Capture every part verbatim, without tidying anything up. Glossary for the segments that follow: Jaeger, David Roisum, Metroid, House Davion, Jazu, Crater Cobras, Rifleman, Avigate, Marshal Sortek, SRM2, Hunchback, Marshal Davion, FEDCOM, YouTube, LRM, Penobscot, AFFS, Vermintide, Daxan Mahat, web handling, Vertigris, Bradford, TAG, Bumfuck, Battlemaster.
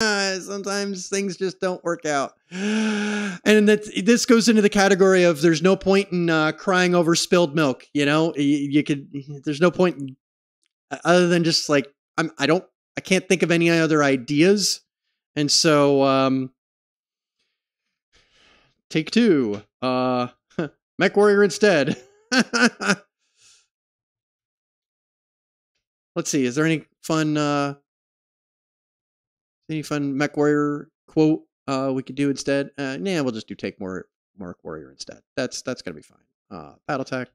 Sometimes things just don't work out. And that's, this goes into the category of there's no point in uh, crying over spilled milk. You know, you, you could, there's no point in, other than just like, I'm, I don't, I can't think of any other ideas. And so, um, take two, uh, MechWarrior instead. Let's see. Is there any fun, uh, any fun MechWarrior quote uh, we could do instead? Uh, nah, we'll just do take more MechWarrior instead. That's that's gonna be fine. Uh, battle tech.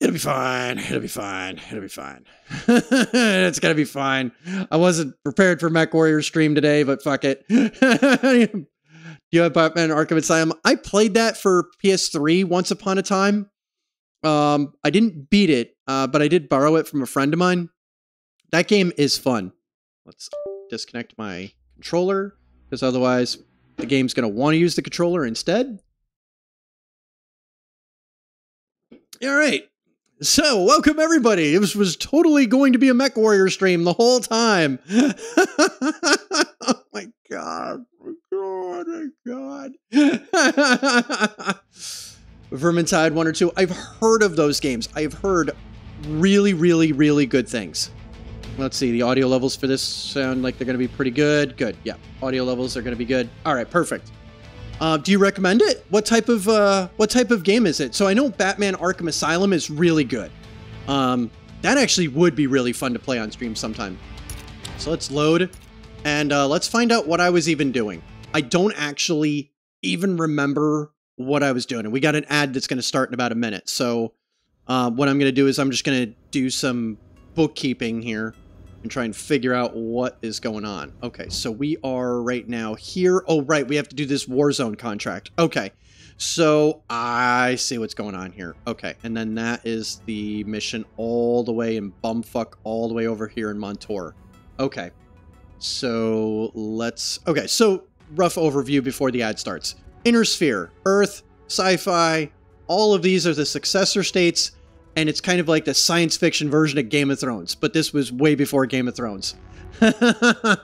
It'll be fine. It'll be fine. It'll be fine. It's gonna be fine. I wasn't prepared for MechWarrior stream today, but fuck it. You have Batman Arkham Asylum. I played that for P S three once upon a time. Um, I didn't beat it, uh, but I did borrow it from a friend of mine. That game is fun. Let's disconnect my controller, because otherwise the game's going to want to use the controller instead. All right. So, welcome everybody. This was totally going to be a MechWarrior stream the whole time. Oh my god. Oh my god. Vermintide one or two. I've heard of those games. I've heard really, really, really good things. Let's see, the audio levels for this sound like they're going to be pretty good. Good, yeah. Audio levels are going to be good. All right, perfect. Uh, do you recommend it? What type of uh, what type of game is it? So I know Batman Arkham Asylum is really good. Um, that actually would be really fun to play on stream sometime. So let's load, and uh, let's find out what I was even doing. I don't actually even remember what I was doing, and we got an ad that's going to start in about a minute. So uh, what I'm going to do is I'm just going to do some bookkeeping here and try and figure out what is going on. Okay, so we are right now here. Oh, right, we have to do this Warzone contract. Okay, so I see what's going on here. Okay, and then that is the mission all the way in Bumfuck, all the way over here in Montour. Okay, so let's... Okay, so rough overview before the ad starts. Inner Sphere, Earth, Sci-Fi, all of these are the successor states, and it's kind of like the science fiction version of Game of Thrones, but this was way before Game of Thrones. uh,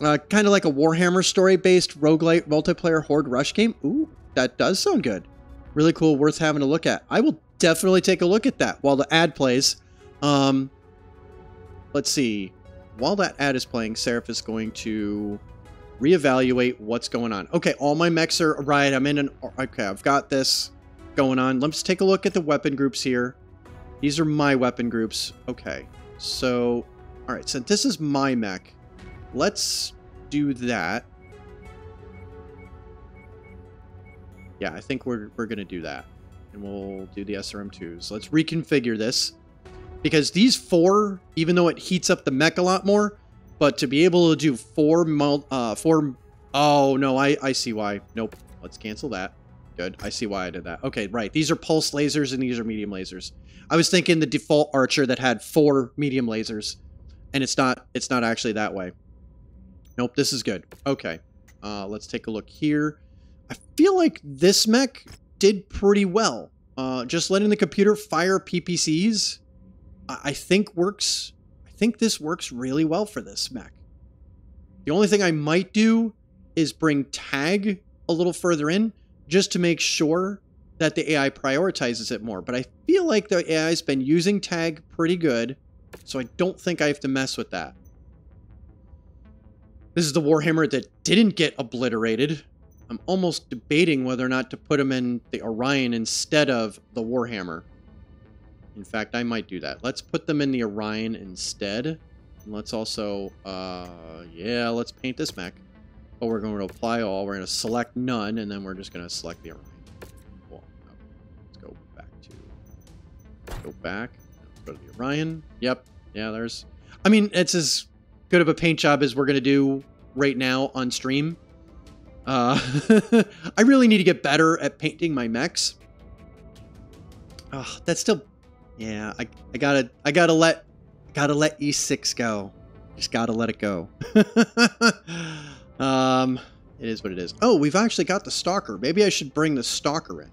kind of like a Warhammer story-based roguelite multiplayer horde rush game. Ooh, that does sound good. Really cool, worth having a look at. I will definitely take a look at that while the ad plays. Um, let's see. While that ad is playing, Seraph is going to reevaluate what's going on. Okay, all my mechs are right. I'm in an... Okay, I've got this going on. Let's take a look at the weapon groups here. These are my weapon groups. Okay, so all right, so this is my mech. Let's do that. Yeah, I think we're, we're gonna do that, and we'll do the S R M twos. Let's reconfigure this, because these four, even though it heats up the mech a lot more, but to be able to do four mul uh four oh no I I see why. Nope, let's cancel that. Good. I see why I did that. Okay, right. These are pulse lasers and these are medium lasers. I was thinking the default Archer that had four medium lasers, and it's not it's not actually that way. Nope, this is good. Okay. Uh, let's take a look here. I feel like this mech did pretty well. Uh, just letting the computer fire P P Cs, I, I think works. I think this works really well for this mech. The only thing I might do is bring Tag a little further in, just to make sure that the A I prioritizes it more. But I feel like the A I's been using Tag pretty good, so I don't think I have to mess with that. This is the Warhammer that didn't get obliterated. I'm almost debating whether or not to put him in the Orion instead of the Warhammer. In fact, I might do that. Let's put them in the Orion instead. And let's also, uh, yeah, let's paint this mech. Oh, we're going to apply all. We're going to select none, and then we're just going to select the Orion. Cool. No. Let's go back to... Let's go back. Go to the Orion. Yep. Yeah, there's... I mean, it's as good of a paint job as we're going to do right now on stream. Uh, I really need to get better at painting my mechs. Oh, that's still... Yeah, I, I gotta... I gotta let... Gotta let E six go. Just gotta let it go. Um, it is what it is. Oh, we've actually got the Stalker. Maybe I should bring the Stalker in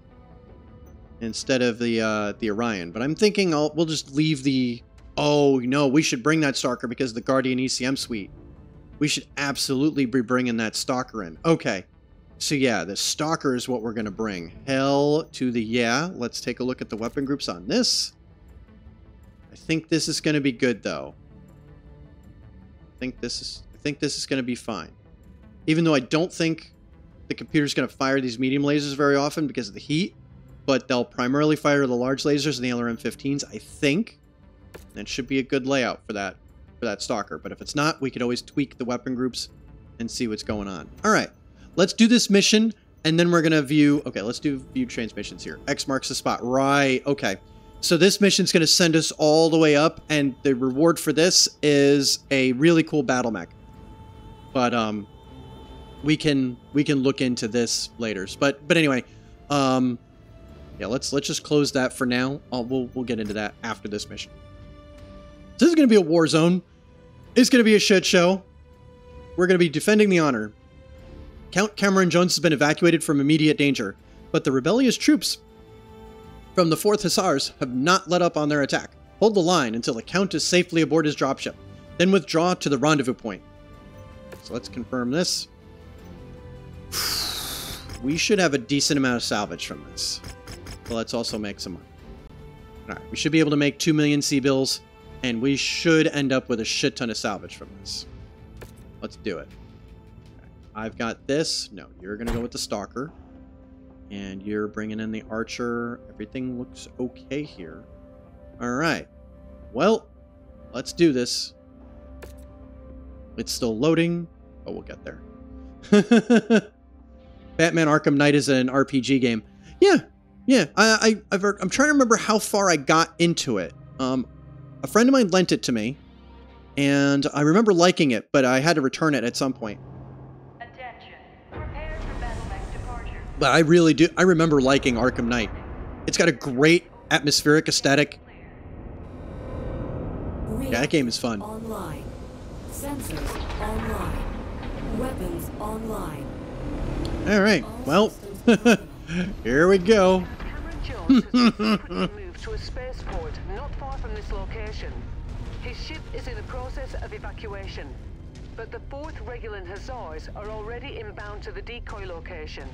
instead of the, uh, the Orion. But I'm thinking I'll, we'll just leave the... Oh, no, we should bring that Stalker because the Guardian E C M suite we should absolutely be bringing that Stalker in. Okay, so yeah, the Stalker is what we're going to bring. Hell to the yeah. Let's take a look at the weapon groups on this. I think this is going to be good, though. I think this is, I think this is going to be fine. Even though I don't think the computer's going to fire these medium lasers very often because of the heat, but they'll primarily fire the large lasers and the L R M fifteens, I think. That should be a good layout for that, for that Stalker. But if it's not, we could always tweak the weapon groups and see what's going on. All right, let's do this mission, and then we're going to view... Okay, let's do view transmissions here. X marks the spot. Right, okay. So this mission's going to send us all the way up, and the reward for this is a really cool battle mech. But um, we can we can look into this later. But but anyway, um, yeah, let's let's just close that for now. I'll, we'll we'll get into that after this mission. This is going to be a war zone. It's going to be a shit show. We're going to be defending the honor. Count Cameron Jones has been evacuated from immediate danger, but the rebellious troops from the fourth Hussars have not let up on their attack. Hold the line until the Count is safely aboard his dropship, then withdraw to the rendezvous point. So let's confirm this. We should have a decent amount of salvage from this. But let's also make some money. Alright, we should be able to make two million C-bills, and we should end up with a shit ton of salvage from this. Let's do it. Right, I've got this. No, you're going to go with the Stalker. And you're bringing in the Archer. Everything looks okay here. All right. Well, let's do this. It's still loading. Oh, we'll get there. Batman Arkham Knight is an R P G game. Yeah. Yeah. I, I, I've heard, I'm trying to remember how far I got into it. Um, a friend of mine lent it to me. And I remember liking it, but I had to return it at some point. But I really do. I remember liking Arkham Knight. It's got a great atmospheric aesthetic. Yeah, that game is fun. Online. Sensors online. Weapons online. All right. Well, here we go. Moved to a spaceport not far from this location. His ship is in the process of evacuation, but the fourth Regulan Hussars are already inbound to the decoy location.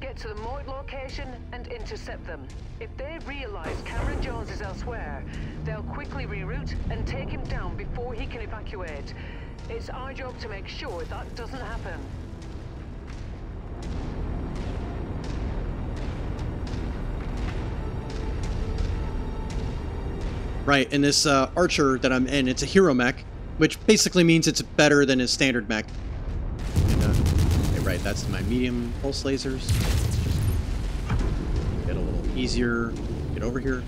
Get to the Mort location and intercept them. If they realize Cameron Jones is elsewhere, they'll quickly reroute and take him down before he can evacuate. It's our job to make sure that doesn't happen. Right, and this uh, Archer that I'm in, it's a hero mech, which basically means it's better than his standard mech. Right, that's my medium pulse lasers. Get a little easier. Get over here.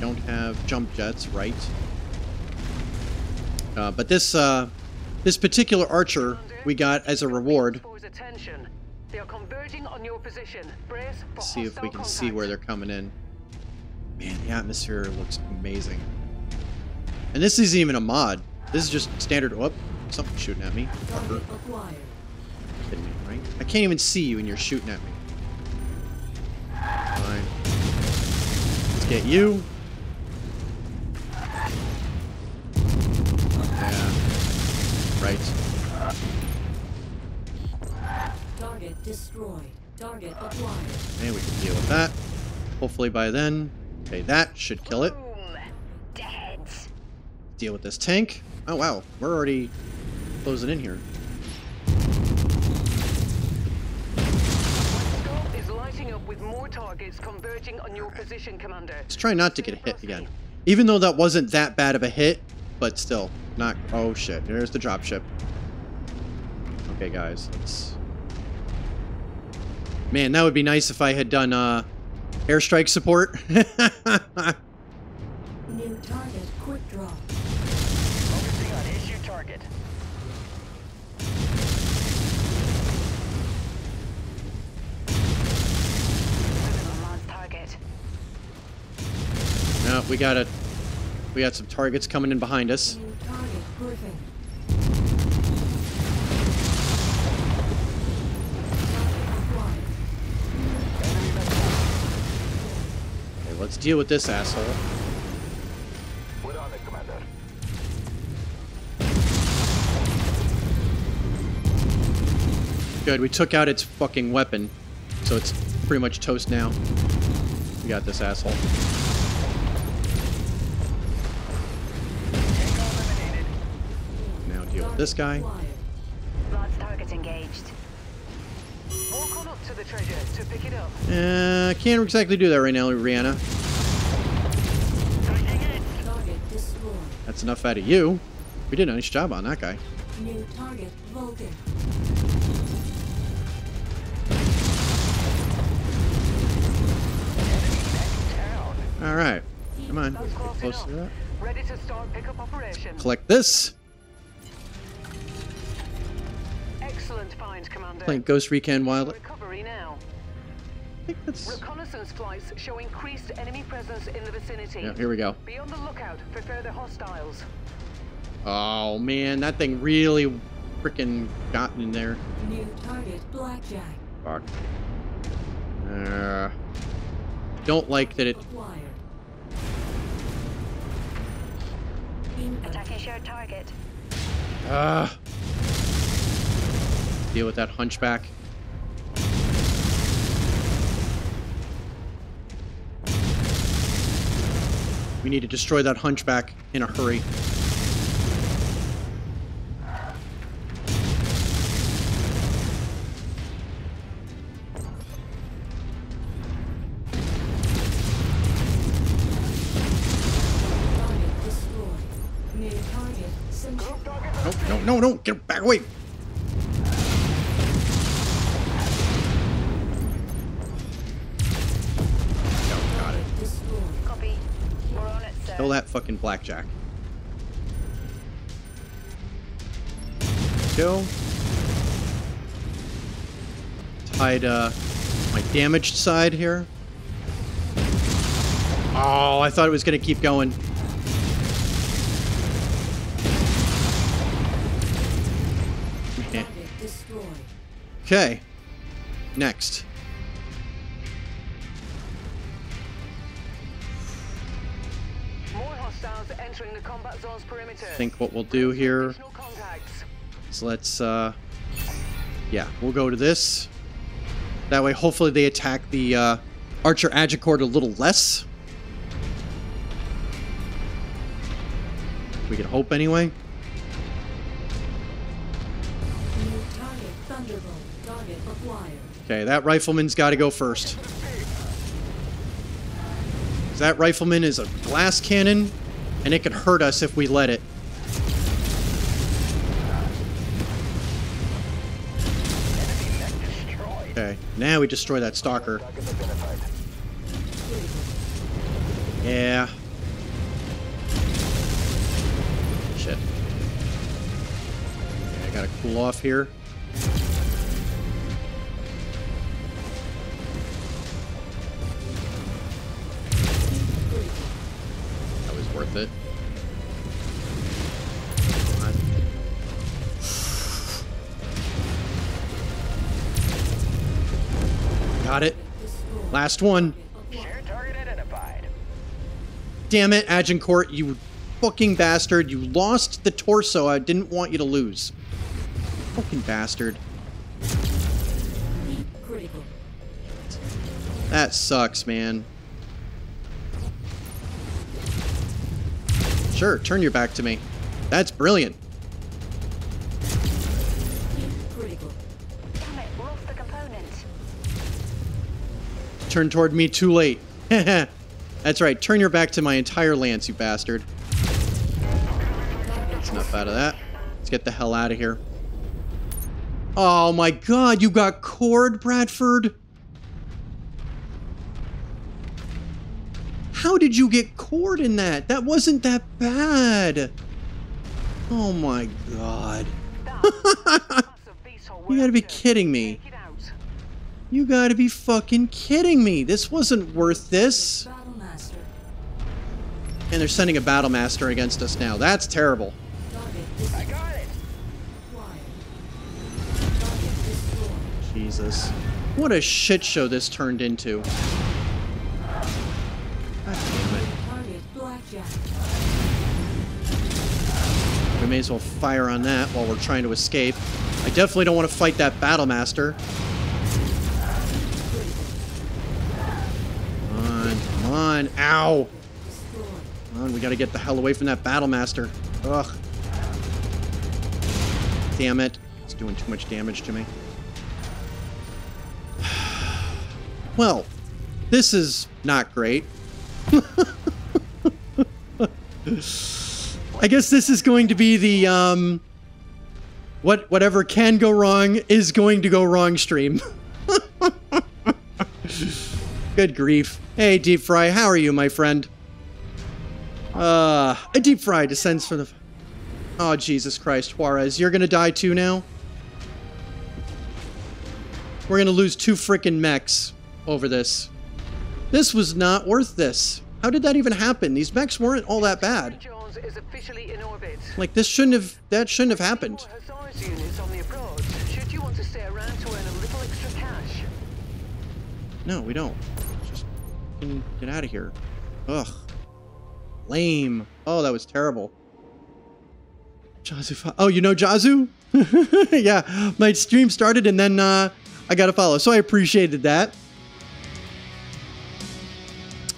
Don't have jump jets, right? Uh, but this uh, this particular Archer we got as a reward. Let's see if we can see where they're coming in. Man, the atmosphere looks amazing. And this isn't even a mod. This is just standard. Whoop! Something's shooting at me. Fucker. Kidding me, right? I can't even see you and you're shooting at me. Fine. Let's get you. Yeah. Right. Target destroyed. Target acquired. Okay, we can deal with that. Hopefully by then. Okay, that should kill it. Deal with this tank. Oh wow, we're already closing in here. With more targets converging on your position, Commander. Let's try not to get hit again. Even though that wasn't that bad of a hit, but still not. Oh shit! There's the dropship. Okay, guys. Let's. Man, that would be nice if I had done uh, airstrike support. New target, quick draw. Focusing on issue target. No, we got a, we got some targets coming in behind us. Okay, let's deal with this asshole. We're on it, Commander. good. We took out its fucking weapon, so it's pretty much toast now. We got this asshole. Now deal with this guy. Large target engaged. Walk on up to the treasure to pick it up. Uh, can't exactly do that right now, Rihanna. That's enough out of you. We did a nice job on that guy. New target, Vulcan. All right, come on. Close to that. Ready to start pickup operation. Collect this. Excellent find, Commander. Playing Ghost Recon Wild. Recovery now. I think that's... Reconnaissance flights show increased enemy presence in the vicinity. Yeah, here we go. Be on the lookout for further hostiles. Oh man, that thing really freaking got in there. New target, Blackjack. Fuck. Uh, don't like that it. Attacking shared target. Uh, deal with that hunchback. We need to destroy that hunchback in a hurry. No, no, get back away. Oh, got it. Copy. We're on it, sir. Kill that fucking Blackjack. Go. Tied uh, my damaged side here. Oh, I thought it was going to keep going. Okay, next. More hostiles entering the combat zone's perimeter. I think what we'll do here is let's, uh, yeah, we'll go to this. That way, hopefully, they attack the uh, Archer Agincourt a little less. We can hope anyway. Okay, that Rifleman's got to go first. That Rifleman is a glass cannon, and it could hurt us if we let it. Okay, now we destroy that Stalker. Yeah. Shit. Okay, I got to cool off here. Worth it. Got it. Last one. Damn it, Agincourt, you fucking bastard. You lost the torso I didn't want you to lose. Fucking bastard. That sucks, man. Sure, turn your back to me. That's brilliant. Turn toward me too late. That's right, turn your back to my entire lance, you bastard. That's enough out of that. Let's get the hell out of here. Oh my god, you got cored, Bradford? How did you get cored in that? That wasn't that bad. Oh my god. You gotta be kidding me. You gotta be fucking kidding me. This wasn't worth this. And they're sending a Battle Master against us now. That's terrible. I got it. Jesus. What a shit show this turned into. Damn it. We may as well fire on that while we're trying to escape. I definitely don't want to fight that Battlemaster. Come on, come on, ow! Come on, we gotta get the hell away from that Battlemaster. Ugh. Damn it. It's doing too much damage to me. Well, this is not great. I guess this is going to be the, um, what, whatever can go wrong is going to go wrong stream. Good grief. Hey, Deep Fry, how are you, my friend? Uh, a Deep Fry descends from the... Oh, Jesus Christ, Juarez, you're gonna die too now? We're gonna lose two frickin' mechs over this. This was not worth this. How did that even happen? These mechs weren't all that bad. Is officially in orbit. Like this shouldn't have that shouldn't have happened. No, we don't. Just get out of here. Ugh. Lame. Oh, that was terrible. Jazu. Oh, you know Jazu? Yeah, my stream started and then uh, I got a follow, so I appreciated that.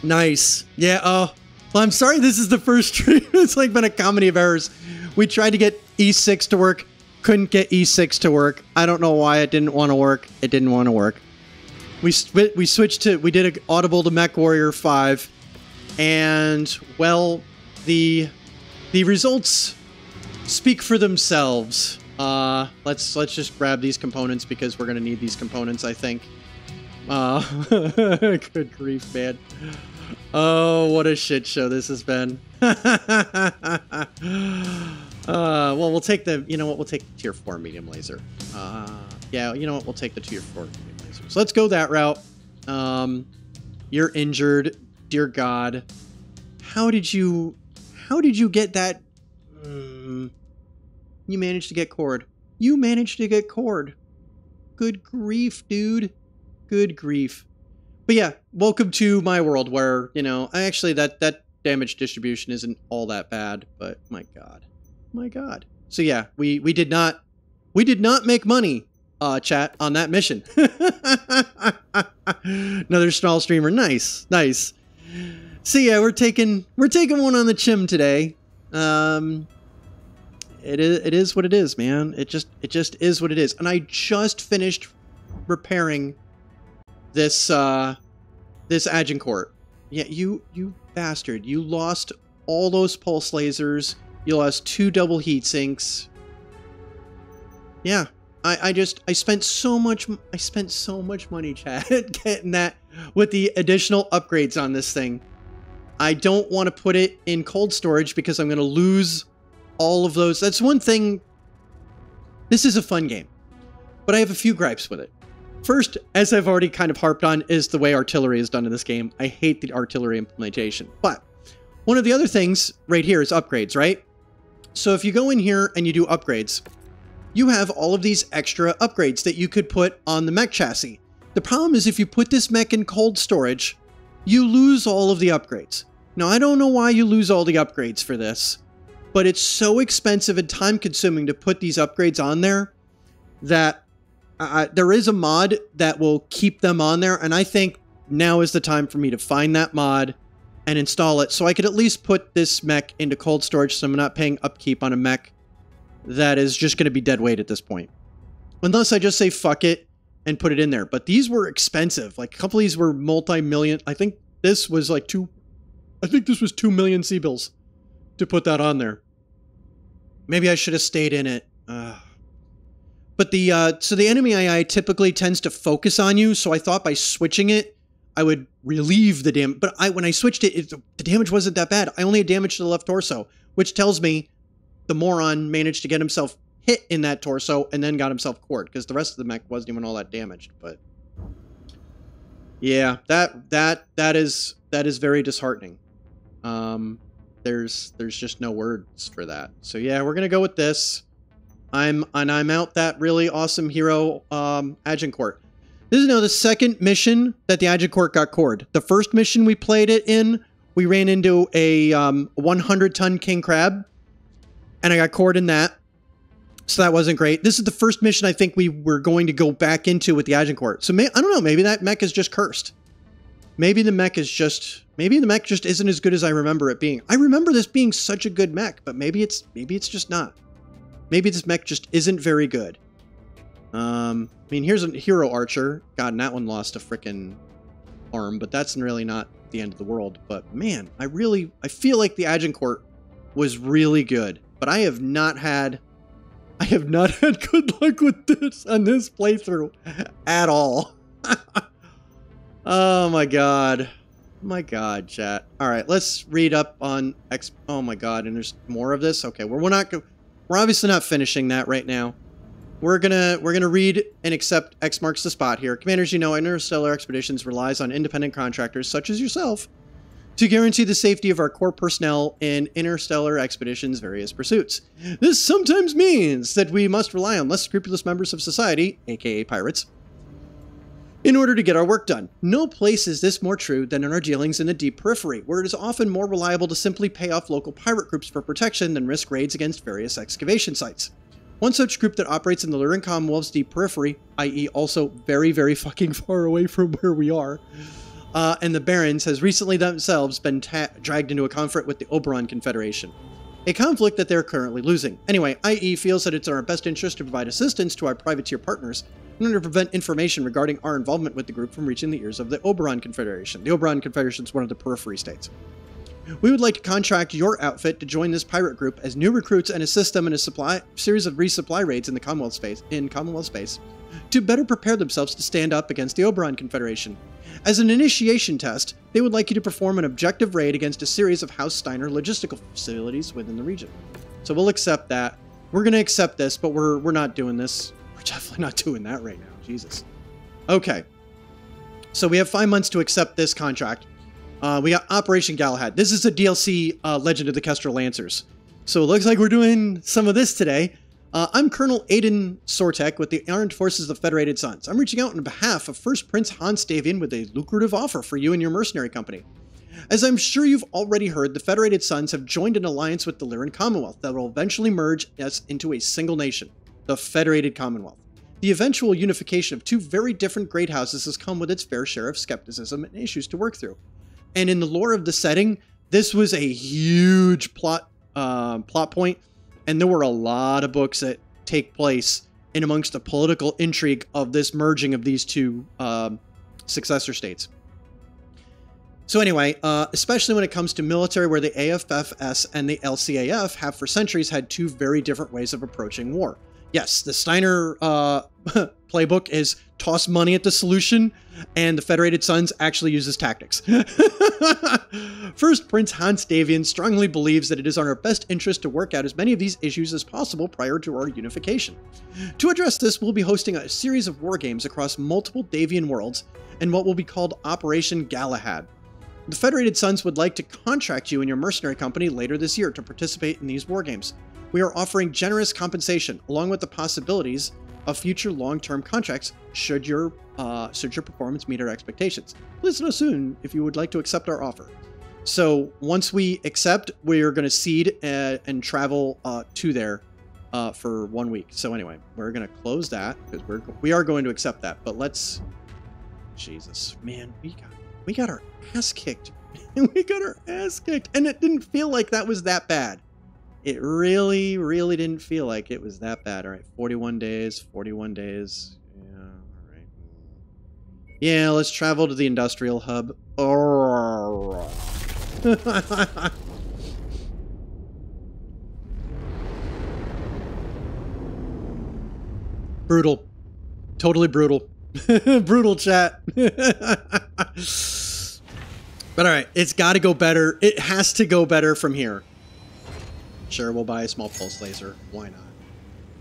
Nice. Yeah. Oh. Well, I'm sorry this is the first stream. It's like been a comedy of errors. We tried to get E six to work. Couldn't get E six to work. I don't know why it didn't want to work. It didn't want to work. We we switched to... We did an audible to MechWarrior five. And, well, the the results speak for themselves. Uh, let's, let's just grab these components because we're going to need these components, I think. Uh, good grief, man. Oh, what a shit show this has been. uh, well, we'll take the, you know what, we'll take the tier four medium laser. Uh, yeah, you know what, we'll take the tier four medium laser. So let's go that route. Um, you're injured. Dear God. How did you, how did you get that? Um, you managed to get cord. You managed to get cord. Good grief, dude. Good grief. But yeah, welcome to my world where, you know, I actually that that damage distribution isn't all that bad, but my God, my God. So yeah, we we did not we did not make money, uh, chat, on that mission. Another small streamer, nice, nice. So yeah, we're taking we're taking one on the chin today. Um, it is it is what it is, man. It just it just is what it is. And I just finished repairing This, uh, this Agincourt. Yeah, you, you bastard. You lost all those pulse lasers. You lost two double heat sinks. Yeah. I, I just, I spent so much, I spent so much money, chat, getting that with the additional upgrades on this thing. I don't want to put it in cold storage because I'm going to lose all of those. That's one thing. This is a fun game, but I have a few gripes with it. First, as I've already kind of harped on, is the way artillery is done in this game. I hate the artillery implementation. But one of the other things right here is upgrades, right? So if you go in here and you do upgrades, you have all of these extra upgrades that you could put on the mech chassis. The problem is if you put this mech in cold storage, you lose all of the upgrades. Now, I don't know why you lose all the upgrades for this, but it's so expensive and time-consuming to put these upgrades on there that... Uh, there is a mod that will keep them on there, and I think now is the time for me to find that mod and install it so I could at least put this mech into cold storage so I'm not paying upkeep on a mech that is just going to be dead weight at this point. Unless I just say fuck it and put it in there. But these were expensive. Like, a couple of these were multi-million. I think this was like two... I think this was two million C-bills to put that on there. Maybe I should have stayed in it. Ugh. But the, uh, so the enemy A I typically tends to focus on you, so I thought by switching it, I would relieve the damage. But I, when I switched it, it, the damage wasn't that bad. I only had damage to the left torso, which tells me the moron managed to get himself hit in that torso and then got himself cord, because the rest of the mech wasn't even all that damaged. But yeah, that, that, that is, that is very disheartening. Um, there's, there's just no words for that. So yeah, we're going to go with this. I'm and I'm out that really awesome hero um, Agincourt. This is now the second mission that the Agincourt got cored. The first mission we played it in, we ran into a um, one hundred ton king crab, and I got cored in that. So that wasn't great. This is the first mission I think we were going to go back into with the Agincourt. So may, I don't know, maybe that mech is just cursed. Maybe the mech is just, maybe the mech just isn't as good as I remember it being. I remember this being such a good mech, but maybe it's, maybe it's just not. Maybe this mech just isn't very good. Um, I mean, here's a hero archer. God, and that one lost a frickin' arm, but that's really not the end of the world. But man, I really, I feel like the Agincourt was really good, but I have not had... I have not had good luck with this on this playthrough at all. Oh my god. My god, chat. Alright, let's read up on X. Oh my god, and there's more of this? Okay, well, we're not go we're obviously not finishing that right now. We're gonna we're gonna read and accept X marks the spot here. Commanders, you know, Interstellar Expeditions relies on independent contractors such as yourself to guarantee the safety of our core personnel in Interstellar Expedition's various pursuits. This sometimes means that we must rely on less scrupulous members of society, aka pirates, in order to get our work done. No place is this more true than in our dealings in the deep periphery, where it is often more reliable to simply pay off local pirate groups for protection than risk raids against various excavation sites. One such group that operates in the Luren Commonwealth's deep periphery, that is also very, very fucking far away from where we are, Uh, and the Barons has recently themselves been ta dragged into a conflict with the Oberon Confederation, a conflict that they're currently losing. Anyway, that is feels that it's in our best interest to provide assistance to our privateer partners in order to prevent information regarding our involvement with the group from reaching the ears of the Oberon Confederation. The Oberon Confederation is one of the periphery states. We would like to contract your outfit to join this pirate group as new recruits and assist them in a supply series of resupply raids in the Commonwealth space, in Commonwealth space to better prepare themselves to stand up against the Oberon Confederation. As an initiation test, they would like you to perform an objective raid against a series of House Steiner logistical facilities within the region. So we'll accept that. We're going to accept this, but we're we're not doing this. We're definitely not doing that right now. Jesus. Okay. So we have five months to accept this contract. Uh, we got Operation Galahad. This is the D L C uh, Legend of the Kestrel Lancers. So it looks like we're doing some of this today. Uh, I'm Colonel Aidan Sortek with the Armed Forces of the Federated Suns. I'm reaching out on behalf of First Prince Hanse Davion with a lucrative offer for you and your mercenary company. As I'm sure you've already heard, the Federated Suns have joined an alliance with the Luren Commonwealth that will eventually merge us into a single nation, the Federated Commonwealth. The eventual unification of two very different great houses has come with its fair share of skepticism and issues to work through. And in the lore of the setting, this was a huge plot uh, plot point, and there were a lot of books that take place in amongst the political intrigue of this merging of these two um, successor states. So anyway, uh, especially when it comes to military, where the A F F S and the L C A F have for centuries had two very different ways of approaching war. Yes, the Steiner uh, playbook is toss money at the solution, and the Federated Suns actually uses tactics. First Prince Hanse Davion strongly believes that it is in our best interest to work out as many of these issues as possible prior to our unification. To address this, we'll be hosting a series of war games across multiple Davion worlds in what will be called Operation Galahad. The Federated Suns would like to contract you and your mercenary company later this year to participate in these war games. We are offering generous compensation, along with the possibilities of future long-term contracts should your uh, should your performance meet our expectations. Let us know soon if you would like to accept our offer. So once we accept, we're going to seed and, and travel uh, to there uh, for one week. So anyway, we're going to close that because we're we are going to accept that. But let's, Jesus, man, we got we got our ass kicked. We got our ass kicked, and it didn't feel like that was that bad. It really, really didn't feel like it was that bad. All right, forty-one days, forty-one days. Yeah, all right. Yeah, let's travel to the industrial hub. Oh. Brutal. Totally brutal. Brutal chat. But all right, it's got to go better. It has to go better from here. Sure, we'll buy a small pulse laser. Why not?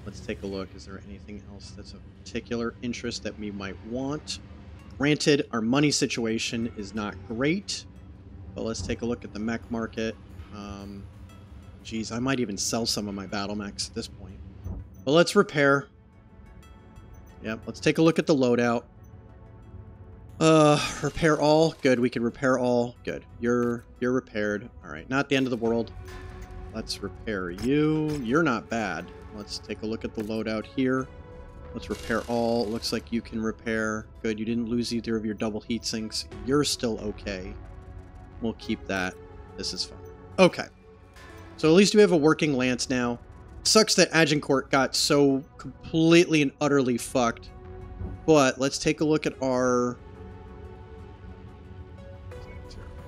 Let's take a look. Is there anything else that's of particular interest that we might want? Granted, our money situation is not great, but let's take a look at the mech market. Um, geez, I might even sell some of my battle mechs at this point. But let's repair. Yep, let's take a look at the loadout. Uh, repair all. Good, we can repair all. Good. You're, you're repaired. All right, not the end of the world. Let's repair you. You're not bad. Let's take a look at the loadout here. Let's repair all. It looks like you can repair. Good, you didn't lose either of your double heat sinks. You're still okay. We'll keep that. This is fine. Okay. So at least we have a working lance now. It sucks that Agincourt got so completely and utterly fucked. But let's take a look at our...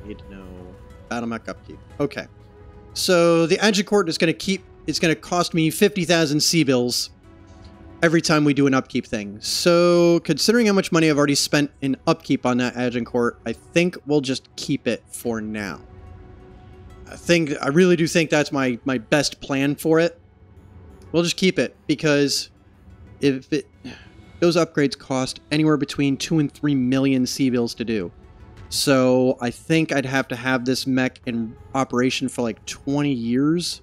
need to know. Battle mech upkeep. Okay. So the Agincourt is going to keep... It's going to cost me fifty thousand C-bills every time we do an upkeep thing. So considering how much money I've already spent in upkeep on that Agincourt, I think we'll just keep it for now. I think I really do think that's my, my best plan for it. We'll just keep it because if it... those upgrades cost anywhere between two and three million C-bills to do. So I think I'd have to have this mech in operation for like twenty years.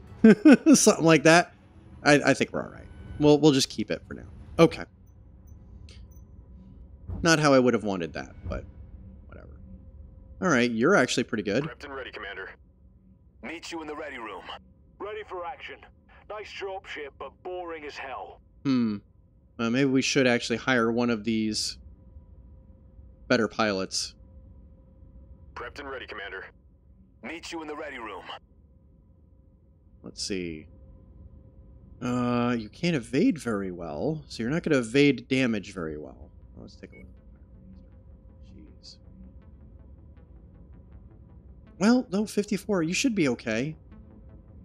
Something like that. I, I think we're all right. We'll, we'll just keep it for now. Okay. Not how I would have wanted that, but whatever. All right, you're actually pretty good. Prepped and ready, Commander. Meet you in the ready room. Ready for action. Nice drop ship, but boring as hell. Hmm. Uh, maybe we should actually hire one of these better pilots. Prepped and ready, Commander. Meet you in the ready room. Let's see. Uh, you can't evade very well, so you're not going to evade damage very well. Let's take a look. Jeez. Well, no, fifty-four. You should be okay.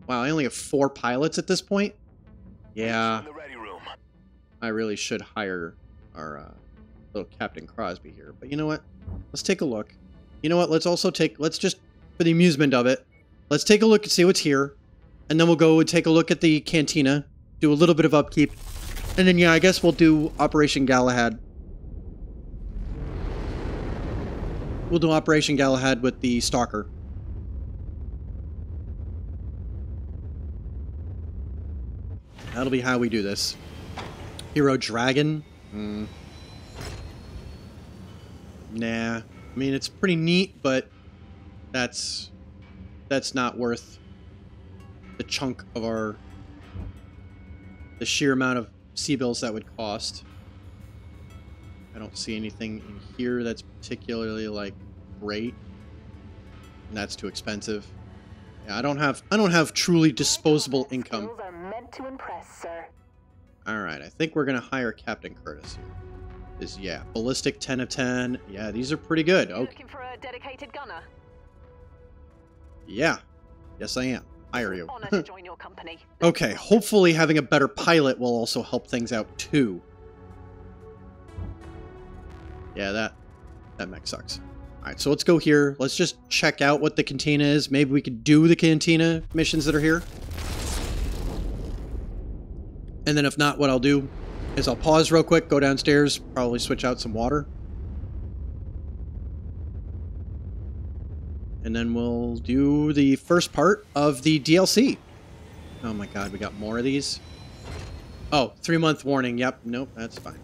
Wow, I only have four pilots at this point? Yeah. I really should hire our uh, little Captain Crosby here. But you know what? Let's take a look. You know what? Let's also take... Let's just, for the amusement of it, let's take a look and see what's here. And then we'll go and take a look at the cantina. Do a little bit of upkeep. And then, yeah, I guess we'll do Operation Galahad. We'll do Operation Galahad with the Stalker. That'll be how we do this. Hero Dragon? Mm. Nah. I mean, it's pretty neat, but that's... That's not worth... the chunk of our... the sheer amount of C-bills that would cost. I don't see anything in here that's particularly, like, great. And that's too expensive. Yeah, I don't have... I don't have truly disposable income. Skills are meant to impress, sir. Alright, I think we're gonna hire Captain Curtis here. Is yeah. Ballistic ten of ten. Yeah, these are pretty good. Okay. Looking for a dedicated gunner? Yeah. Yes, I am. Hire you. Honor to join your company. Okay, hopefully having a better pilot will also help things out too. Yeah, that that mech sucks. Alright, so let's go here. Let's just check out what the cantina is. Maybe we could do the cantina missions that are here. And then if not, what I'll do is I'll pause real quick, go downstairs, probably switch out some water. And then we'll do the first part of the D L C. Oh my god, we got more of these. Oh, three-month warning. Yep, nope, that's fine.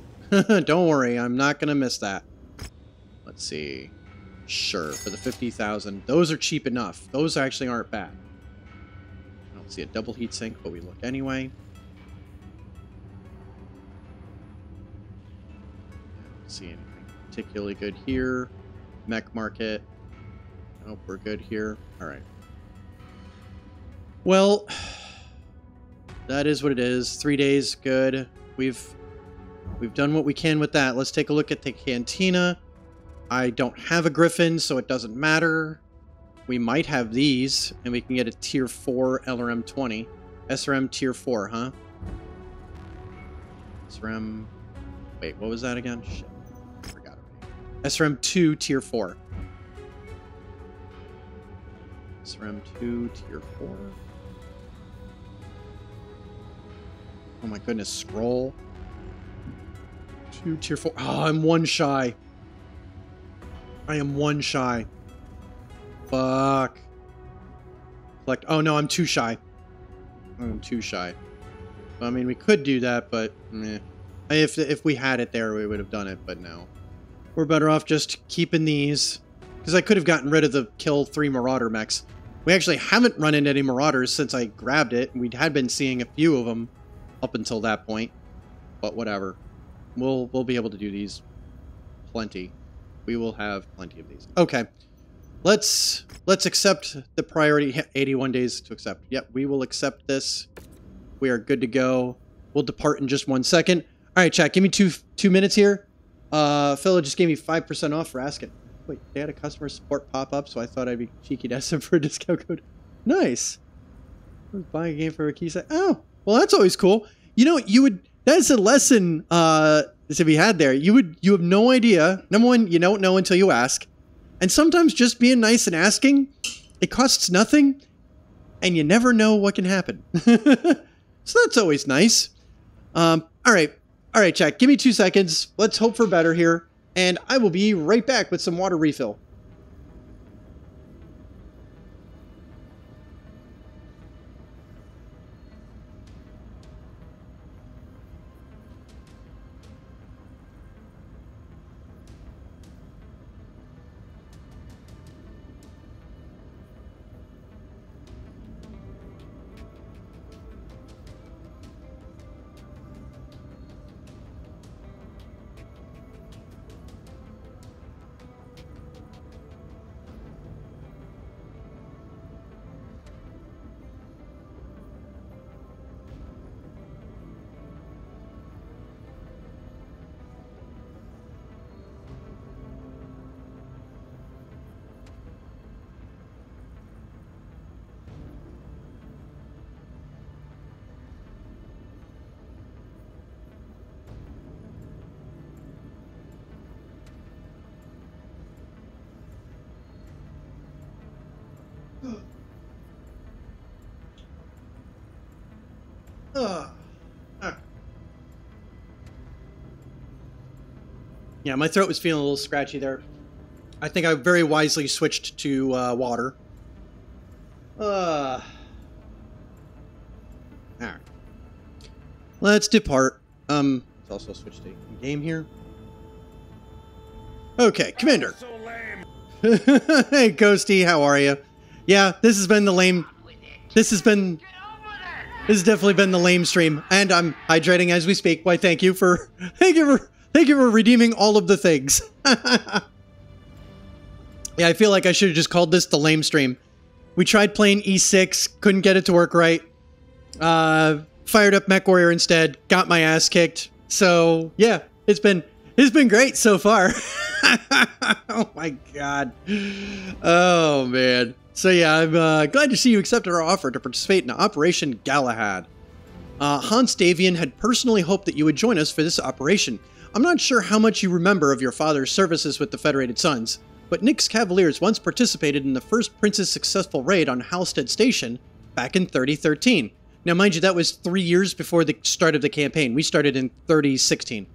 Don't worry, I'm not going to miss that. Let's see. Sure, for the fifty thousand. Those are cheap enough. Those actually aren't bad. I don't see a double heat sink, but we look anyway. Don't see anything particularly good here. Mech market. Nope, we're good here. All right. Well, that is what it is. Three days, good. We've we've done what we can with that. Let's take a look at the cantina. I don't have a griffin, so it doesn't matter. We might have these, and we can get a tier four L R M twenty. S R M tier four, huh? S R M. Wait, what was that again? Shit, I forgot it. S R M two tier four. S R M two, tier four. Oh my goodness, scroll. two, tier four. Oh, I'm one shy. I am one shy. Fuck. Collect. Oh no, I'm too shy. I'm too shy. I mean, we could do that, but meh. If, if we had it there, we would have done it, but no. We're better off just keeping these. Because I could have gotten rid of the kill three Marauder mechs. We actually haven't run into any marauders since I grabbed it. We had been seeing a few of them up until that point, but whatever. We'll we'll be able to do these plenty. We will have plenty of these. Okay. Let's let's accept the priority. Eighty-one days to accept. Yep, we will accept this. We are good to go. We'll depart in just one second. All right, chat. Give me two two minutes here. Uh, Philo just gave me five percent off for asking. Wait, they had a customer support pop up, so I thought I'd be cheeky to ask them for a discount code. Nice. I was buying a game for a key set. Oh, well, that's always cool. You know, you would. That's a lesson uh, to be had there. You would. You have no idea. Number one, you don't know until you ask. And sometimes just being nice and asking, it costs nothing, and you never know what can happen. So that's always nice. Um, all right. All right, chat. Give me two seconds. Let's hope for better here, and I will be right back with some water refill. Yeah, my throat was feeling a little scratchy there. I think I very wisely switched to uh, water. Uh, all right. Let's depart. Um, let's also switch to game here. Okay, Commander. So lame. Hey, Ghosty, how are you? Yeah, this has been the lame... This has been... This has definitely been the lame stream. And I'm hydrating as we speak. Why, thank you for... Thank you for... Thank you for redeeming all of the things. Yeah, I feel like I should have just called this the lame stream. We tried playing E six, couldn't get it to work right. Uh, fired up MechWarrior instead, got my ass kicked. So yeah, it's been it's been great so far. Oh my god. Oh man. So yeah, I'm uh, glad to see you accepted our offer to participate in Operation Galahad. Uh, Hanse Davion had personally hoped that you would join us for this operation. I'm not sure how much you remember of your father's services with the Federated Suns, but Nick's Cavaliers once participated in the first Prince's successful raid on Halstead Station back in thirty thirteen. Now mind you, that was three years before the start of the campaign. We started in thirty sixteen,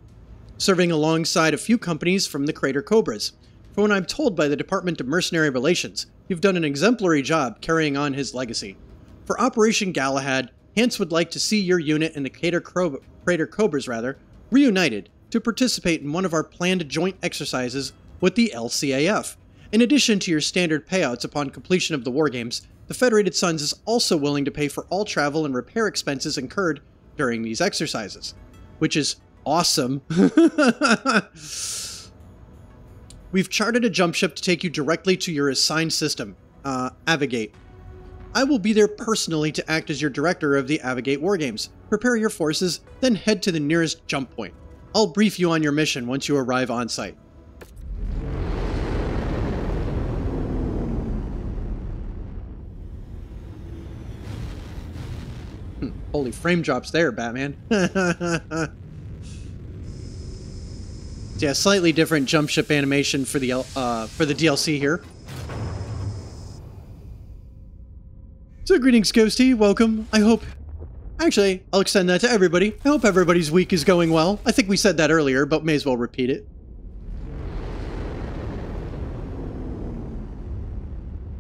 serving alongside a few companies from the Crater Cobras. From what I'm told by the Department of Mercenary Relations, you've done an exemplary job carrying on his legacy. For Operation Galahad, Hanse would like to see your unit and the Crater Cobra, Crater Cobras rather, reunited to participate in one of our planned joint exercises with the L C A F. In addition to your standard payouts upon completion of the war games, the Federated Suns is also willing to pay for all travel and repair expenses incurred during these exercises, which is awesome. We've chartered a jump ship to take you directly to your assigned system, uh, Avigate. I will be there personally to act as your director of the Avigate war games. Prepare your forces, then head to the nearest jump point. I'll brief you on your mission once you arrive on site. Hmm, holy frame drops there, Batman. Yeah, slightly different jump ship animation for the uh, for the D L C here. So greetings, Ghosty. Welcome. I hope... Actually, I'll extend that to everybody. I hope everybody's week is going well. I think we said that earlier, but may as well repeat it.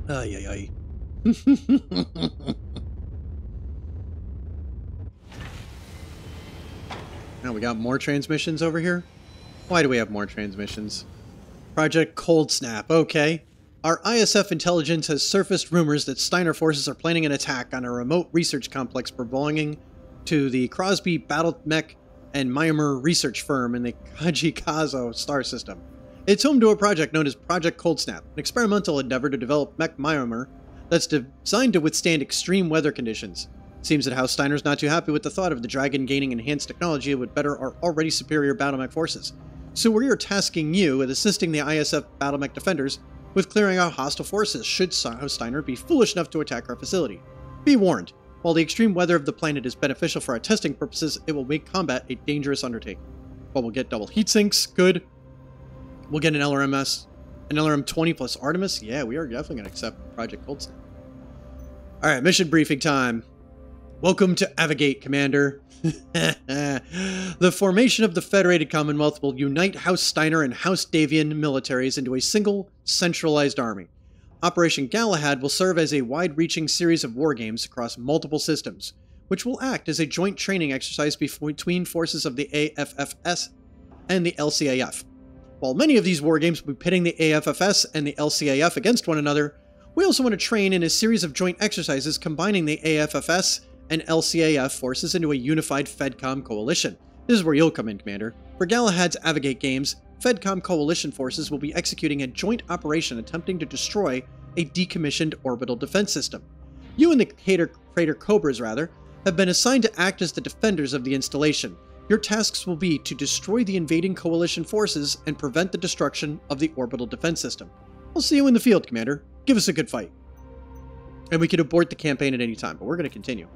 Ay, ay, ay. Now we got more transmissions over here? Why do we have more transmissions? Project Cold Snap, okay. Our I S F intelligence has surfaced rumors that Steiner forces are planning an attack on a remote research complex belonging to the Crosby Battle Mech and Maimer research firm in the Kajikazo star system. It's home to a project known as Project Cold Snap, an experimental endeavor to develop Mech Maimer that's designed to withstand extreme weather conditions. It seems that House Steiner's not too happy with the thought of the Dragon gaining enhanced technology that would better our already superior Battlemech forces. So we are tasking you with assisting the I S F Battlemech defenders with clearing out hostile forces should House Steiner be foolish enough to attack our facility. Be warned, while the extreme weather of the planet is beneficial for our testing purposes, it will make combat a dangerous undertaking. But we'll get double heat sinks, good. We'll get an L R M S, an L R M twenty plus Artemis. Yeah, we are definitely going to accept Project Cold Snap. All right, mission briefing time. Welcome to Avigate, Commander. The formation of the Federated Commonwealth will unite House Steiner and House Davion militaries into a single, centralized army. Operation Galahad will serve as a wide-reaching series of war games across multiple systems, which will act as a joint training exercise between forces of the A F F S and the L C A F. While many of these war games will be pitting the A F F S and the L C A F against one another, we also want to train in a series of joint exercises combining the A F F S and L C A F forces into a unified FEDCOM coalition. This is where you'll come in, Commander. For Galahad's Avigate games, FEDCOM coalition forces will be executing a joint operation attempting to destroy a decommissioned orbital defense system. You and the Crater Cobras, rather, have been assigned to act as the defenders of the installation. Your tasks will be to destroy the invading coalition forces and prevent the destruction of the orbital defense system. I'll see you in the field, Commander. Give us a good fight. And we could abort the campaign at any time, but we're going to continue.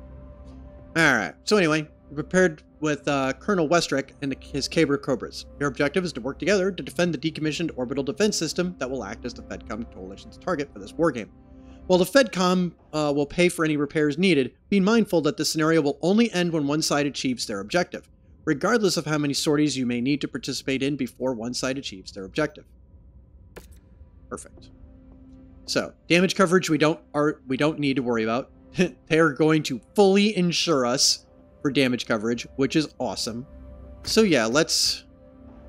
Alright, so anyway, we prepared with uh, Colonel Westrick and the, his Cobra Cobras. Your objective is to work together to defend the decommissioned orbital defense system that will act as the FEDCOM coalition's target for this wargame. While the FEDCOM uh, will pay for any repairs needed, be mindful that the scenario will only end when one side achieves their objective, regardless of how many sorties you may need to participate in before one side achieves their objective. Perfect. So, damage coverage we don't, are, we don't need to worry about. They are going to fully insure us for damage coverage, which is awesome. So yeah, let's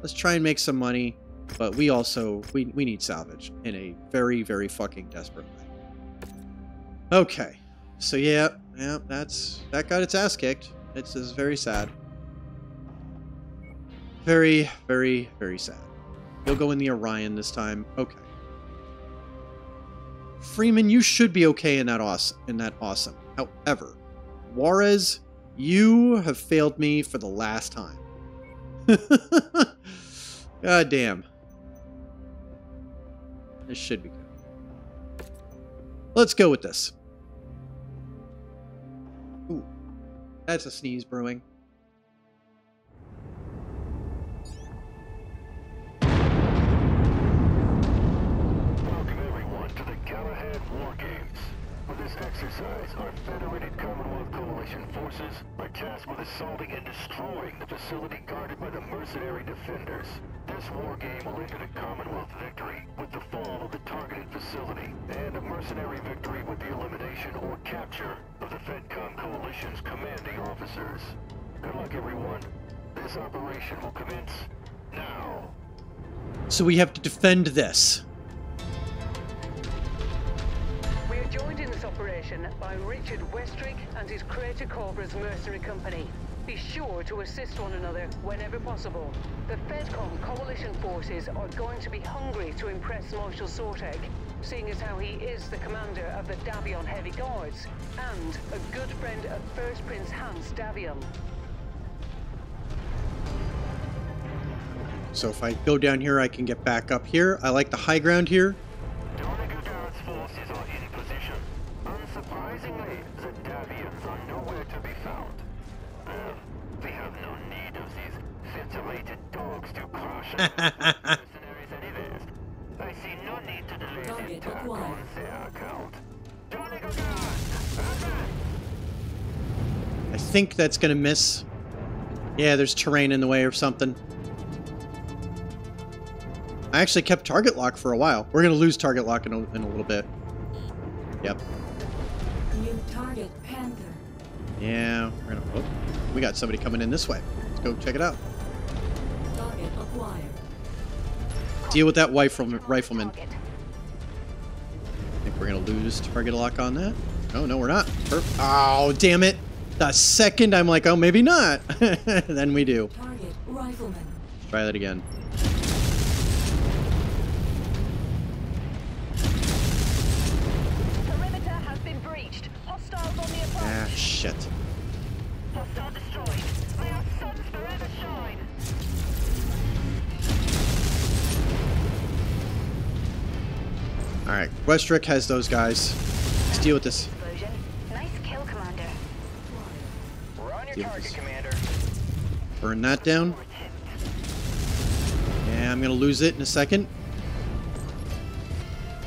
let's try and make some money, but we also we we need salvage in a very very fucking desperate way. Okay, so yeah, yeah, that's that got its ass kicked. It's is very sad. Very very very sad. You'll go in the Orion this time. Okay. Freeman, you should be okay in that awesome. In that awesome. However, Juarez, you have failed me for the last time. God damn. This should be good. Let's go with this. Ooh, that's a sneeze brewing. Our Federated Commonwealth Coalition forces are tasked with assaulting and destroying the facility guarded by the mercenary defenders. This war game will end in a Commonwealth victory with the fall of the targeted facility, and a mercenary victory with the elimination or capture of the FEDCOM Coalition's commanding officers. Good luck, everyone. This operation will commence now. So we have to defend this. Joined in this operation by Richard Westrick and his Crater Cobras mercenary company. Be sure to assist one another whenever possible. The FEDCOM coalition forces are going to be hungry to impress Marshal Sortek, seeing as how he is the commander of the Davion Heavy Guards and a good friend of First Prince Hanse Davion. So if I go down here, I can get back up here. I like the high ground here. I see no need to delay the attack on their account. I think that's gonna miss. Yeah, there's terrain in the way or something. I actually kept target lock for a while. We're gonna lose target lock in a, in a little bit. Yep. New target, Panther. Yeah, we're gonna. Oh, we got somebody coming in this way. Let's go check it out. Deal with that rifleman. We're going to lose target lock on that. Oh, no, we're not. Perf oh, damn it. The second I'm like, oh, maybe not. Then we do. Target, Rifleman. Try that again. Perimeter has been breached. Hostiles on the approach. Ah, shit. Hostile destroyed. May our sons forever shine. All right, Westrick has those guys. Let's deal with this. Nice kill, Commander. We're on your target, Commander. Burn that down. Yeah, I'm gonna lose it in a second.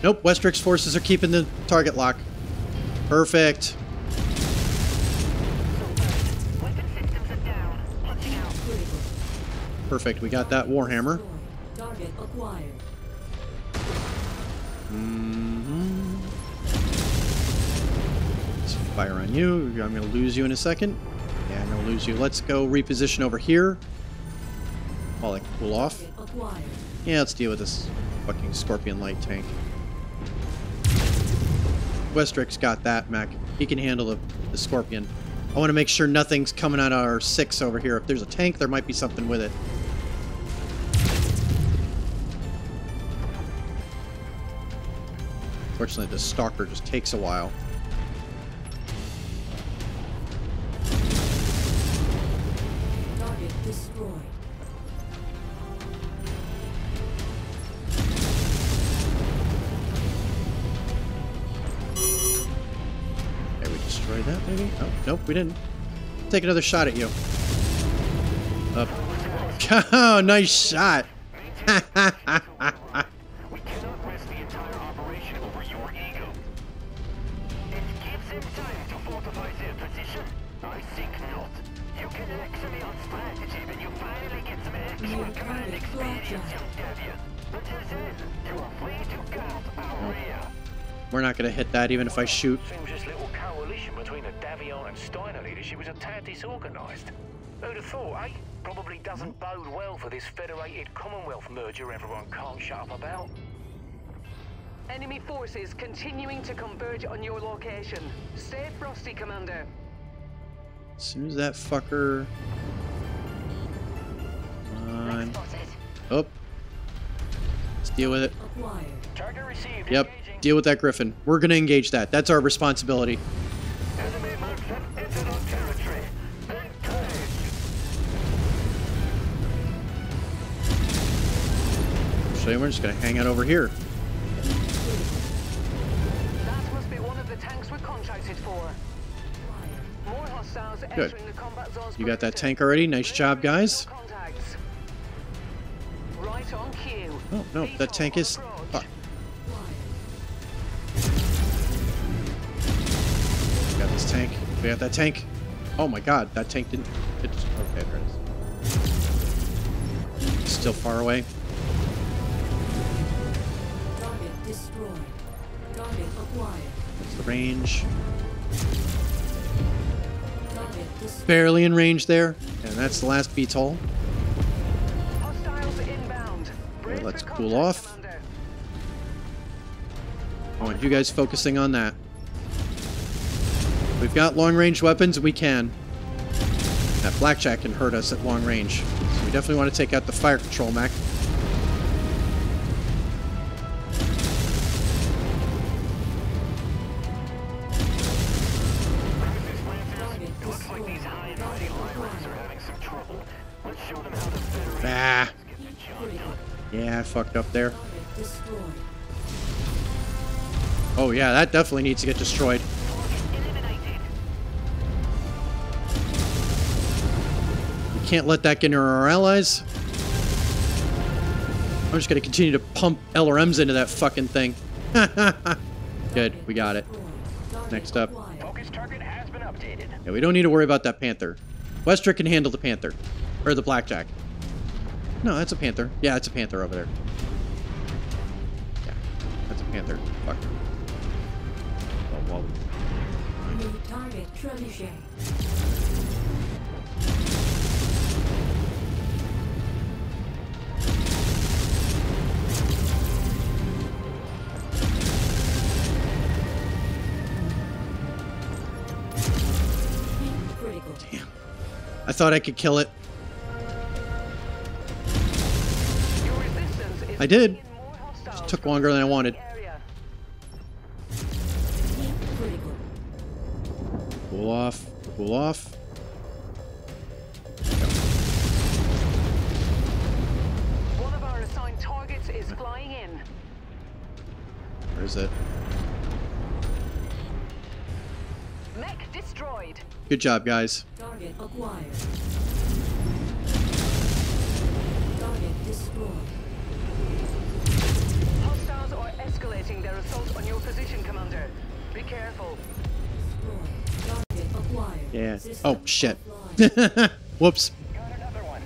Nope, Westrick's forces are keeping the target lock. Perfect. Weapon systems are down. Punching out. Perfect. We got that Warhammer. Target acquired. Mm-hmm. Let's fire on you. I'm going to lose you in a second. Yeah, I'm going to lose you. Let's go reposition over here while I cool off. Yeah, let's deal with this fucking Scorpion light tank. Westrick's got that, Mac. He can handle the, the Scorpion. I want to make sure nothing's coming out of our six over here. If there's a tank, there might be something with it. Unfortunately, the Stalker just takes a while. Target destroyed. Okay, we destroyed that, maybe? Oh, nope, we didn't. Take another shot at you. Up. Oh, nice shot. We're not going to hit that even if I shoot. This little coalition between the Davion and Steiner leadership was a tad disorganized. Who'd have thought, eh? Probably doesn't bode well for this Federated Commonwealth merger everyone can't shut up about. Enemy forces continuing to converge on your location. Stay frosty, Commander. As soon as that fucker... Um, oh. Let's deal with it. Target received. Yep. Deal with that Griffin. We're going to engage that. That's our responsibility. Enemy merchant entered our territory. Engage. So we're just going to hang out over here. That must be one of the tanks we're contracted for. More hostiles entering the combat zones. You got that tank already. Nice job, guys. Right on cue. Oh, no. That tank is... Fuck. This tank. We got that tank. Oh my god, that tank didn't. It's, okay, there it is. Still far away. Target destroyed. Target acquired. That's the range. Target barely in range there. And that's the last B TOL. Hostiles inbound. Okay, let's cool off. I want you guys focusing on that. We've got long-range weapons. We can. That Blackjack can hurt us at long range. So we definitely want to take out the fire control mech. Ah. Yeah, I fucked up there. Oh yeah, that definitely needs to get destroyed. Can't let that get near our allies. I'm just going to continue to pump L R Ms into that fucking thing. Good. We got it. Next up. Yeah, we don't need to worry about that Panther. Westrick can handle the Panther. Or the Blackjack. No, that's a Panther. Yeah, it's a Panther over there. Yeah, that's a Panther. Fuck. Oh, whoa. New target, trebuchet. thought I could kill it. I did. Just took longer than I wanted. Pull off. Pull off. One of our assigned targets is flying in. Where is it? Mech destroyed. Good job, guys. Target acquired. Target destroyed. Hostiles are escalating their assault on your position, Commander. Be careful. Target acquired. Yeah. System oh shit. Whoops. Got another one.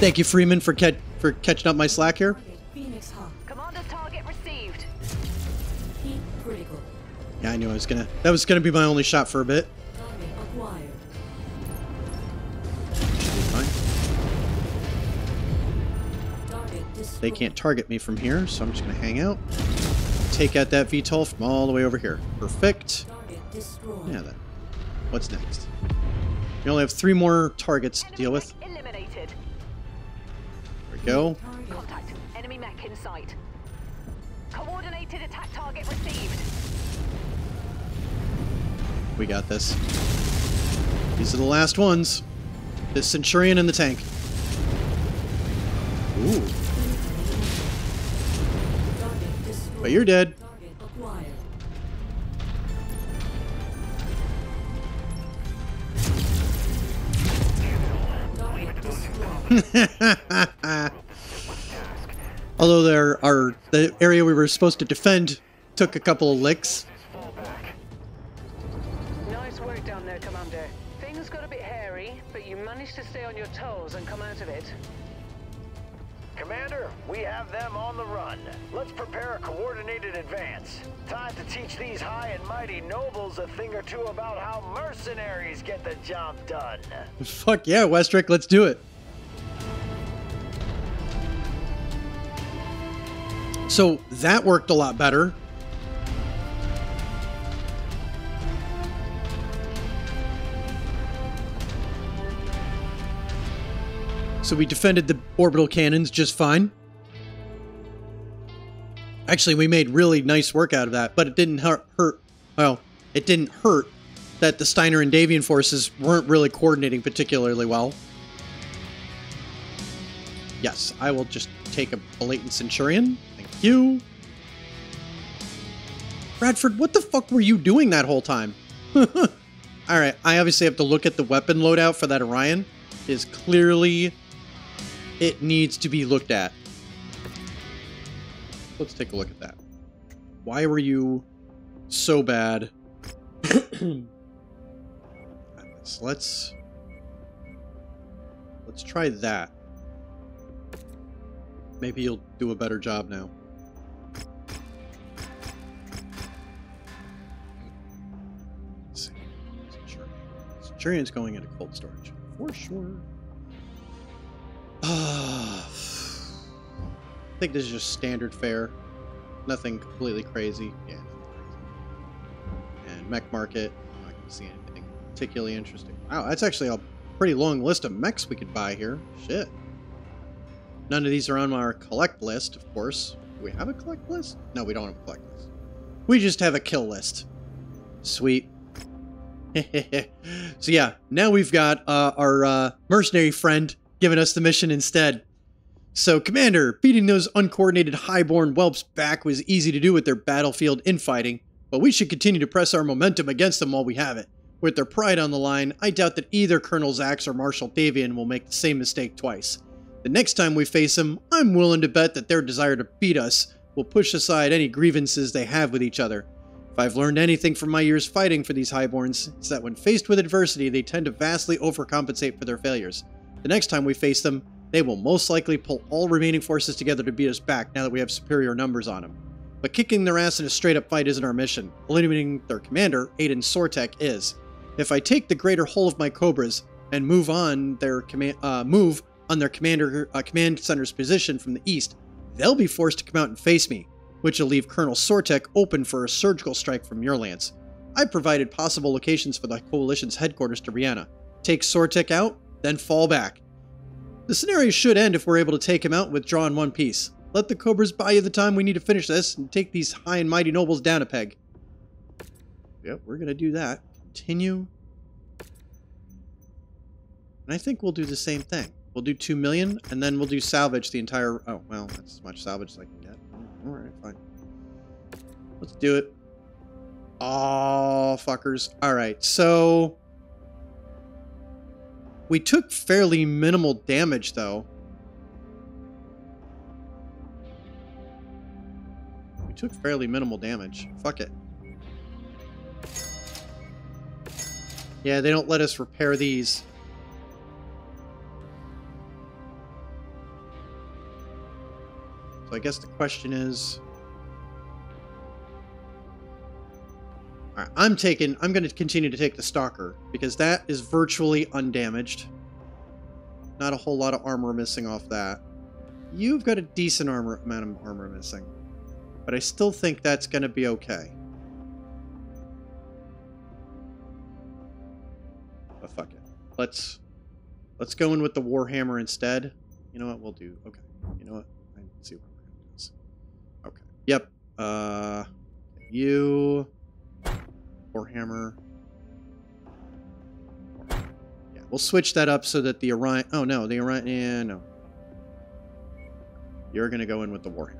Thank you, Freeman, for catch for catching up my slack here. Phoenix Hawk. Commander, target received. Heat critical. Yeah, I knew I was gonna. That was gonna be my only shot for a bit. Target acquired. Should be fine. Target destroyed. They can't target me from here, so I'm just gonna hang out. Take out that V TOL from all the way over here. Perfect. Yeah, then. What's next? We only have three more targets to deal with. There we go. Contact. Enemy mech in sight. Coordinated attack target received. We got this. These are the last ones. The Centurion in the tank. Ooh. But you're dead. Although there are the area we were supposed to defend took a couple of licks. Nice work down there, Commander. Things got a bit hairy, but you managed to stay on your toes and come out of it. Commander, we have them on the run. Let's prepare a coordinated advance. Time to teach these high and mighty nobles a thing or two about how mercenaries get the job done. Fuck yeah, Westrick, let's do it. So that worked a lot better. So we defended the orbital cannons just fine. Actually, we made really nice work out of that, but it didn't hurt, hurt. Well, it didn't hurt that the Steiner and Davion forces weren't really coordinating particularly well. Yes, I will just take a blatant Centurion. Thank you. Bradford, what the fuck were you doing that whole time? Alright, I obviously have to look at the weapon loadout for that Orion. It is clearly... It needs to be looked at. Let's take a look at that. Why were you so bad? So let's let's try that. Maybe you'll do a better job now. Let's see. Centurion. Centurion's going into cold storage for sure. Uh, I think this is just standard fare. Nothing completely crazy. Yeah, nothing crazy. And mech market. I'm not going to see anything particularly interesting. Wow, that's actually a pretty long list of mechs we could buy here. Shit. None of these are on our collect list, of course. Do we have a collect list? No, we don't have a collect list. We just have a kill list. Sweet. So yeah, now we've got uh, our uh, mercenary friend giving us the mission instead. So, Commander, beating those uncoordinated highborn whelps back was easy to do with their battlefield infighting, but we should continue to press our momentum against them while we have it. With their pride on the line, I doubt that either Colonel Zax or Marshal Davion will make the same mistake twice. The next time we face them, I'm willing to bet that their desire to beat us will push aside any grievances they have with each other. If I've learned anything from my years fighting for these highborns, it's that when faced with adversity, they tend to vastly overcompensate for their failures. The next time we face them, they will most likely pull all remaining forces together to beat us back now that we have superior numbers on them. But kicking their ass in a straight-up fight isn't our mission. Eliminating their commander, Aidan Sortek, is. If I take the greater whole of my Cobras and move on their command, uh, move on their commander uh, command center's position from the east, they'll be forced to come out and face me, which will leave Colonel Sortek open for a surgical strike from your lance. I provided possible locations for the Coalition's headquarters to Rihanna. Take Sortek out, then fall back. The scenario should end if we're able to take him out, withdraw in one piece. Let the Cobras buy you the time we need to finish this and take these high and mighty nobles down a peg. Yep, we're going to do that. Continue. And I think we'll do the same thing. We'll do two million, and then we'll do salvage the entire... Oh, well, that's as much salvage as I can get. Alright, fine. Let's do it. Aw, fuckers. Alright, so... we took fairly minimal damage, though. We took fairly minimal damage. Fuck it. Yeah, they don't let us repair these. So I guess the question is... Alright, I'm taking... I'm going to continue to take the Stalker, because that is virtually undamaged. Not a whole lot of armor missing off that. You've got a decent armor amount of armor missing. But I still think that's going to be okay. But fuck it. Let's... Let's go in with the Warhammer instead. You know what? We'll do... Okay. You know what? Let's see what we're going to do. Okay. Yep. Uh, you. Warhammer. Yeah, we'll switch that up so that the Orion... Oh, no. The Orion... Yeah, no. You're going to go in with the Warhammer.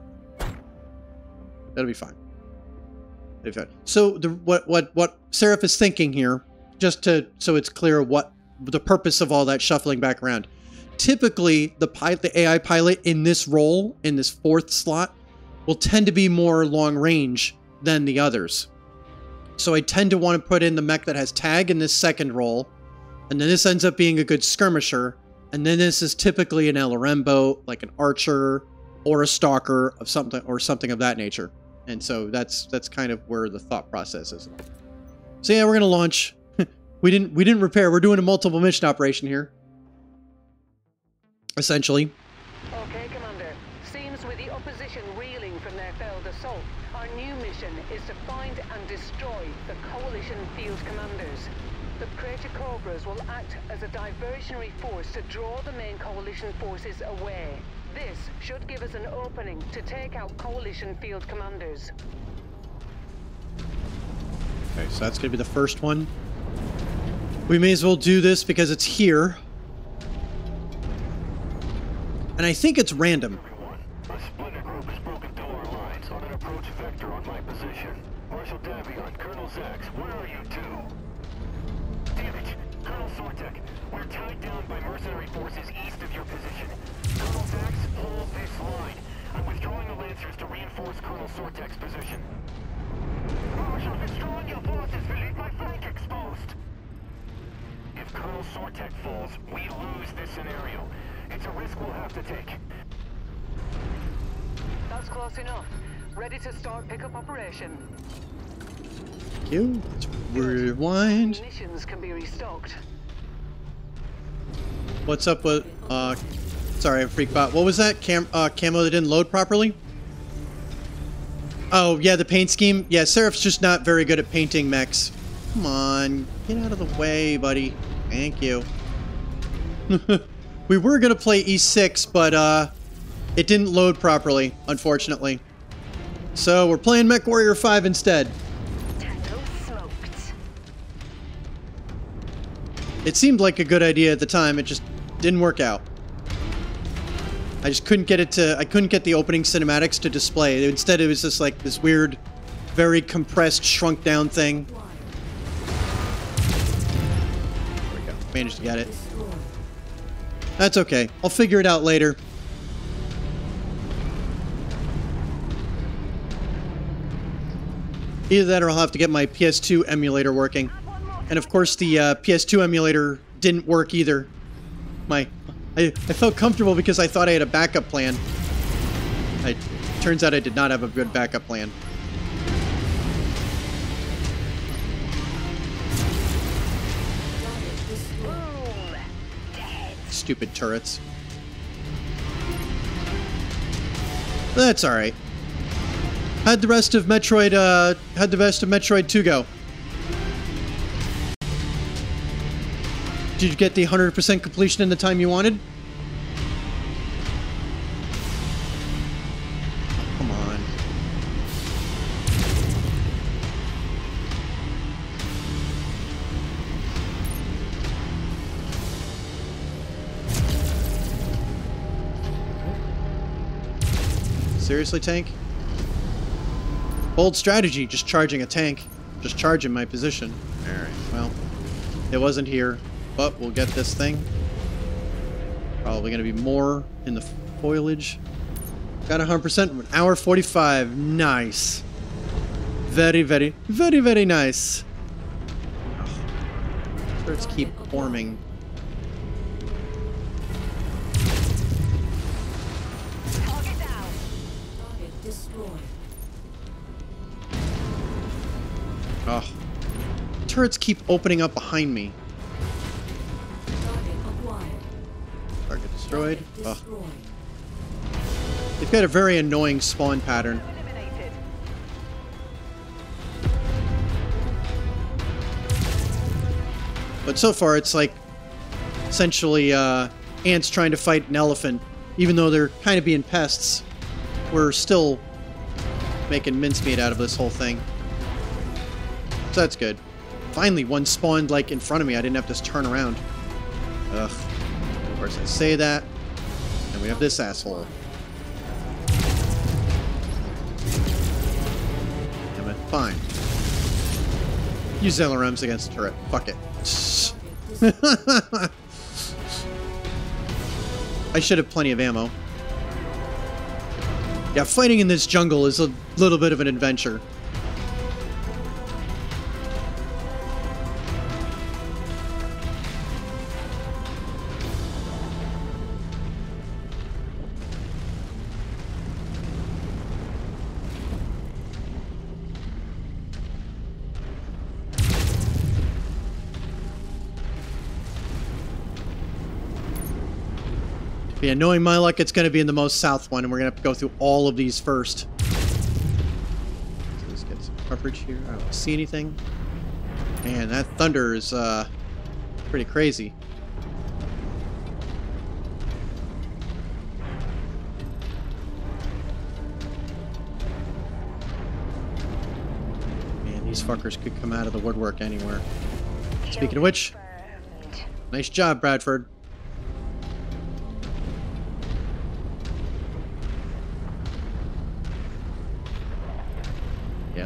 That'll be fine. That'll be fine. So, the, what, what, what Seraph is thinking here, just to so it's clear what the purpose of all that shuffling back around... Typically, the pilot, the A I pilot in this role, in this fourth slot, will tend to be more long range than the others. So I tend to want to put in the mech that has tag in this second role, and then this ends up being a good skirmisher, and then this is typically an L R M boat, like an Archer or a Stalker of something or something of that nature. And so that's that's kind of where the thought process is. So yeah, we're gonna launch. we didn't we didn't repair. We're doing a multiple mission operation here. Essentially. Okay, Commander. Seems with the opposition reeling from their failed assault, our new mission is to find and destroy the Coalition field commanders. The Praetor Cobras will act as a diversionary force to draw the main Coalition forces away. This should give us an opening to take out Coalition field commanders. Okay, so that's going to be the first one. We may as well do this because it's here. And I think it's random. A splinter group has broken through our lines on an approach vector on my position. Marshal Davion, Colonel Zax, where are you two? Damn it! Colonel Sortek, we're tied down by mercenary forces east of your position. Colonel Zax, hold this line. I'm withdrawing the Lancers to reinforce Colonel Sortek's position. Marshal, withdrawing your forces will leave my flank exposed. If Colonel Sortek falls, we lose this scenario. It's a risk we'll have to take. That's close enough. Ready to start pickup operation. Thank you. Let's rewind. Missions can be restocked. What's up with uh sorry, I freaked out. What was that? Cam uh camo that didn't load properly? Oh yeah, the paint scheme. Yeah, Seraph's just not very good at painting mechs. Come on, get out of the way, buddy. Thank you. We were going to play E six, but uh, it didn't load properly, unfortunately. So we're playing MechWarrior five instead. Tango smoked. It seemed like a good idea at the time, it just didn't work out. I just couldn't get it to, I couldn't get the opening cinematics to display. Instead it was just like this weird, very compressed, shrunk down thing. There we go, managed to get it. That's okay. I'll figure it out later. Either that or I'll have to get my P S two emulator working. And of course the uh, P S two emulator didn't work either. My, I, I felt comfortable because I thought I had a backup plan. I, turns out I did not have a good backup plan. Stupid turrets. That's alright. How'd the rest of Metroid, uh, how'd the rest of Metroid two go? Did you get the one hundred percent completion in the time you wanted? Come on. Seriously, tank? Bold strategy, just charging a tank. Just charging my position. Alright, well, it wasn't here, but we'll get this thing. Probably going to be more in the foliage. Got one hundred percent, an hour forty-five. Nice. Very, very, very, very nice. Turrets keep forming. Oh. Turrets keep opening up behind me. Target destroyed. Oh. They've got a very annoying spawn pattern. But so far it's like essentially uh, ants trying to fight an elephant. Even though they're kind of being pests, we're still making mincemeat out of this whole thing. So that's good. Finally, one spawned, like, in front of me. I didn't have to turn around. Ugh. Of course I say that. And we have this asshole. Damn it. Fine. Use L R Ms against the turret. Fuck it. I should have plenty of ammo. Yeah, fighting in this jungle is a little bit of an adventure. Yeah, knowing my luck, it's going to be in the most south one, and we're going to have to go through all of these first. Let's get some coverage here. I don't see anything. Man, that thunder is uh, pretty crazy. Man, these fuckers could come out of the woodwork anywhere. Speaking of which, nice job, Bradford.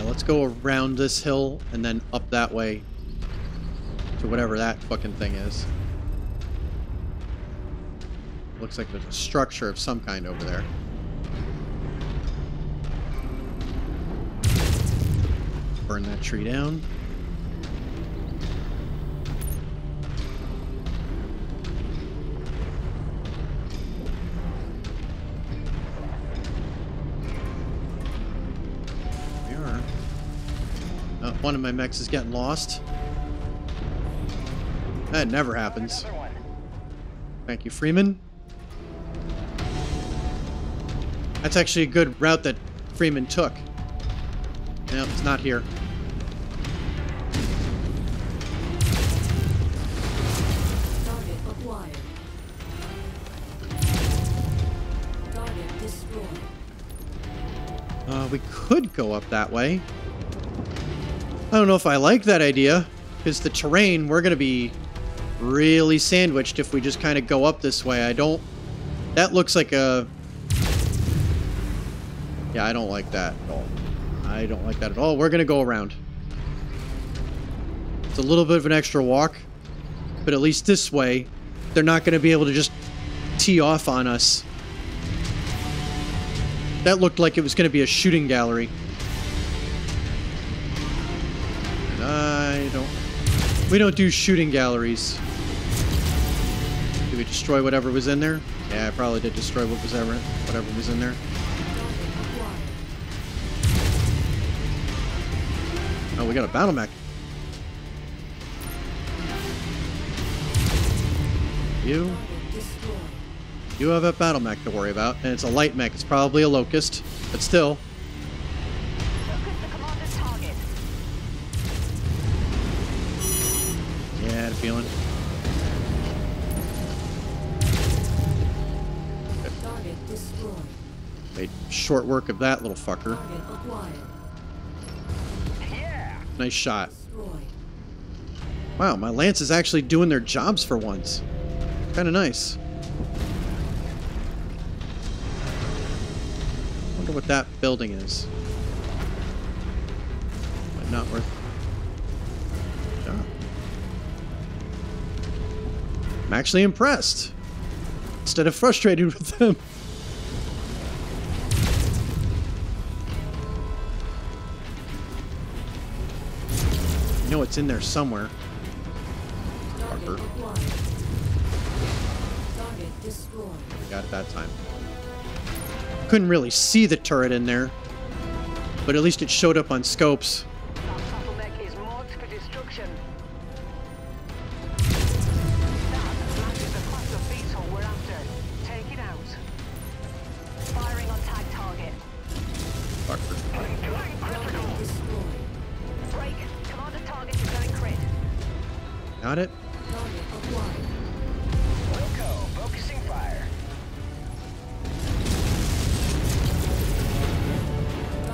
Let's go around this hill and then up that way to whatever that fucking thing is. Looks like there's a structure of some kind over there. Burn that tree down. One of my mechs is getting lost. That never happens. Thank you, Freeman. That's actually a good route that Freeman took. Nope, it's not here. Uh, we could go up that way. I don't know if I like that idea, because the terrain, we're going to be really sandwiched if we just kind of go up this way. I don't... That looks like a... Yeah, I don't like that at all. I don't like that at all. We're going to go around. It's a little bit of an extra walk, but at least this way, they're not going to be able to just tee off on us. That looked like it was going to be a shooting gallery. I don't... We don't do shooting galleries. Did we destroy whatever was in there? Yeah, I probably did destroy what was ever, whatever was in there. Oh, we got a battle mech. You. You have a battle mech to worry about, and it's a light mech. It's probably a locust, but still... Feeling. Made short work of that little fucker. Yeah. Nice shot. Wow, my Lance is actually doing their jobs for once. Kind of nice. Wonder what that building is. But not worth it. Yeah. I'm actually impressed. Instead of frustrated with them. I know it's in there somewhere. Harper. We got it that time. Couldn't really see the turret in there, but at least it showed up on scopes. Got it. Focusing fire.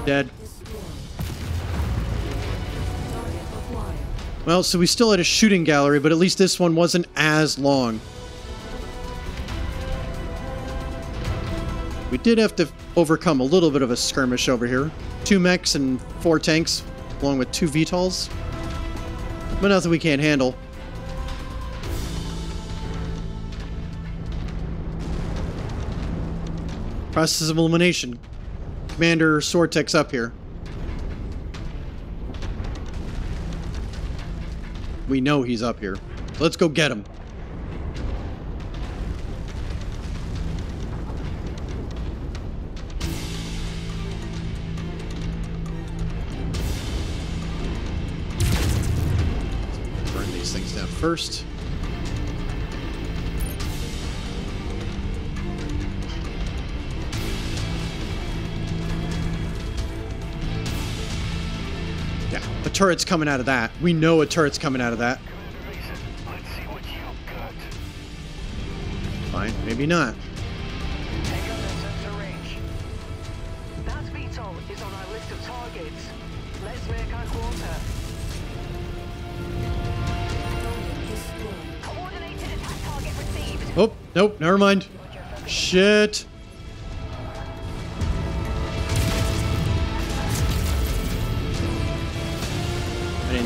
Dead. Well, so we still had a shooting gallery, but at least this one wasn't as long. We did have to overcome a little bit of a skirmish over here. Two mechs and four tanks, along with two V TOLs. But nothing we can't handle. Process of elimination. Commander Sortek's up here. We know he's up here. Let's go get him. Burn these things down first. Turret's coming out of that. We know a turret's coming out of that. Let's see what you got. Fine, maybe not. Take on the sensor range. That V TOL is on our list of targets. Let's make our quarter. Coordinated attack target received. Oh, nope, never mind. Shit.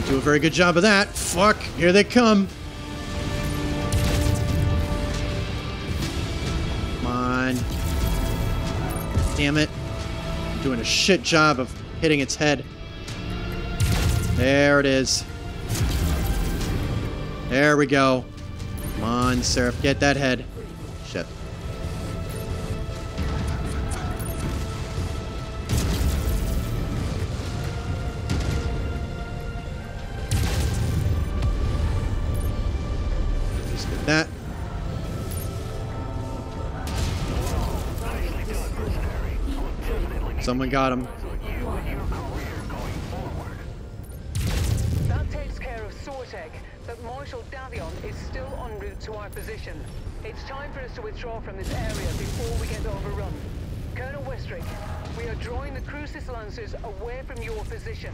Do a very good job of that. Fuck, here they come. Come on. Damn it. I'm doing a shit job of hitting its head. There it is. There we go. Come on, Seraph, get that head. Shit. That. Someone got him. That takes care of Sortek, but Marshal Davion is still en route to our position. It's time for us to withdraw from this area before we get overrun. Colonel Westrick, we are drawing the Crucis Lancers away from your position.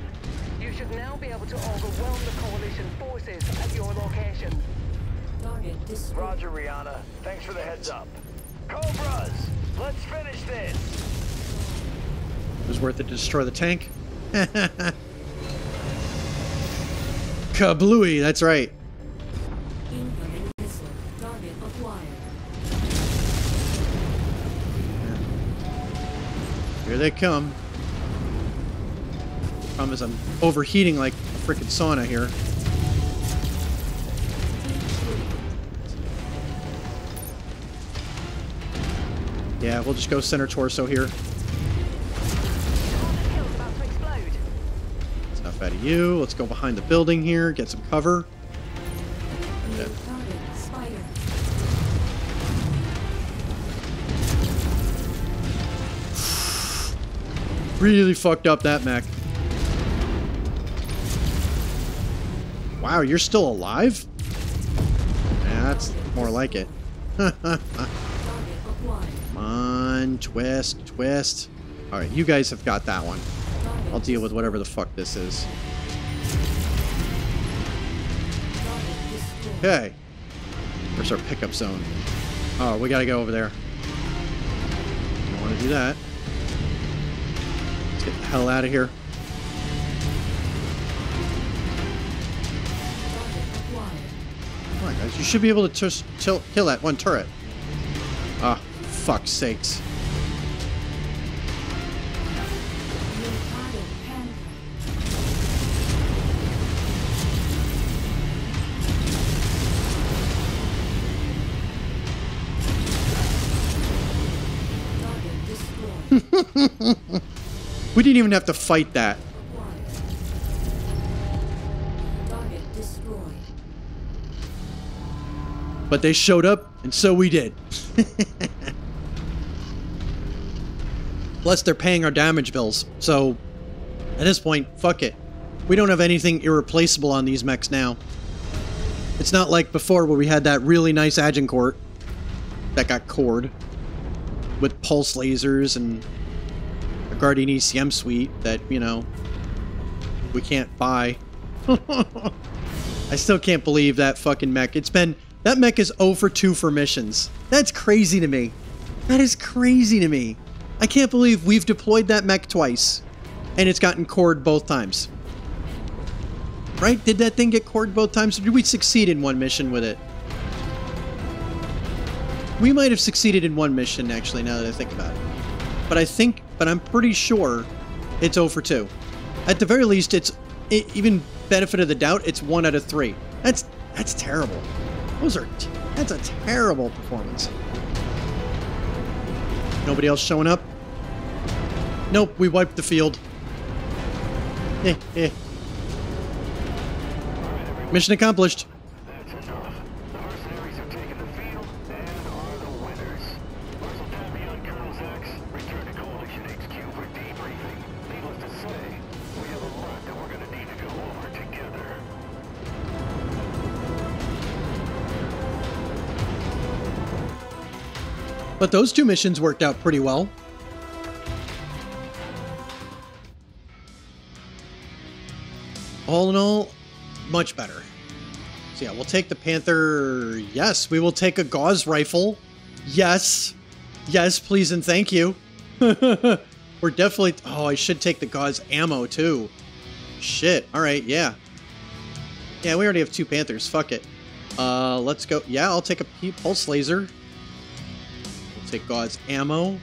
You should now be able to overwhelm the coalition forces at your location. Roger, Rihanna. Thanks for the heads up. Cobras! Let's finish this! It was worth it to destroy the tank. Kablooey, that's right. Incoming missile. Target acquired. Here they come. Problem is I'm overheating like a freaking sauna here. Yeah, we'll just go center torso here. Stuff out of you. Let's go behind the building here, get some cover. Yeah. Really fucked up that mech. Wow, you're still alive? Yeah, that's more like it. Come on. twist, twist. Alright, you guys have got that one. I'll deal with whatever the fuck this is. Okay. Where's our pickup zone? Oh, we gotta go over there. Don't wanna do that. Let's get the hell out of here. Come on, guys. You should be able to kill that one turret. Ah, oh, fuck's sakes. We didn't even have to fight that. But they showed up, and so we did. Plus, they're paying our damage bills. So, at this point, fuck it. We don't have anything irreplaceable on these mechs now. It's not like before where we had that really nice Agincourt that got cored with pulse lasers and a Guardian E C M suite that, you know, we can't buy. I still can't believe that fucking mech. It's been... That mech is zero for two for missions. That's crazy to me. That is crazy to me. I can't believe we've deployed that mech twice. And it's gotten cored both times. Right? Did that thing get cored both times? Or did we succeed in one mission with it? We might have succeeded in one mission, actually, now that I think about it. But I think... But I'm pretty sure it's zero for two. At the very least, it's... It, even benefit of the doubt, it's one out of three. That's... That's terrible. Those are t that's a terrible performance. Nobody else showing up? Nope, we wiped the field. Eh, eh. Mission accomplished. That's enough. The mercenaries have taken the field and are the winners. Marshal Davion, Colonel X, return to Coalition H Q for debriefing. Needless to say, we have a lot that we're going to need to go over together. But those two missions worked out pretty well. All in all, much better. So yeah, we'll take the Panther. Yes, we will take a Gauss rifle. Yes. Yes, please and thank you. We're definitely... Oh, I should take the Gauss ammo too. Shit. All right, yeah. Yeah, we already have two Panthers. Fuck it. Uh, let's go... Yeah, I'll take a pulse laser. Take Gauss ammo. I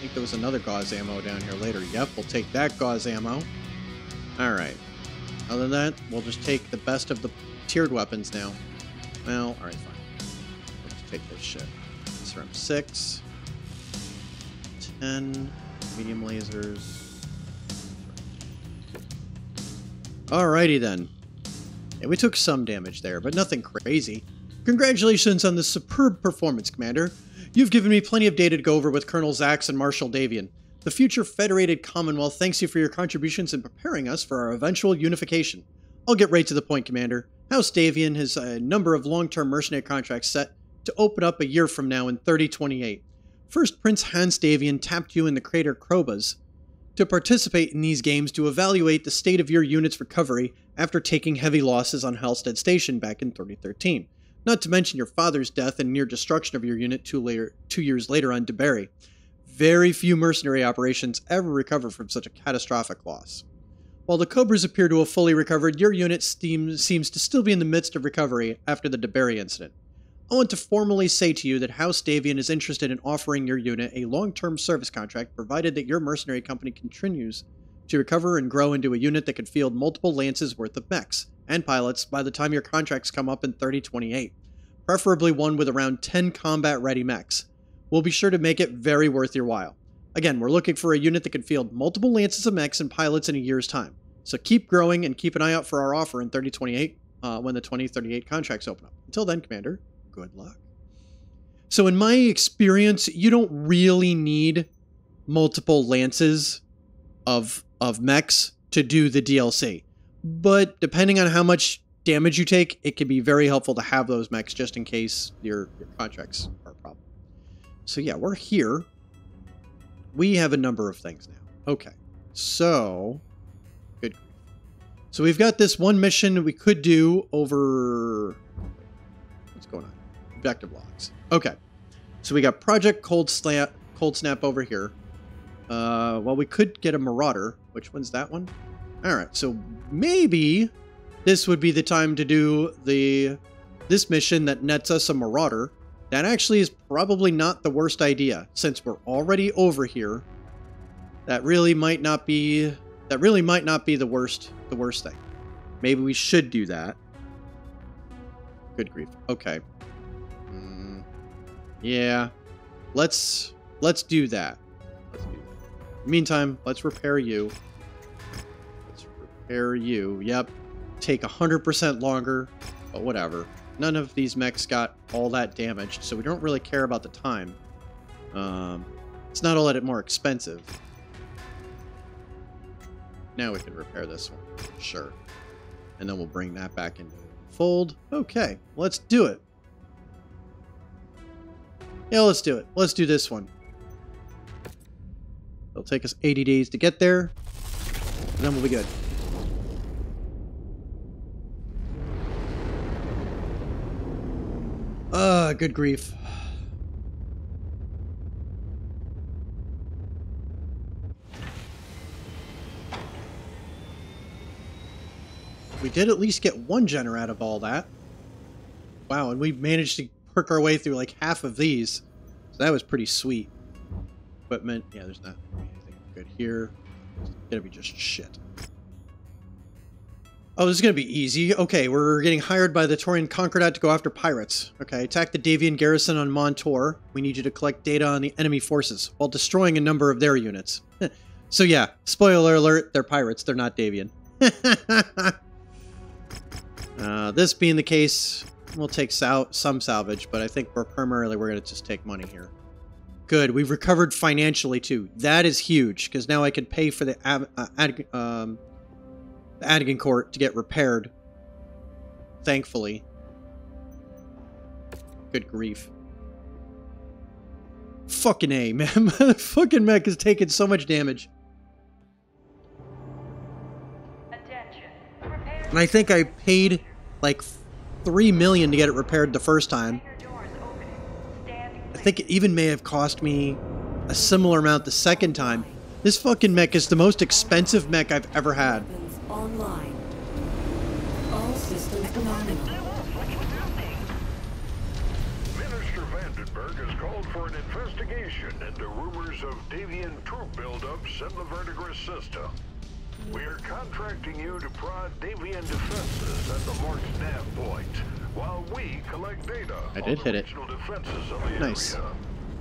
think there was another Gauss ammo down here later. Yep, we'll take that Gauss ammo. Alright. Other than that, we'll just take the best of the tiered weapons now. Well, alright, fine. Let's just take this shit. S R M six. ten. Medium lasers. Alrighty then. Yeah, we took some damage there, but nothing crazy. Congratulations on the superb performance, Commander. You've given me plenty of data to go over with Colonel Zax and Marshal Davion. The future Federated Commonwealth thanks you for your contributions in preparing us for our eventual unification. I'll get right to the point, Commander. House Davion has a number of long-term mercenary contracts set to open up a year from now in thirty twenty-eight. First Prince Hanse Davion tapped you in the crater Krobas to participate in these games to evaluate the state of your unit's recovery after taking heavy losses on Halstead Station back in thirty thirteen. Not to mention your father's death and near destruction of your unit two, later, two years later on DeBerry. Very few mercenary operations ever recover from such a catastrophic loss. While the Cobras appear to have fully recovered, your unit seems to still be in the midst of recovery after the DeBerry incident. I want to formally say to you that House Davion is interested in offering your unit a long-term service contract, provided that your mercenary company continues to recover and grow into a unit that can field multiple lances worth of mechs and pilots by the time your contracts come up in thirty twenty-eight, preferably one with around ten combat-ready mechs. We'll be sure to make it very worth your while. Again, we're looking for a unit that can field multiple lances of mechs and pilots in a year's time, so keep growing and keep an eye out for our offer in thirty twenty-eight uh, when the twenty thirty-eight contracts open up. Until then, Commander, good luck. So in my experience, you don't really need multiple lances of, of mechs to do the D L C. But depending on how much damage you take, it can be very helpful to have those mechs just in case your, your contracts are a problem. So yeah, we're here. we have a number of things now. Okay, so good. So we've got this one mission we could do over. What's going on? Objective logs. Okay, so we got Project Cold Snap, Cold Snap over here. Uh, well, we could get a Marauder. Which one's that one? All right, so maybe this would be the time to do the this mission that nets us a Marauder. That actually is probably not the worst idea, since we're already over here. That really might not be that really might not be the worst the worst thing. Maybe we should do that. Good grief. Okay. Mm, yeah. Let's let's do that. Let's do that. Meantime, let's repair you. Let's repair you. Yep. Take one hundred percent longer, but whatever. None of these mechs got all that damaged, so we don't really care about the time. Um, it's not all that more expensive. Now we can repair this one. Sure. And then we'll bring that back into the fold. Okay, let's do it. Yeah, let's do it. Let's do this one. It'll take us eighty days to get there, and then we'll be good. Uh, good grief. We did at least get one gener out of all that. Wow, and we managed to perk our way through like half of these. So that was pretty sweet. Equipment, yeah, there's not anything good here. It's gonna be just shit. Oh, this is going to be easy. Okay, we're getting hired by the Taurian Concordat to go after pirates. Okay, attack the Davion garrison on Montour. We need you to collect data on the enemy forces while destroying a number of their units. So yeah, spoiler alert, they're pirates. They're not Davion. uh, this being the case, we'll take sal some salvage, but I think we're primarily we're going to just take money here. Good, we've recovered financially too. That is huge, because now I can pay for the... Av uh, ad um, Agincourt to get repaired. Thankfully. Good grief. Fucking A, man. The fucking mech is taking so much damage. And I think I paid like three million dollars to get it repaired the first time. I think it even may have cost me a similar amount the second time. This fucking mech is the most expensive mech I've ever had. Online. All systems nominal. Minister Vandenberg has called for an investigation into rumors of Davion troop buildups in the Vertigris system. We are contracting you to prod Davion defenses at the marked nav point, while we collect data I did on the hit regional it. defenses of the nice. area.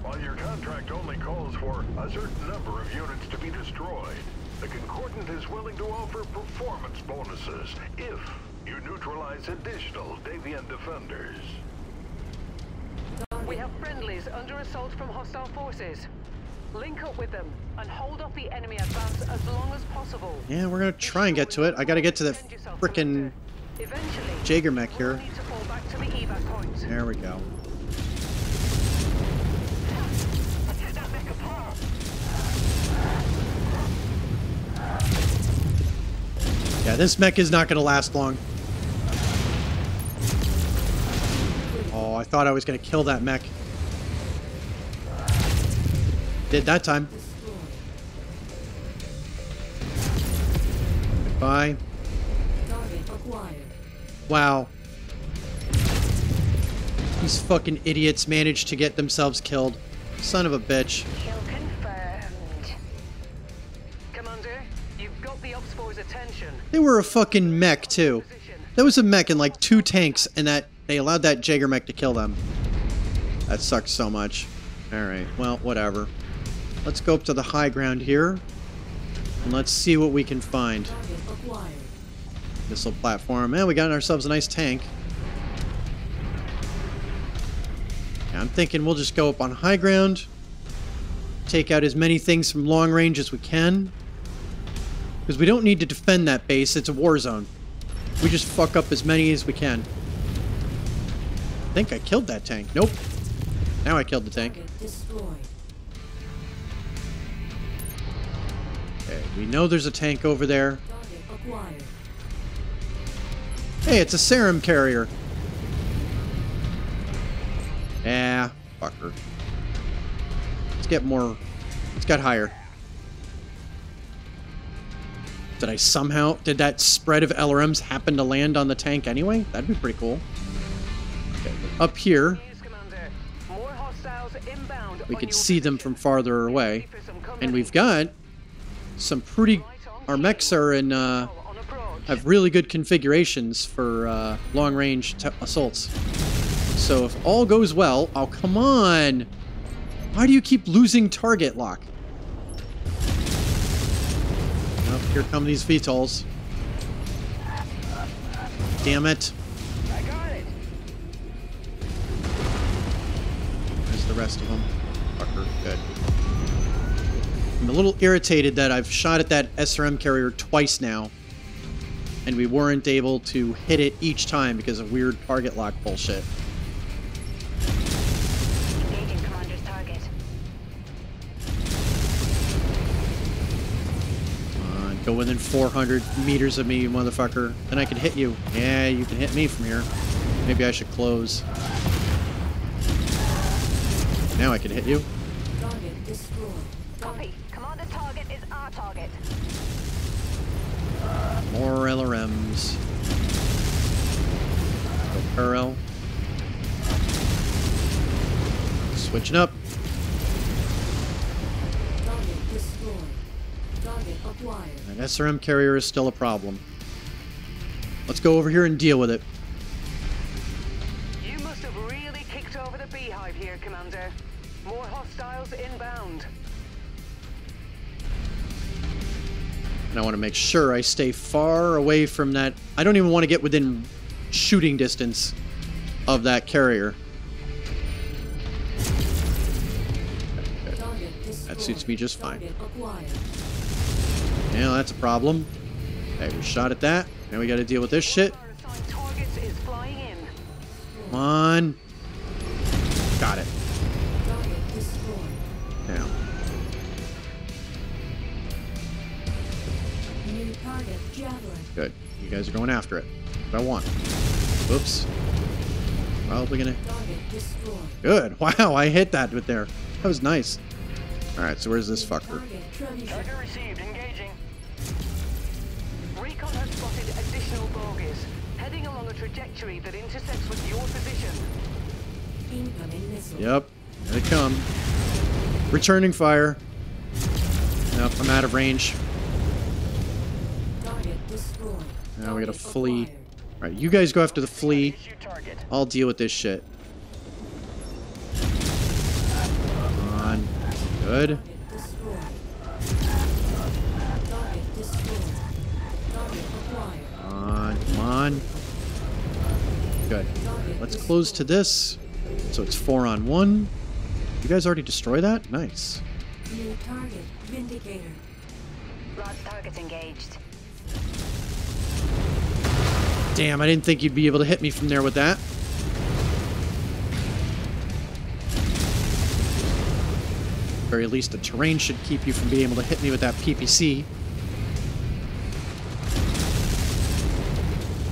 While your contract only calls for a certain number of units to be destroyed, the Concordant is willing to offer performance bonuses if you neutralize additional Davion defenders. We have friendlies under assault from hostile forces. Link up with them and hold off the enemy advance as long as possible. Yeah, we're going to try and get to it. I got to get to the frickin' Jaeger mech here. There we go. Yeah, this mech is not going to last long. Oh, I thought I was going to kill that mech. Did that time. Goodbye. Wow. These fucking idiots managed to get themselves killed. Son of a bitch. They were a fucking mech, too. That was a mech and like two tanks, and that they allowed that Jaeger mech to kill them. That sucks so much. Alright, well, whatever. Let's go up to the high ground here, and let's see what we can find. Missile platform. And we got ourselves a nice tank. Yeah, I'm thinking we'll just go up on high ground, take out as many things from long range as we can. Because we don't need to defend that base, it's a war zone. We just fuck up as many as we can. I think I killed that tank. Nope. Now I killed the tank. Okay, we know there's a tank over there. Hey, it's a serum carrier. Eh, fucker. Let's get more. Let's get higher. Did I somehow... Did that spread of L R Ms happen to land on the tank anyway? That'd be pretty cool. Okay, up here... We could see them from farther away. And we've got some pretty... Our mechs are in... Uh, have really good configurations for uh, long-range assaults. So if all goes well... Oh, come on! Why do you keep losing target lock? Oh, here come these VTOLs. Damn it. I got it. There's the rest of them. Fucker, good. I'm a little irritated that I've shot at that S R M carrier twice now, and we weren't able to hit it each time because of weird target lock bullshit. Engaging commander's target. Come on, go within four hundred meters of me, you motherfucker. Then I can hit you. Yeah, you can hit me from here. Maybe I should close. Now I can hit you. Target destroyed. Copy. Commander's target is our target. More L R Ms. Curl. Switching up. Target destroyed. Target acquired. An S R M carrier is still a problem. Let's go over here and deal with it. You must have really kicked over the beehive here, Commander. More hostiles inbound. And I want to make sure I stay far away from that. I don't even want to get within shooting distance of that carrier. Okay. That suits me just fine. Now that's a problem. Okay, we shot at that. Now we got to deal with this shit. Come on. Got it. Now. Good. You guys are going after it. What I want. Oops. Probably gonna... Good. Wow, I hit that with there. That was nice. Alright, so where's this fucker? Target received. Engaging. Recon has spotted additional bogies, heading along a trajectory that intersects with your position. Incoming missile. Yep. Here they come. Returning fire. Nope, I'm out of range. Now we gotta flee. Alright, you guys go after the flea. I'll deal with this shit. Come on. Good. Come on. Come on. Good. Let's close to this. So it's four on one. You guys already destroy that? Nice. New target, Vindicator. Broad target engaged. Damn, I didn't think you'd be able to hit me from there with that. At the very least, the terrain should keep you from being able to hit me with that P P C.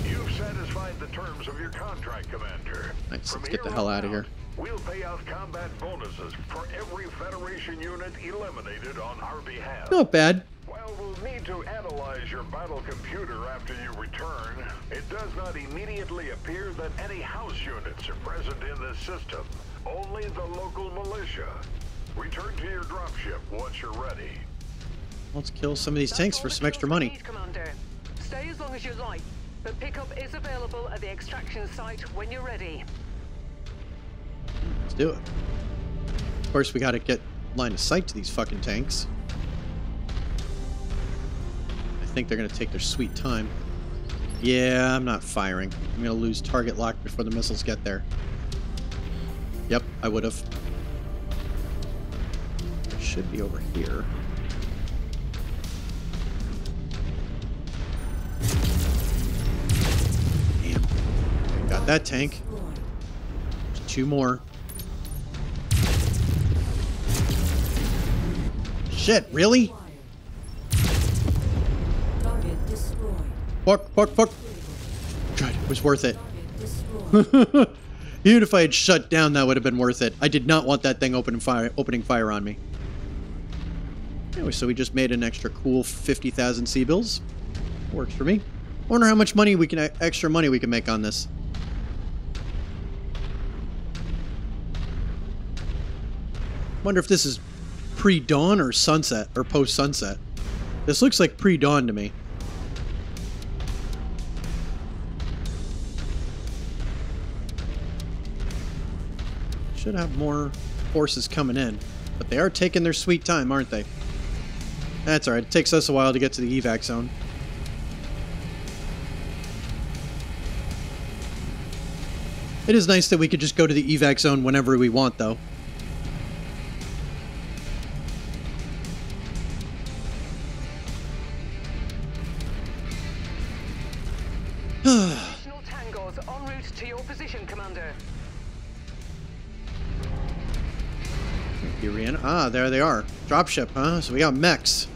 You've satisfied the terms of your contract, Commander. Nice, let's get the hell out of here. We'll pay out combat bonuses for every Federation unit eliminated on our behalf. Not bad. While we'll need to analyze your battle computer after you return, it does not immediately appear that any house units are present in this system, only the local militia. Return to your dropship once you're ready. Let's kill some of these tanks for some extra money. Commander. Stay as long as you like, but pickup is available at the extraction site when you're ready. Let's do it. Of course, we gotta get line of sight to these fucking tanks. I think they're going to take their sweet time. Yeah, I'm not firing. I'm going to lose target lock before the missiles get there. Yep, I would have. Should be over here. Damn. Okay, got that tank. There's two more. Shit, really? Fuck, fuck, fuck. God, it was worth it. Even if I had shut down, that would have been worth it. I did not want that thing opening fire, opening fire on me. Anyway, so we just made an extra cool fifty thousand sea bills. Works for me. I wonder how much money we can, extra money we can make on this. Wonder if this is pre-dawn or sunset, or post-sunset. This looks like pre-dawn to me. Should have more horses coming in, but they are taking their sweet time, aren't they? That's alright, it takes us a while to get to the evac zone. It is nice that we could just go to the evac zone whenever we want, though. Ah, there they are. Dropship, huh? So we got mechs.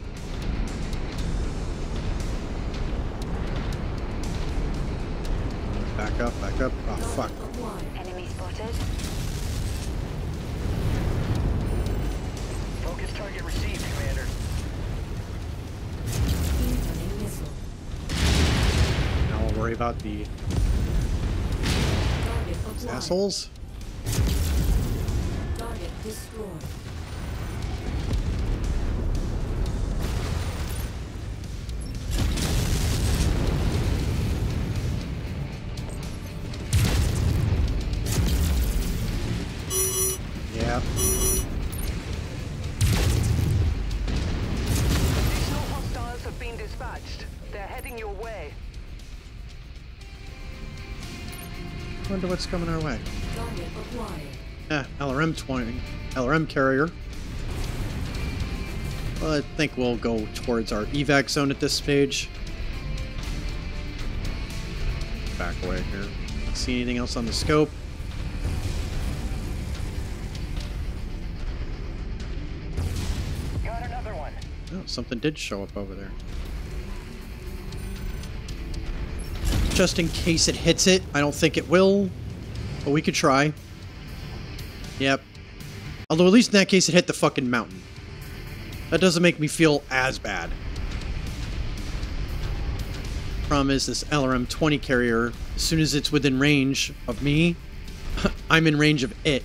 Back up, back up. Oh, fuck. Enemy spotted. Focus target received, Commander. Now we'll worry about the assholes. Target destroyed. What's coming our way? Yeah, L R M twenty, L R M carrier. Well, I think we'll go towards our evac zone at this stage. Back away here. Don't see anything else on the scope? Got another one. Oh, something did show up over there. Just in case it hits it. I don't think it will, but we could try. Yep. Although at least in that case it hit the fucking mountain. That doesn't make me feel as bad. Problem is this L R M twenty carrier, as soon as it's within range of me, I'm in range of it.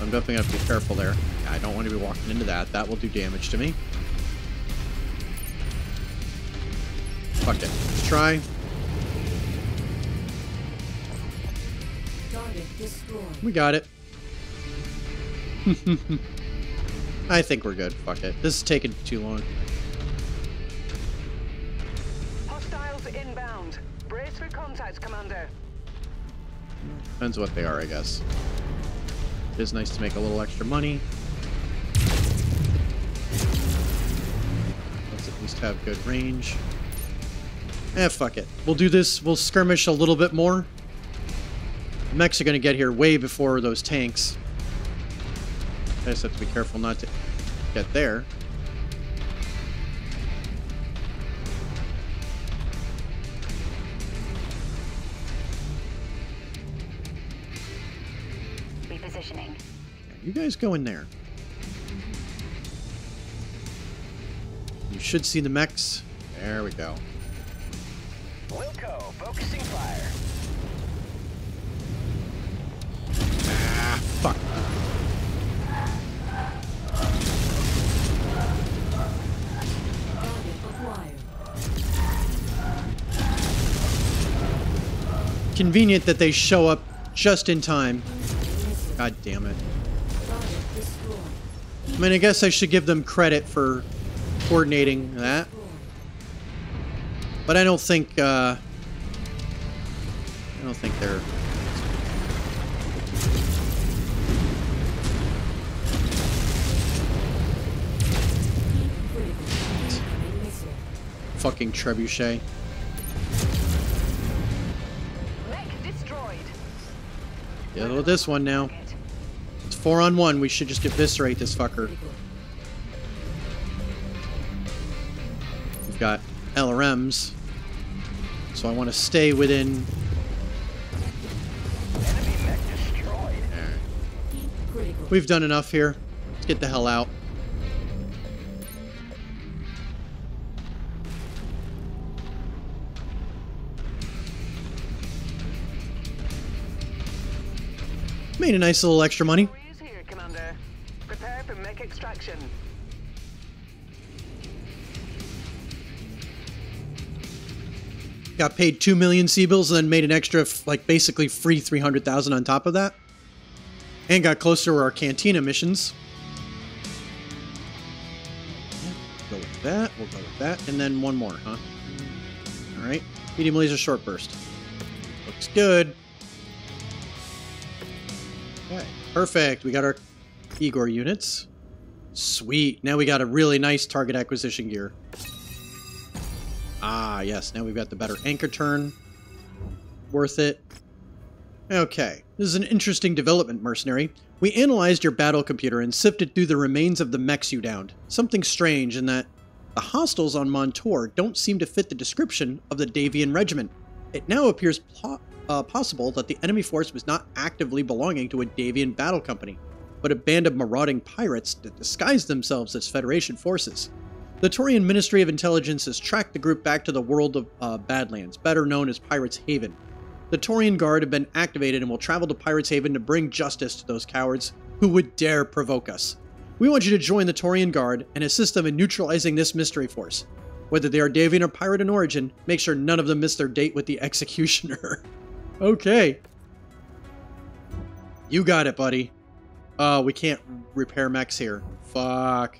I'm definitely gonna have to be careful there. I don't want to be walking into that. That will do damage to me. Fuck it. Let's try. We got it. I think we're good. Fuck it. This is taking too long. Hostiles inbound. Brace for contact, Commander. Depends what they are, I guess. It is nice to make a little extra money. Let's at least have good range. Eh, fuck it. We'll do this. We'll skirmish a little bit more. The mechs are going to get here way before those tanks. I just have to be careful not to get there. Repositioning. You guys go in there. You should see the mechs. There we go. Wilco, focusing fire. Ah, fuck. Convenient that they show up just in time. God damn it. I mean, I guess I should give them credit for coordinating that. But I don't think, uh, I don't think they're... Fucking trebuchet. Deal with this one now. It's four on one. We should just eviscerate this fucker. We've got L R Ms. So I want to stay within... Enemy mech destroyed. We've done enough here. Let's get the hell out. Made a nice little extra money. Here, Commander. Prepare for mech extraction. Got paid two million sea bills, and then made an extra, like basically free three hundred thousand on top of that, and got closer to our cantina missions. Yeah, we'll go with that. We'll go with that, and then one more, huh? All right, medium laser short burst. Looks good. Okay, perfect. We got our Igor units. Sweet. Now we got a really nice target acquisition gear. Ah, yes. Now we've got the better anchor turn. Worth it. Okay. This is an interesting development, mercenary. We analyzed your battle computer and sifted through the remains of the mechs you downed. Something strange in that the hostiles on Montour don't seem to fit the description of the Davion regiment. It now appears pl uh, possible that the enemy force was not actively belonging to a Davion battle company, but a band of marauding pirates that disguised themselves as Federation forces. The Taurian Ministry of Intelligence has tracked the group back to the world of uh, Badlands, better known as Pirates Haven. The Taurian Guard have been activated and will travel to Pirates Haven to bring justice to those cowards who would dare provoke us. We want you to join the Taurian Guard and assist them in neutralizing this mystery force. Whether they are Davion or pirate in origin, make sure none of them miss their date with the Executioner. Okay. You got it, buddy. Uh, we can't repair mechs here. Fuck.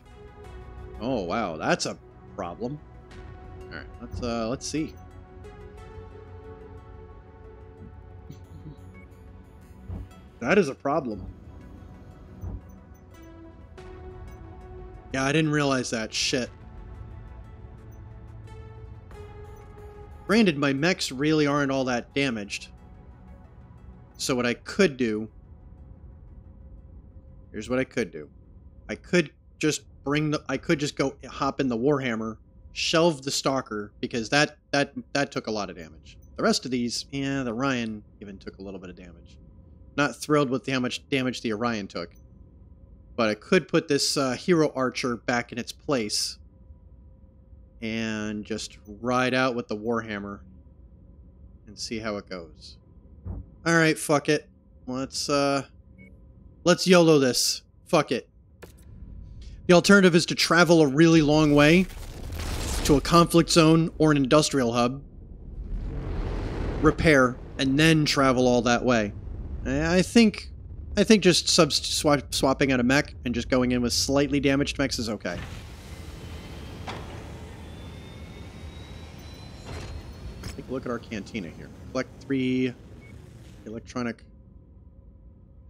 Oh wow, that's a problem. All right, let's uh, let's see. That is a problem. Yeah, I didn't realize that shit. Granted, my mechs really aren't all that damaged. So what I could do, here's what I could do. I could just. Bring the. I could just go hop in the Warhammer, shelve the Stalker because that that that took a lot of damage. The rest of these, yeah, the Orion even took a little bit of damage. Not thrilled with how much damage the Orion took, but I could put this uh, Hero Archer back in its place and just ride out with the Warhammer and see how it goes. All right, fuck it. Let's uh, let's YOLO this. Fuck it. The alternative is to travel a really long way to a conflict zone or an industrial hub, repair, and then travel all that way. I think I think just sub swap, swapping out a mech and just going in with slightly damaged mechs is okay. Take a look at our cantina here. Collect three electronic...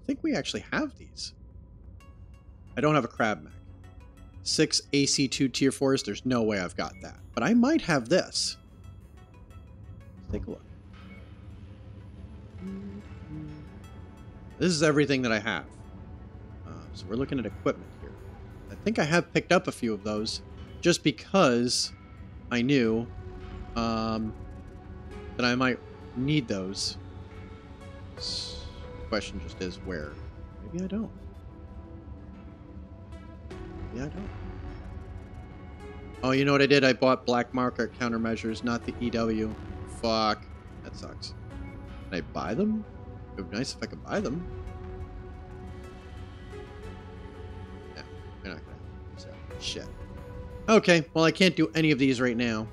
I think we actually have these. I don't have a crab mech. Six A C two tier fours. There's no way I've got that, but I might have this. Let's take a look. This is everything that I have. Uh, so we're looking at equipment here. I think I have picked up a few of those just because I knew um, that I might need those. The question just is where. Maybe I don't. Yeah, I don't. Oh, you know what I did? I bought black market countermeasures, not the E W. Fuck. That sucks. Can I buy them? It would be nice if I could buy them. Yeah, we're not gonna. So, shit. Okay, well, I can't do any of these right now.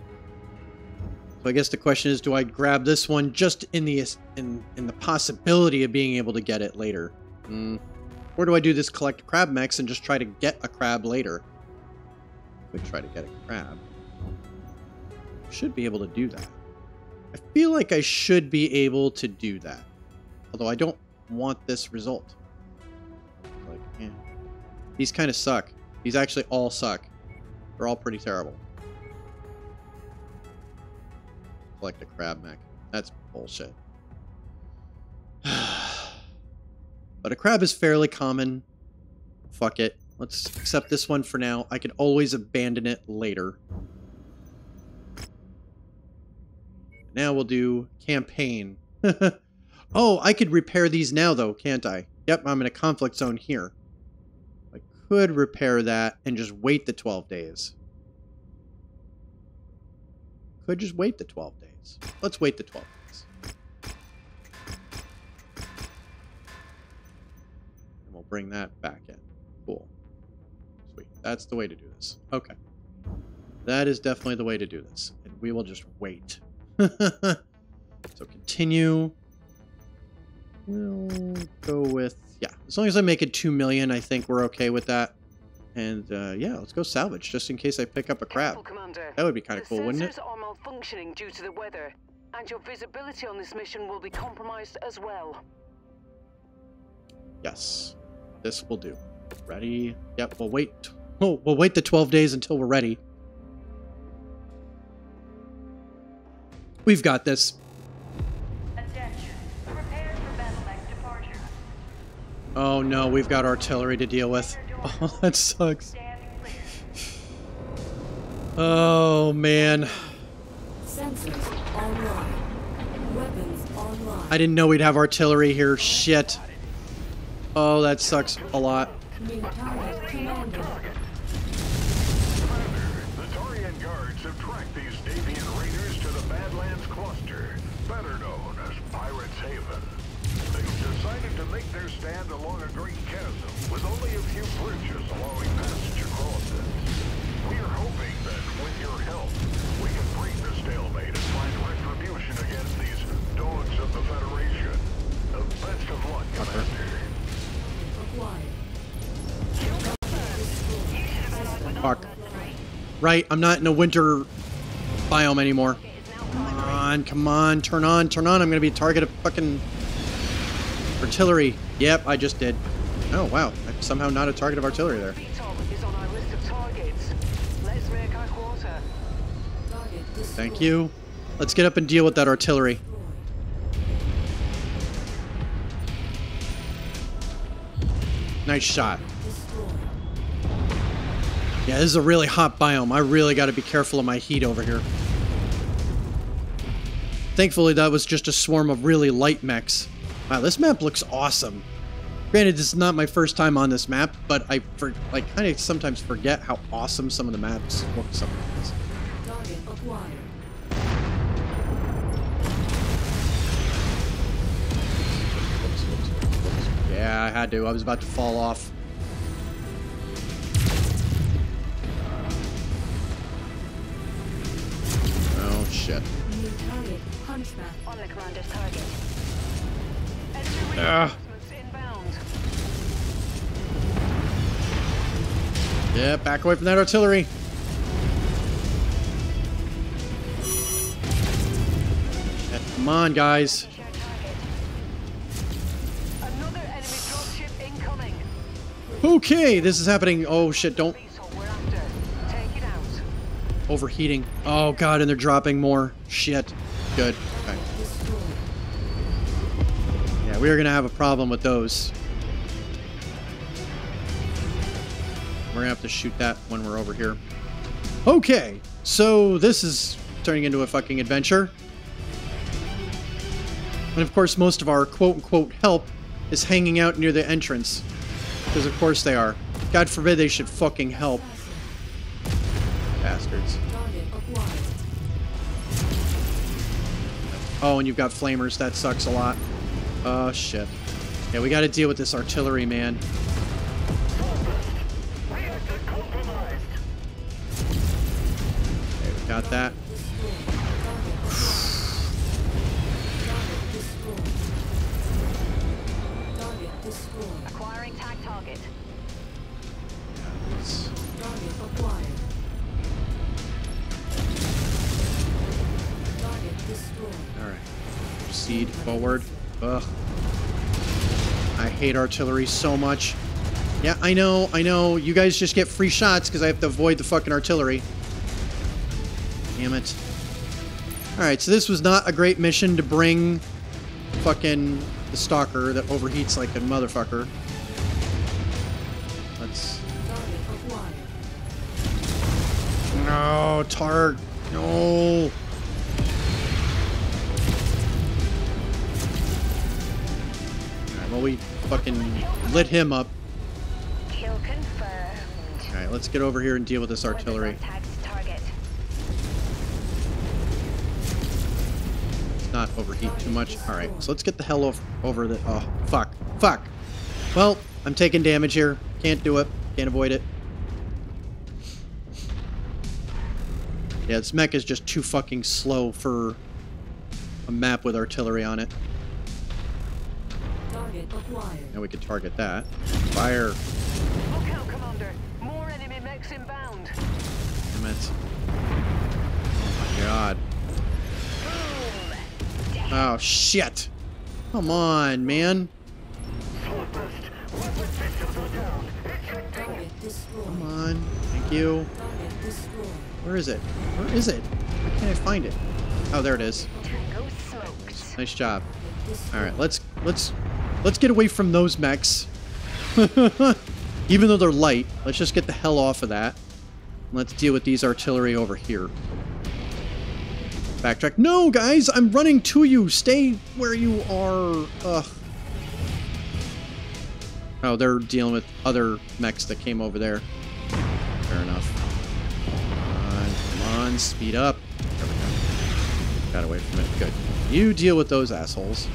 So I guess the question is, do I grab this one just in the in, in the possibility of being able to get it later? Hmm. Or do I do this collect crab mechs and just try to get a crab later? Could try to get a crab. Should be able to do that. I feel like I should be able to do that. Although I don't want this result. Like, eh. These kind of suck. These actually all suck. They're all pretty terrible. Collect a crab mech. That's bullshit. But a crab is fairly common. Fuck it. Let's accept this one for now. I could always abandon it later. Now we'll do campaign. Oh, I could repair these now, though, can't I? Yep, I'm in a conflict zone here. I could repair that and just wait the twelve days. Could just wait the twelve days. Let's wait the twelve days. And we'll bring that back in. Cool. Sweet. That's the way to do this. Okay. That is definitely the way to do this. And we will just wait. So continue. We'll go with, yeah, as long as I make it two million, I think we're okay with that. And uh, yeah, let's go salvage just in case I pick up a crab. Commander, that would be kind of cool, wouldn't it? The sensors are malfunctioning due to the weather, and your visibility on this mission will be compromised as well. Yes, this will do. Ready? Yep, we'll wait. Oh, we'll wait the twelve days until we're ready. We've got this. Oh no, we've got artillery to deal with. Oh, that sucks. Oh man. Sensors online. Weapons online. I didn't know we'd have artillery here. Shit. Oh, that sucks a lot. New target, Commander. The Taurian guards have tracked these Davion raiders to the Badlands cluster, better known as Pirates Haven. They've decided to make their stand along a great chasm with only a few bridges allowing passage across it. We are hoping that with your help, we can break the stalemate and find retribution against these dogs of the Federation. The best of luck, Commander. Fuck. Right, I'm not in a winter biome anymore. Come on, come on, turn on, turn on. I'm gonna be a target of fucking artillery. Yep, I just did. Oh, wow. I'm somehow not a target of artillery there. Thank you. Let's get up and deal with that artillery. Nice shot. Yeah, this is a really hot biome. I really got to be careful of my heat over here. Thankfully, that was just a swarm of really light mechs. Wow, this map looks awesome. Granted, this is not my first time on this map, but I for, like kind of sometimes forget how awesome some of the maps look sometimes. Target acquired. Yeah, I had to. I was about to fall off. Oh shit. New target, Hunchback on the commander's target. Uh. Yeah, back away from that artillery. Yeah, come on, guys. Another enemy dropship incoming. Okay, this is happening. Oh shit, don't. Overheating. Oh god, and they're dropping more. Shit. Good. Okay. We're going to have a problem with those. We're going to have to shoot that when we're over here. Okay, so this is turning into a fucking adventure. And of course, most of our quote-unquote help is hanging out near the entrance. Because of course they are. God forbid they should fucking help. Bastards. Oh, and you've got flamers. That sucks a lot. Oh, shit. Yeah, we gotta deal with this artillery, man. Okay, we got that. Acquiring tag target. Target acquired. Target destroyed. Alright. Proceed forward. Ugh. I hate artillery so much. Yeah, I know, I know. You guys just get free shots because I have to avoid the fucking artillery. Damn it. Alright, so this was not a great mission to bring fucking the Stalker that overheats like a motherfucker. Let's... No, Targ. No. well, we fucking lit him up. Kill confirmed. All right, let's get over here and deal with this artillery. Not overheat too much. All right, so let's get the hell over, over the... Oh, fuck. Fuck. Well, I'm taking damage here. Can't do it. Can't avoid it. Yeah, this mech is just too fucking slow for a map with artillery on it. Target acquired. Now we can target that. Fire. Look out, Commander. More enemy mechs inbound. Damn it. Oh my god. Oh, shit. Come on, man. Come on. Thank you. Where is it? Where is it? Why can't I find it? Oh, there it is. Nice job. All right, let's let's let's get away from those mechs. Even though they're light, let's just get the hell off of that. Let's deal with these artillery over here. Backtrack. No, guys, I'm running to you. Stay where you are. Ugh. Oh, they're dealing with other mechs that came over there. Fair enough. Come on, come on, speed up. There we go. Got away from it. Good. You deal with those assholes.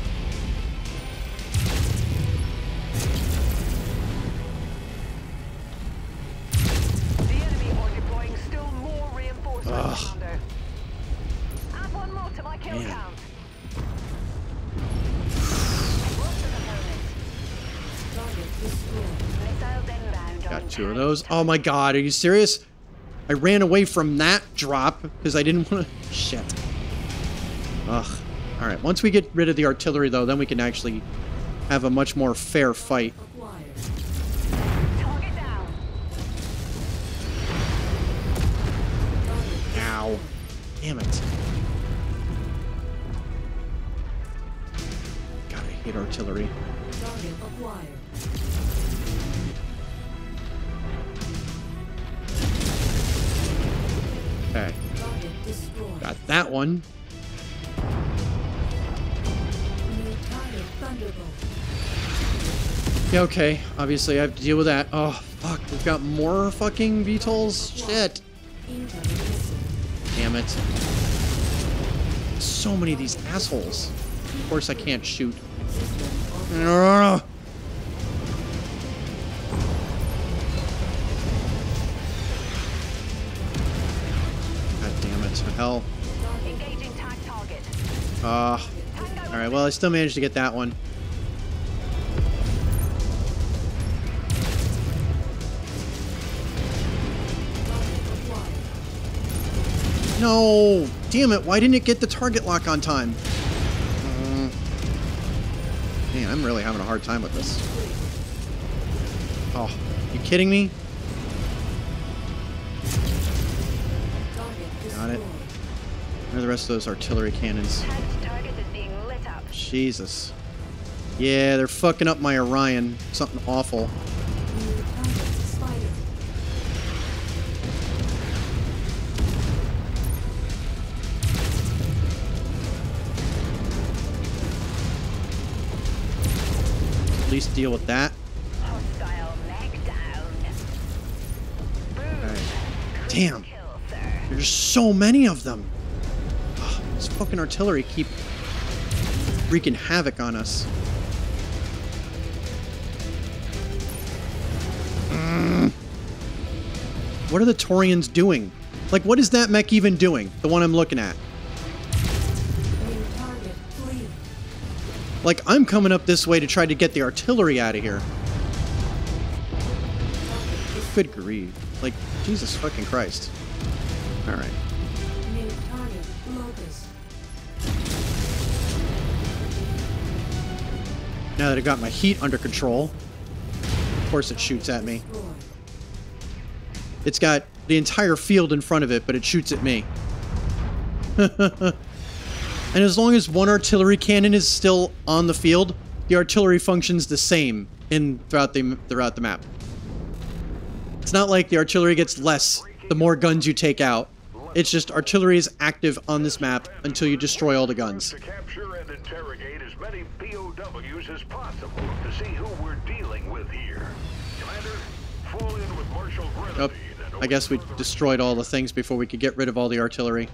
The enemy are deploying still more reinforcements. Ugh. Man. Got two of those. Oh my god, are you serious? I ran away from that drop because I didn't want to... Shit. Ugh. Alright, once we get rid of the artillery though, then we can actually have a much more fair fight. Ow. Damn it. Hate artillery. Okay. Got that one. Yeah, okay. Obviously, I have to deal with that. Oh, fuck. We've got more fucking V TOLs? Shit. Damn it. So many of these assholes. Of course, I can't shoot. God damn it, hell. Engaging tag target. Uh, Alright, well I still managed to get that one. No! Damn it, why didn't it get the target lock on time? Man, I'm really having a hard time with this. Oh, you kidding me? Got it. Where are the rest of those artillery cannons? Jesus. Yeah, they're fucking up my Orion. Something awful. Least deal with that. Right. Damn. There's so many of them. Oh, this fucking artillery keep wreaking havoc on us. Mm. What are the Taurians doing? Like, what is that mech even doing? The one I'm looking at. Like, I'm coming up this way to try to get the artillery out of here. Good grief. Like, Jesus fucking Christ. Alright. Now that I got my heat under control, of course it shoots at me. It's got the entire field in front of it, but it shoots at me. And as long as one artillery cannon is still on the field, the artillery functions the same in throughout the throughout the map. It's not like the artillery gets less the more guns you take out. It's just artillery is active on this map until you destroy all the guns. To capture and interrogate as many P O Ws as possible to see who we're dealing with here. Commander, fall in with Marshal Grenadier. Oh, I guess we destroyed all the things before we could get rid of all the artillery.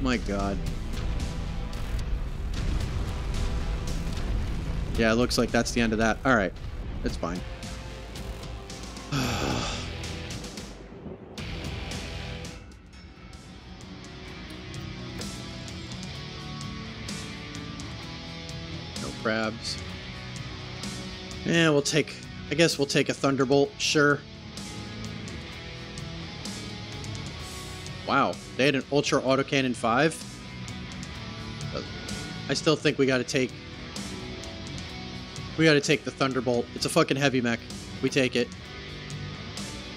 My God. Yeah, it looks like that's the end of that. All right, that's fine. No crabs. Yeah, we'll take. I guess we'll take a Thunderbolt. Sure. Wow, they had an Ultra Autocannon five. I still think we got to take. We got to take the Thunderbolt. It's a fucking heavy mech. We take it.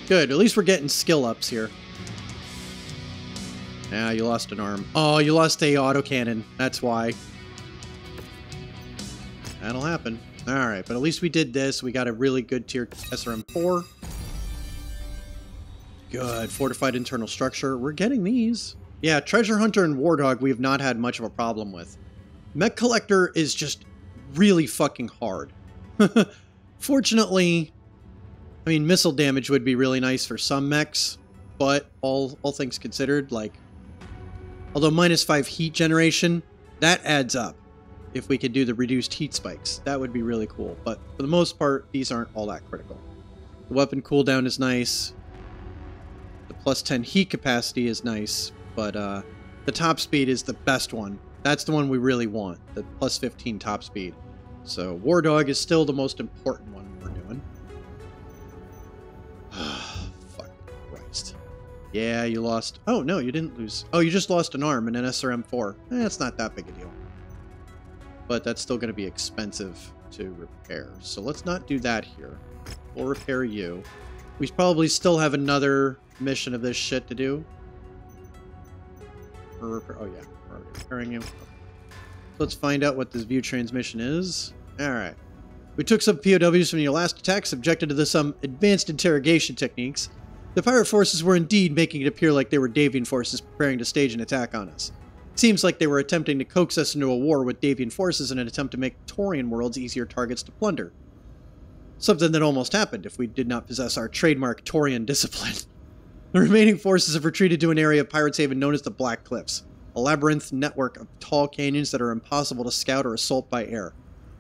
Good. At least we're getting skill ups here. Ah, you lost an arm. Oh, you lost a autocannon. That's why. That'll happen. All right, but at least we did this. We got a really good tier S R M four. Good. Fortified internal structure. We're getting these. Yeah, Treasure Hunter and Wardog we have not had much of a problem with. Mech Collector is just really fucking hard. Fortunately, I mean, missile damage would be really nice for some mechs, but all all things considered, like, although minus five heat generation, that adds up. If we could do the reduced heat spikes, that would be really cool. But for the most part, these aren't all that critical. The weapon cooldown is nice. The plus ten heat capacity is nice, but uh, the top speed is the best one. That's the one we really want, the plus fifteen top speed. So War Dog is still the most important one we're doing. Fuck Christ. Yeah, you lost. Oh, no, you didn't lose. Oh, you just lost an arm and an S R M four. That's eh, not that big a deal. But that's still going to be expensive to repair. So let's not do that here. We'll repair you. We probably still have another mission of this shit to do. Or repair. Oh, yeah. Repairing him. Let's find out what this view transmission is. Alright. We took some P O Ws from your last attack, subjected to the, some advanced interrogation techniques. The pirate forces were indeed making it appear like they were Davion forces preparing to stage an attack on us. It seems like they were attempting to coax us into a war with Davion forces in an attempt to make Taurian worlds easier targets to plunder. Something that almost happened if we did not possess our trademark Taurian discipline. The remaining forces have retreated to an area of Pirate's Haven known as the Black Cliffs. A labyrinth network of tall canyons that are impossible to scout or assault by air.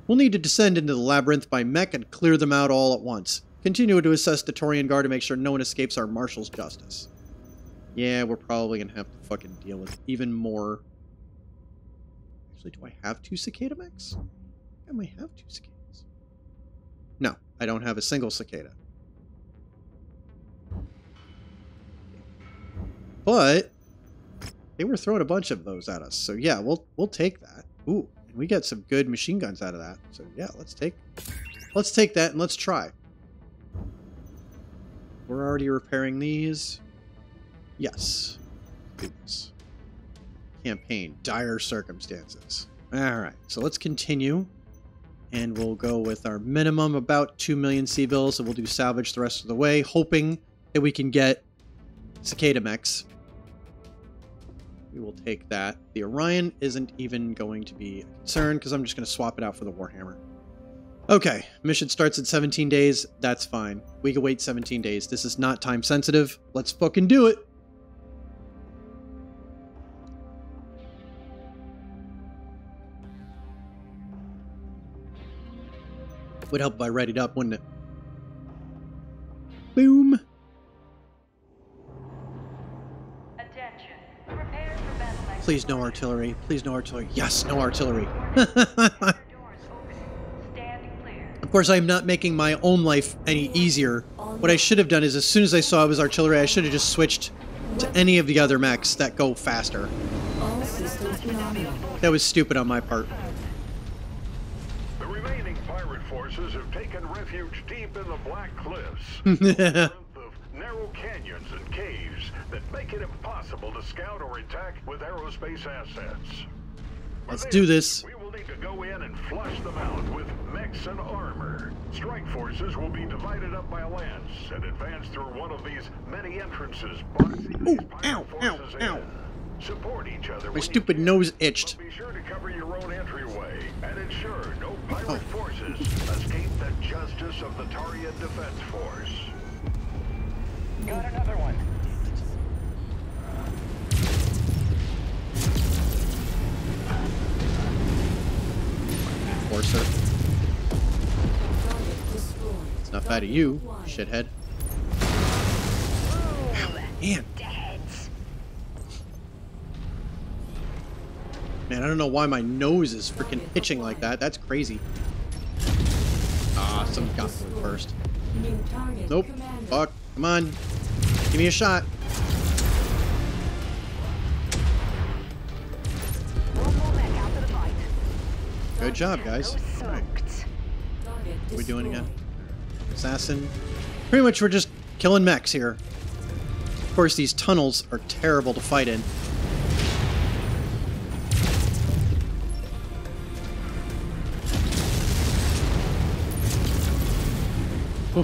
We'll need to descend into the labyrinth by mech and clear them out all at once. Continue to assess the Taurian Guard to make sure no one escapes our marshal's justice. Yeah, we're probably going to have to fucking deal with even more. Actually, do I have two cicada mechs? I might have two cicadas. No, I don't have a single cicada. But they were throwing a bunch of those at us, so yeah, we'll we'll take that. Ooh, and we got some good machine guns out of that, so yeah, let's take let's take that and let's try. We're already repairing these. Yes. Oops. Campaign dire circumstances. All right, so let's continue, and we'll go with our minimum about two million sea bills, and we'll do salvage the rest of the way, hoping that we can get cicada mechs. We will take that. The Orion isn't even going to be a concern because I'm just going to swap it out for the Warhammer. Okay, mission starts in seventeen days. That's fine. We can wait seventeen days. This is not time sensitive. Let's fucking do it. Would help if I read it up, wouldn't it? Boom. Please no artillery. Please no artillery. Yes, no artillery. Of course, I am not making my own life any easier. What I should have done is as soon as I saw it was artillery, I should have just switched to any of the other mechs that go faster. That was stupid on my part. The remaining pirate forces have taken refuge deep in the Black Cliffs. Narrow canyons and caves that make it impossible to scout or attack with aerospace assets. Let's do this. We will building to go in and flush them out with mechs and armor. Strike forces will be divided up by lance and advance through one of these many entrances. Ooh, ow, ow, ow. Support each other. My stupid nose itched. Be sure to cover your own entryway and ensure no pirate oh. forces escape the justice of the Tarian Defense Force. Got another one. Forcer. It's not bad at you, shithead. Ow, man. Man, I don't know why my nose is freaking itching like that. That's crazy. Ah, somebody got me first. Nope. Fuck. Come on. Give me a shot. Good job, guys. All right. What are we doing again? Assassin. Pretty much we're just killing mechs here. Of course, these tunnels are terrible to fight in.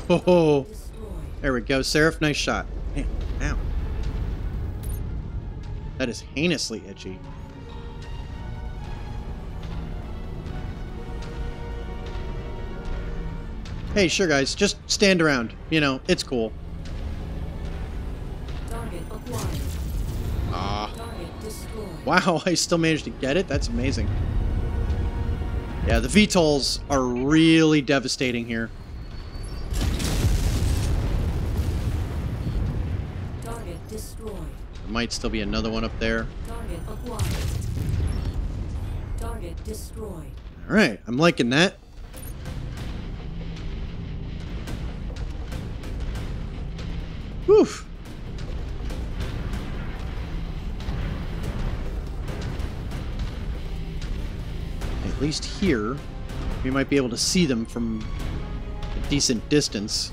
Oh, there we go, Seraph. Nice shot. Man, ow. That is heinously itchy. Hey, sure, guys. Just stand around. You know, it's cool. Ah. Wow, I still managed to get it. That's amazing. Yeah, the V TOLs are really devastating here. Might still be another one up there. Target acquired. Target destroyed. All right, I'm liking that. Whew. At least here, we might be able to see them from a decent distance.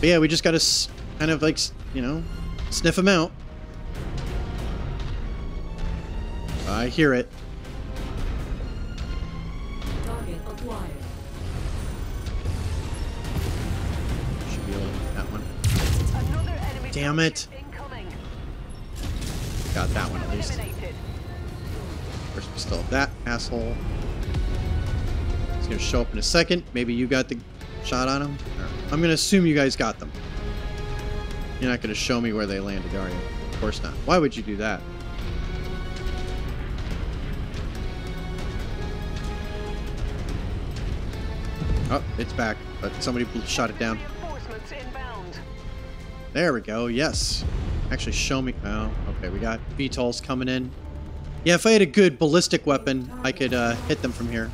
But yeah, we just got to kind of like, you know, sniff him out. I hear it. Target acquired. Should be able to get that one. Another enemy. Damn it! Incoming. Got that one at least. First, we still have that asshole. He's gonna show up in a second. Maybe you got the shot on him. I'm gonna assume you guys got them. You're not going to show me where they landed, are you? Of course not. Why would you do that? Oh, it's back. But somebody shot it down. There we go. Yes. Actually, show me. Oh, okay. We got V TOLs coming in. Yeah, if I had a good ballistic weapon, I could uh, hit them from here.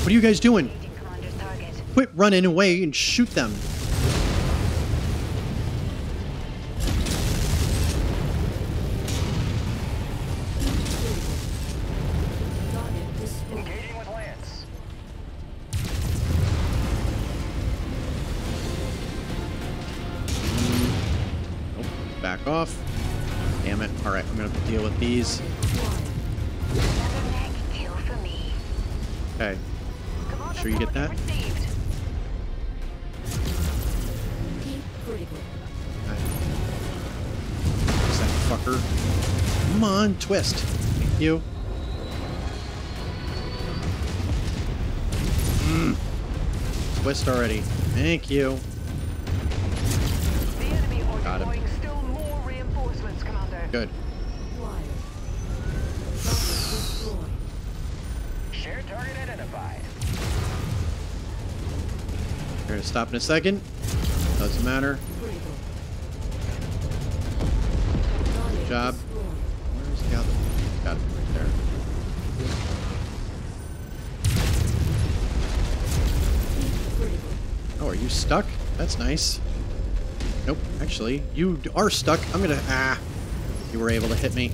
What are you guys doing? Quit running away and shoot them. Engaging with Lance. Nope. Back off. Damn it. Alright, I'm gonna have to deal with these. Okay. Sure you get that? Is that fucker? Come on, twist. Thank you. Mm. Twist already. Thank you. The enemy order got him. Still more reinforcements, Commander. Good. Share target identified. We're gonna stop in a second. Doesn't matter. Good job. Where's the other one? Got it right there. Oh, are you stuck? That's nice. Nope. Actually, you are stuck. I'm gonna. Ah, you were able to hit me.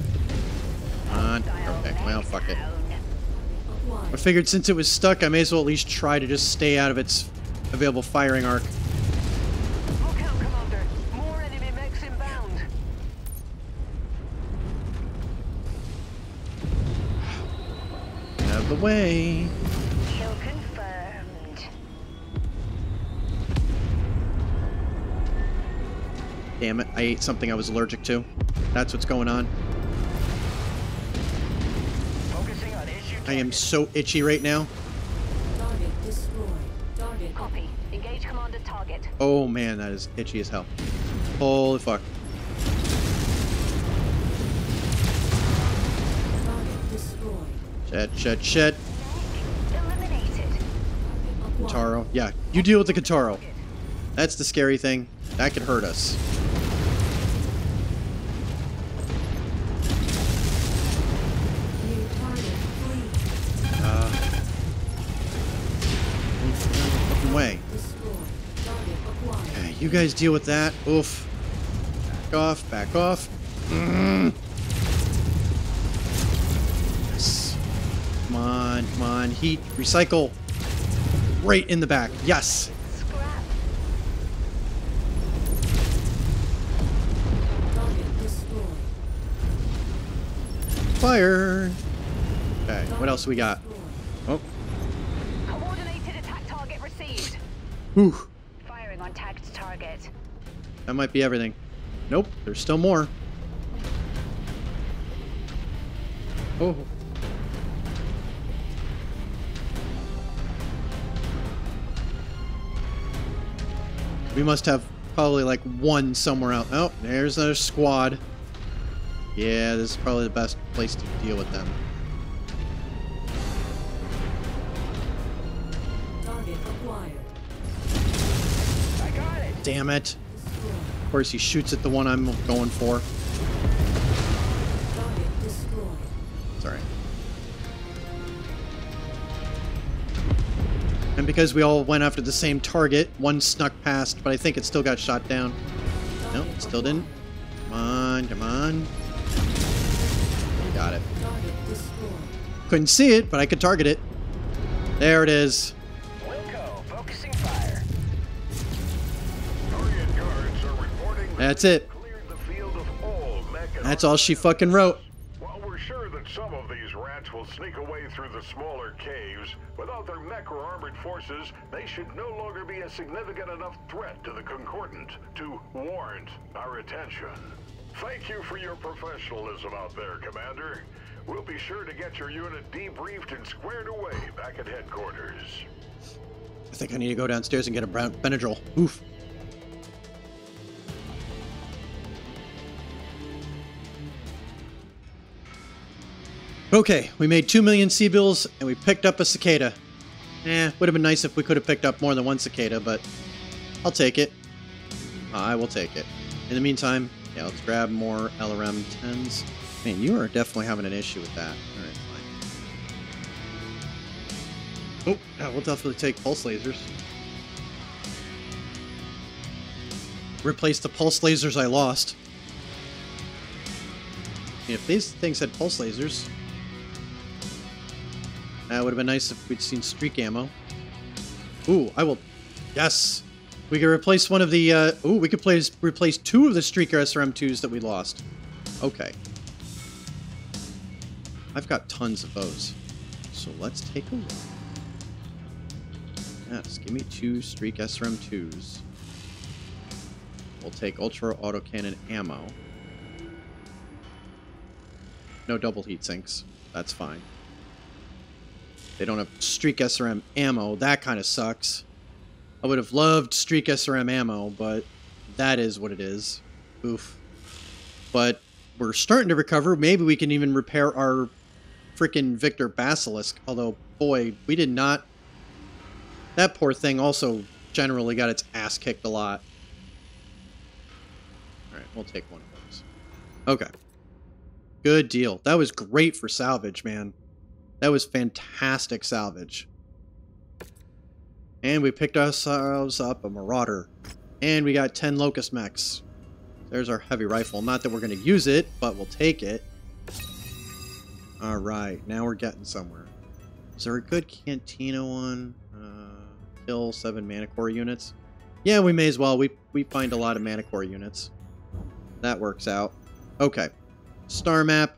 Come on. Okay. Well, fuck it. I figured since it was stuck, I may as well at least try to just stay out of its available firing arc. Look out, Commander. More enemy mechs inbound. Out of the way. Kill confirmed. Damn it, I ate something I was allergic to. That's what's going on. I am so itchy right now. Target destroyed. Target. Copy. Engage commander target. Oh man, that is itchy as hell. Holy fuck. Target destroyed. Shit, shit, shit. Eliminated. Kentaro. Yeah, you deal with the Kentaro. That's the scary thing. That could hurt us. You guys deal with that. Oof. Back off, back off. Mm. Yes. Come on, come on. Heat, recycle. Right in the back. Yes. Fire. Okay, what else we got? Oh. Coordinated attack target received. Whew. That might be everything. Nope, there's still more. Oh. We must have probably like one somewhere out. Oh, there's another squad. Yeah, this is probably the best place to deal with them. Target acquired. I got it. Damn it. Of course, he shoots at the one I'm going for. Sorry. And because we all went after the same target, one snuck past, but I think it still got shot down. No, nope, still didn't. Come on, come on. Got it. Couldn't see it, but I could target it. There it is. That's it. That's all she fucking wrote. While we're sure that some of these rats will sneak away through the smaller caves, without their mech or armored forces, they should no longer be a significant enough threat to the Concordant to warrant our attention. Thank you for your professionalism out there, Commander. We'll be sure to get your unit debriefed and squared away back at headquarters. I think I need to go downstairs and get a brown Benadryl. Oof. Okay, we made two million sea bills and we picked up a cicada. Eh, would have been nice if we could have picked up more than one cicada, but I'll take it. I will take it. In the meantime, yeah, let's grab more L R M tens. Man, you are definitely having an issue with that. Alright, fine. Oh, yeah, we'll definitely take pulse lasers. Replace the pulse lasers I lost. I mean, if these things had pulse lasers... That uh, would have been nice if we'd seen streak ammo. Ooh, I will... Yes! We could replace one of the... Uh, ooh, we could place, replace two of the streaker S R M twos that we lost. Okay. I've got tons of those. So let's take a look. Yes, give me two streak S R M twos. We'll take ultra autocannon ammo. No double heat sinks. That's fine. They don't have streak S R M ammo. That kind of sucks. I would have loved streak S R M ammo, but that is what it is. Oof. But we're starting to recover. Maybe we can even repair our freaking Victor Basilisk. Although, boy, we did not... That poor thing also generally got its ass kicked a lot. Alright, we'll take one of those. Okay. Good deal. That was great for salvage, man. That was fantastic salvage. And we picked ourselves up a Marauder. And we got ten Locust mechs. There's our heavy rifle. Not that we're going to use it, but we'll take it. Alright, now we're getting somewhere. Is there a good Cantina one? Uh, kill seven Manticore units. Yeah, we may as well. We, we find a lot of Manticore units. That works out. Okay. Star map.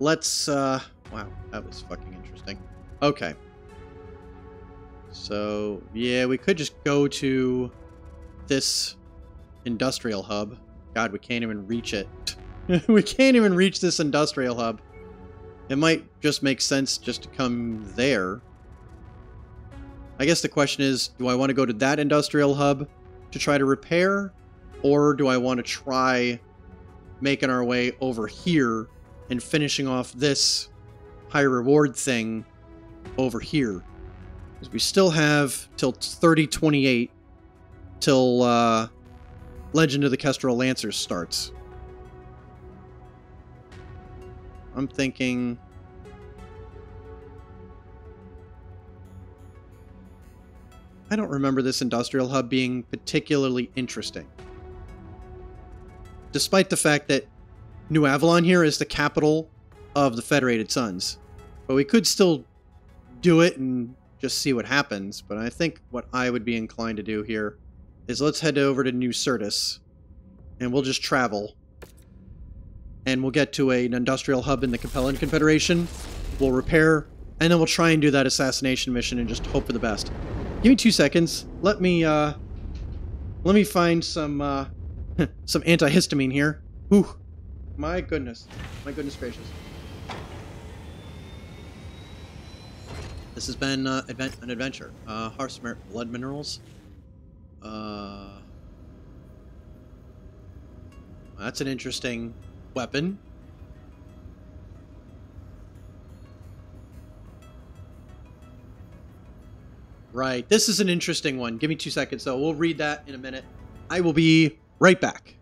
Let's, uh... wow, that was fucking interesting. Okay. So, yeah, we could just go to this industrial hub. God, we can't even reach it. We can't even reach this industrial hub. It might just make sense just to come there. I guess the question is, do I want to go to that industrial hub to try to repair? Or do I want to try making our way over here and finishing off this high reward thing over here? Because we still have till thirty twenty-eight, till uh, Legend of the Kestrel Lancers starts. I'm thinking... I don't remember this industrial hub being particularly interesting. Despite the fact that New Avalon here is the capital of the Federated Suns. But we could still do it and just see what happens. But I think what I would be inclined to do here is let's head over to New Sirtis. And we'll just travel. And we'll get to an industrial hub in the Capellan Confederation. We'll repair. And then we'll try and do that assassination mission and just hope for the best. Give me two seconds. Let me, uh... Let me find some, uh... some antihistamine here. Whew. My goodness. My goodness gracious. This has been uh, advent an adventure. Uh, Harsmer blood minerals. Uh, that's an interesting weapon. Right. This is an interesting one. Give me two seconds, though. We'll read that in a minute. I will be right back.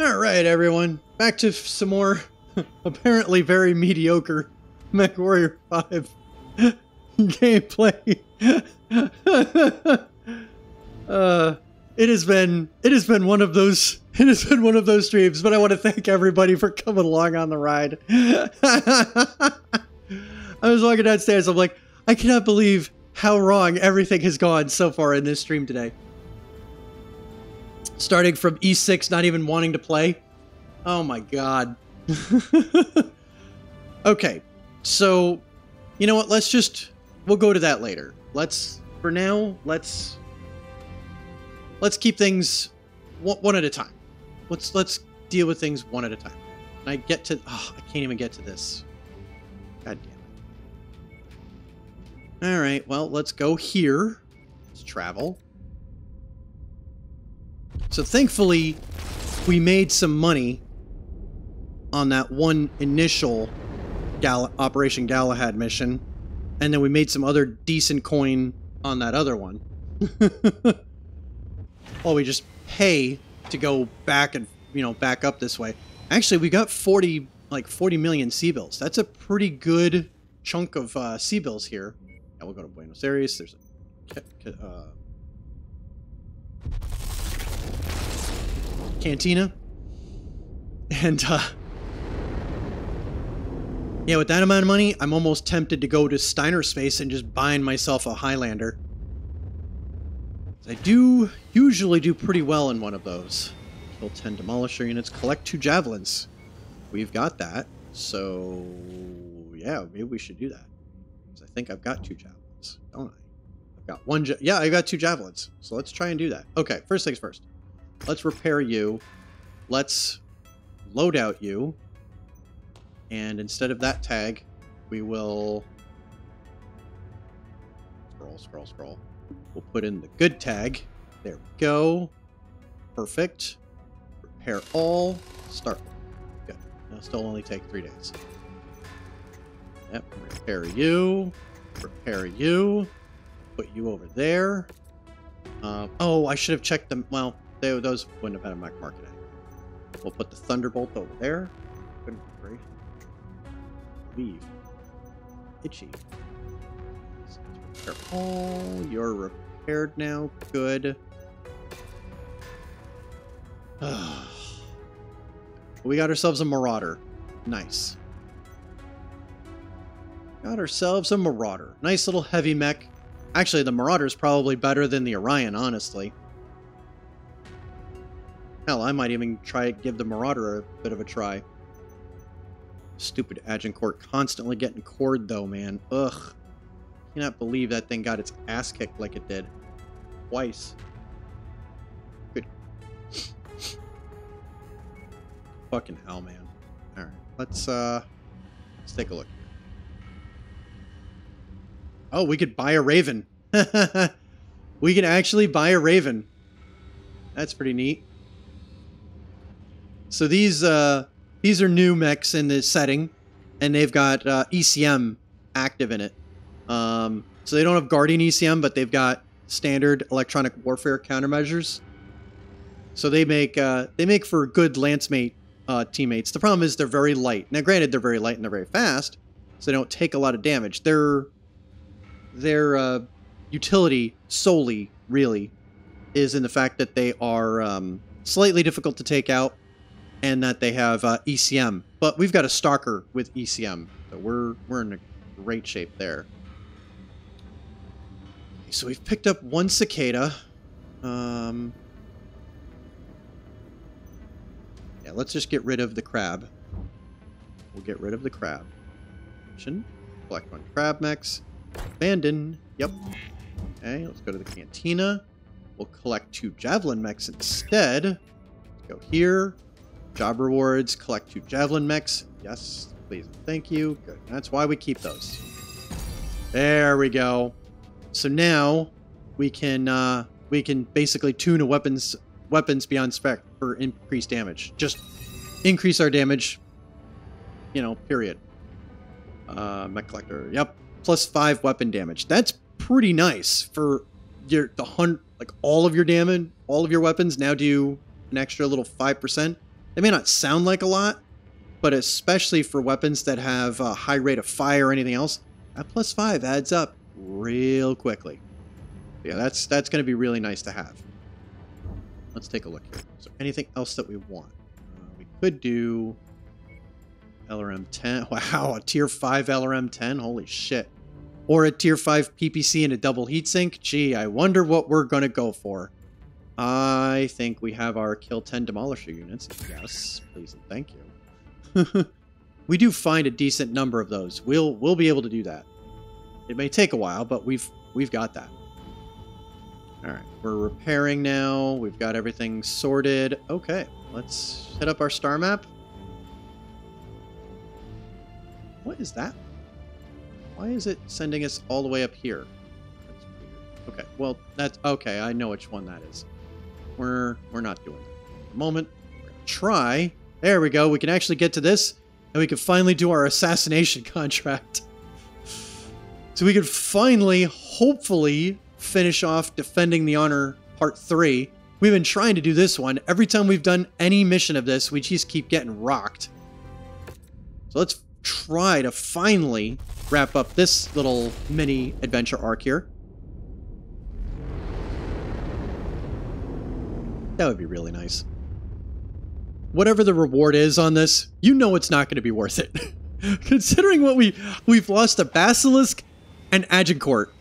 Alright everyone, back to some more apparently very mediocre MechWarrior five gameplay. uh, it has been it has been one of those it has been one of those streams, but I want to thank everybody for coming along on the ride. I was walking downstairs, I'm like, I cannot believe how wrong everything has gone so far in this stream today. Starting from E six not even wanting to play. Oh my god. Okay, so, you know what, let's just, we'll go to that later. Let's, for now, let's, let's keep things one, one at a time. Let's, let's deal with things one at a time. And I get to, oh, I can't even get to this. God damn it. Alright, well, let's go here. Let's travel. So thankfully, we made some money on that one initial Gal- Operation Galahad mission, and then we made some other decent coin on that other one. Well, we just pay to go back and, you know, back up this way. Actually, we got forty, like forty million C-bills. That's a pretty good chunk of uh, C-bills here. Now we'll go to Buenos Aires. There's a uh, cantina. And, uh, yeah, with that amount of money, I'm almost tempted to go to Steiner Space and just buying myself a Highlander. I do usually do pretty well in one of those. Kill ten demolisher units, collect two javelins. We've got that, so yeah, maybe we should do that. Because I think I've got two javelins, don't I? I've got one. Ja yeah, I've got two javelins, so let's try and do that. Okay, first things first. Let's repair you. Let's load out you. And instead of that tag, we will scroll, scroll, scroll. We'll put in the good tag. There we go. Perfect. Repair all. Start. Good. Now still only take three days. Yep. Repair you. Repair you. Put you over there. Um, oh, I should have checked them. Well, they, those wouldn't have had a mech market anyway. We'll put the Thunderbolt over there. Couldn't agree. Leave. Itchy. Repair all. You're repaired now. Good. We got ourselves a Marauder. Nice. Got ourselves a Marauder. Nice little heavy mech. Actually, the Marauder is probably better than the Orion, honestly. Hell, I might even try give the Marauder a bit of a try. Stupid Agincourt constantly getting cored though, man. Ugh. I cannot believe that thing got its ass kicked like it did. Twice. Good. Fucking hell, man. Alright, let's uh let's take a look here. Oh, we could buy a Raven. We can actually buy a Raven. That's pretty neat. So these uh These are new mechs in this setting, and they've got uh, E C M active in it. Um, so they don't have Guardian E C M, but they've got standard electronic warfare countermeasures. So they make uh, they make for good lancemate uh, teammates. The problem is they're very light. Now, granted, they're very light and they're very fast, so they don't take a lot of damage. Their their uh, utility solely really is in the fact that they are um, slightly difficult to take out. And that they have uh, E C M, but we've got a Stalker with E C M, so we're we're in a great shape there. Okay, so we've picked up one cicada. Um, yeah, let's just get rid of the crab. We'll get rid of the crab. Collect one crab mechs. Abandon. Yep. Okay, let's go to the cantina. We'll collect two javelin mechs instead. Let's go here. Job rewards, collect two javelin mechs. Yes, please, thank you. Good. That's why we keep those. There we go. So now we can uh, we can basically tune a weapons weapons beyond spec for increased damage. Just increase our damage. You know, period. Uh, mech collector. Yep, plus five weapon damage. That's pretty nice for your the hundred like all of your damage. All of your weapons now do an extra little five percent. They may not sound like a lot, but especially for weapons that have a high rate of fire or anything else, that plus five adds up real quickly. Yeah, that's that's going to be really nice to have. Let's take a look here. Is there anything else that we want? Uh, we could do L R M ten. Wow, a tier five L R M ten? Holy shit. Or a tier five P P C and a double heatsink? Gee, I wonder what we're going to go for. I think we have our kill ten demolisher units. Yes, please and thank you. We do find a decent number of those. We'll we'll be able to do that. It may take a while, but we've we've got that. All right, we're repairing now. We've got everything sorted. Okay, let's hit up our star map. What is that? Why is it sending us all the way up here? That's weird. Okay, well, that's okay. I know which one that is. We're we're not doing that at the moment. We're gonna try. There we go. We can actually get to this, and we can finally do our assassination contract. So we can finally, hopefully, finish off Defending the Honor Part three. We've been trying to do this one. Every time we've done any mission of this, we just keep getting rocked. So let's try to finally wrap up this little mini adventure arc here. That would be really nice. Whatever the reward is on this, you know it's not going to be worth it. Considering what we, we've lost a Basilisk and Agincourt.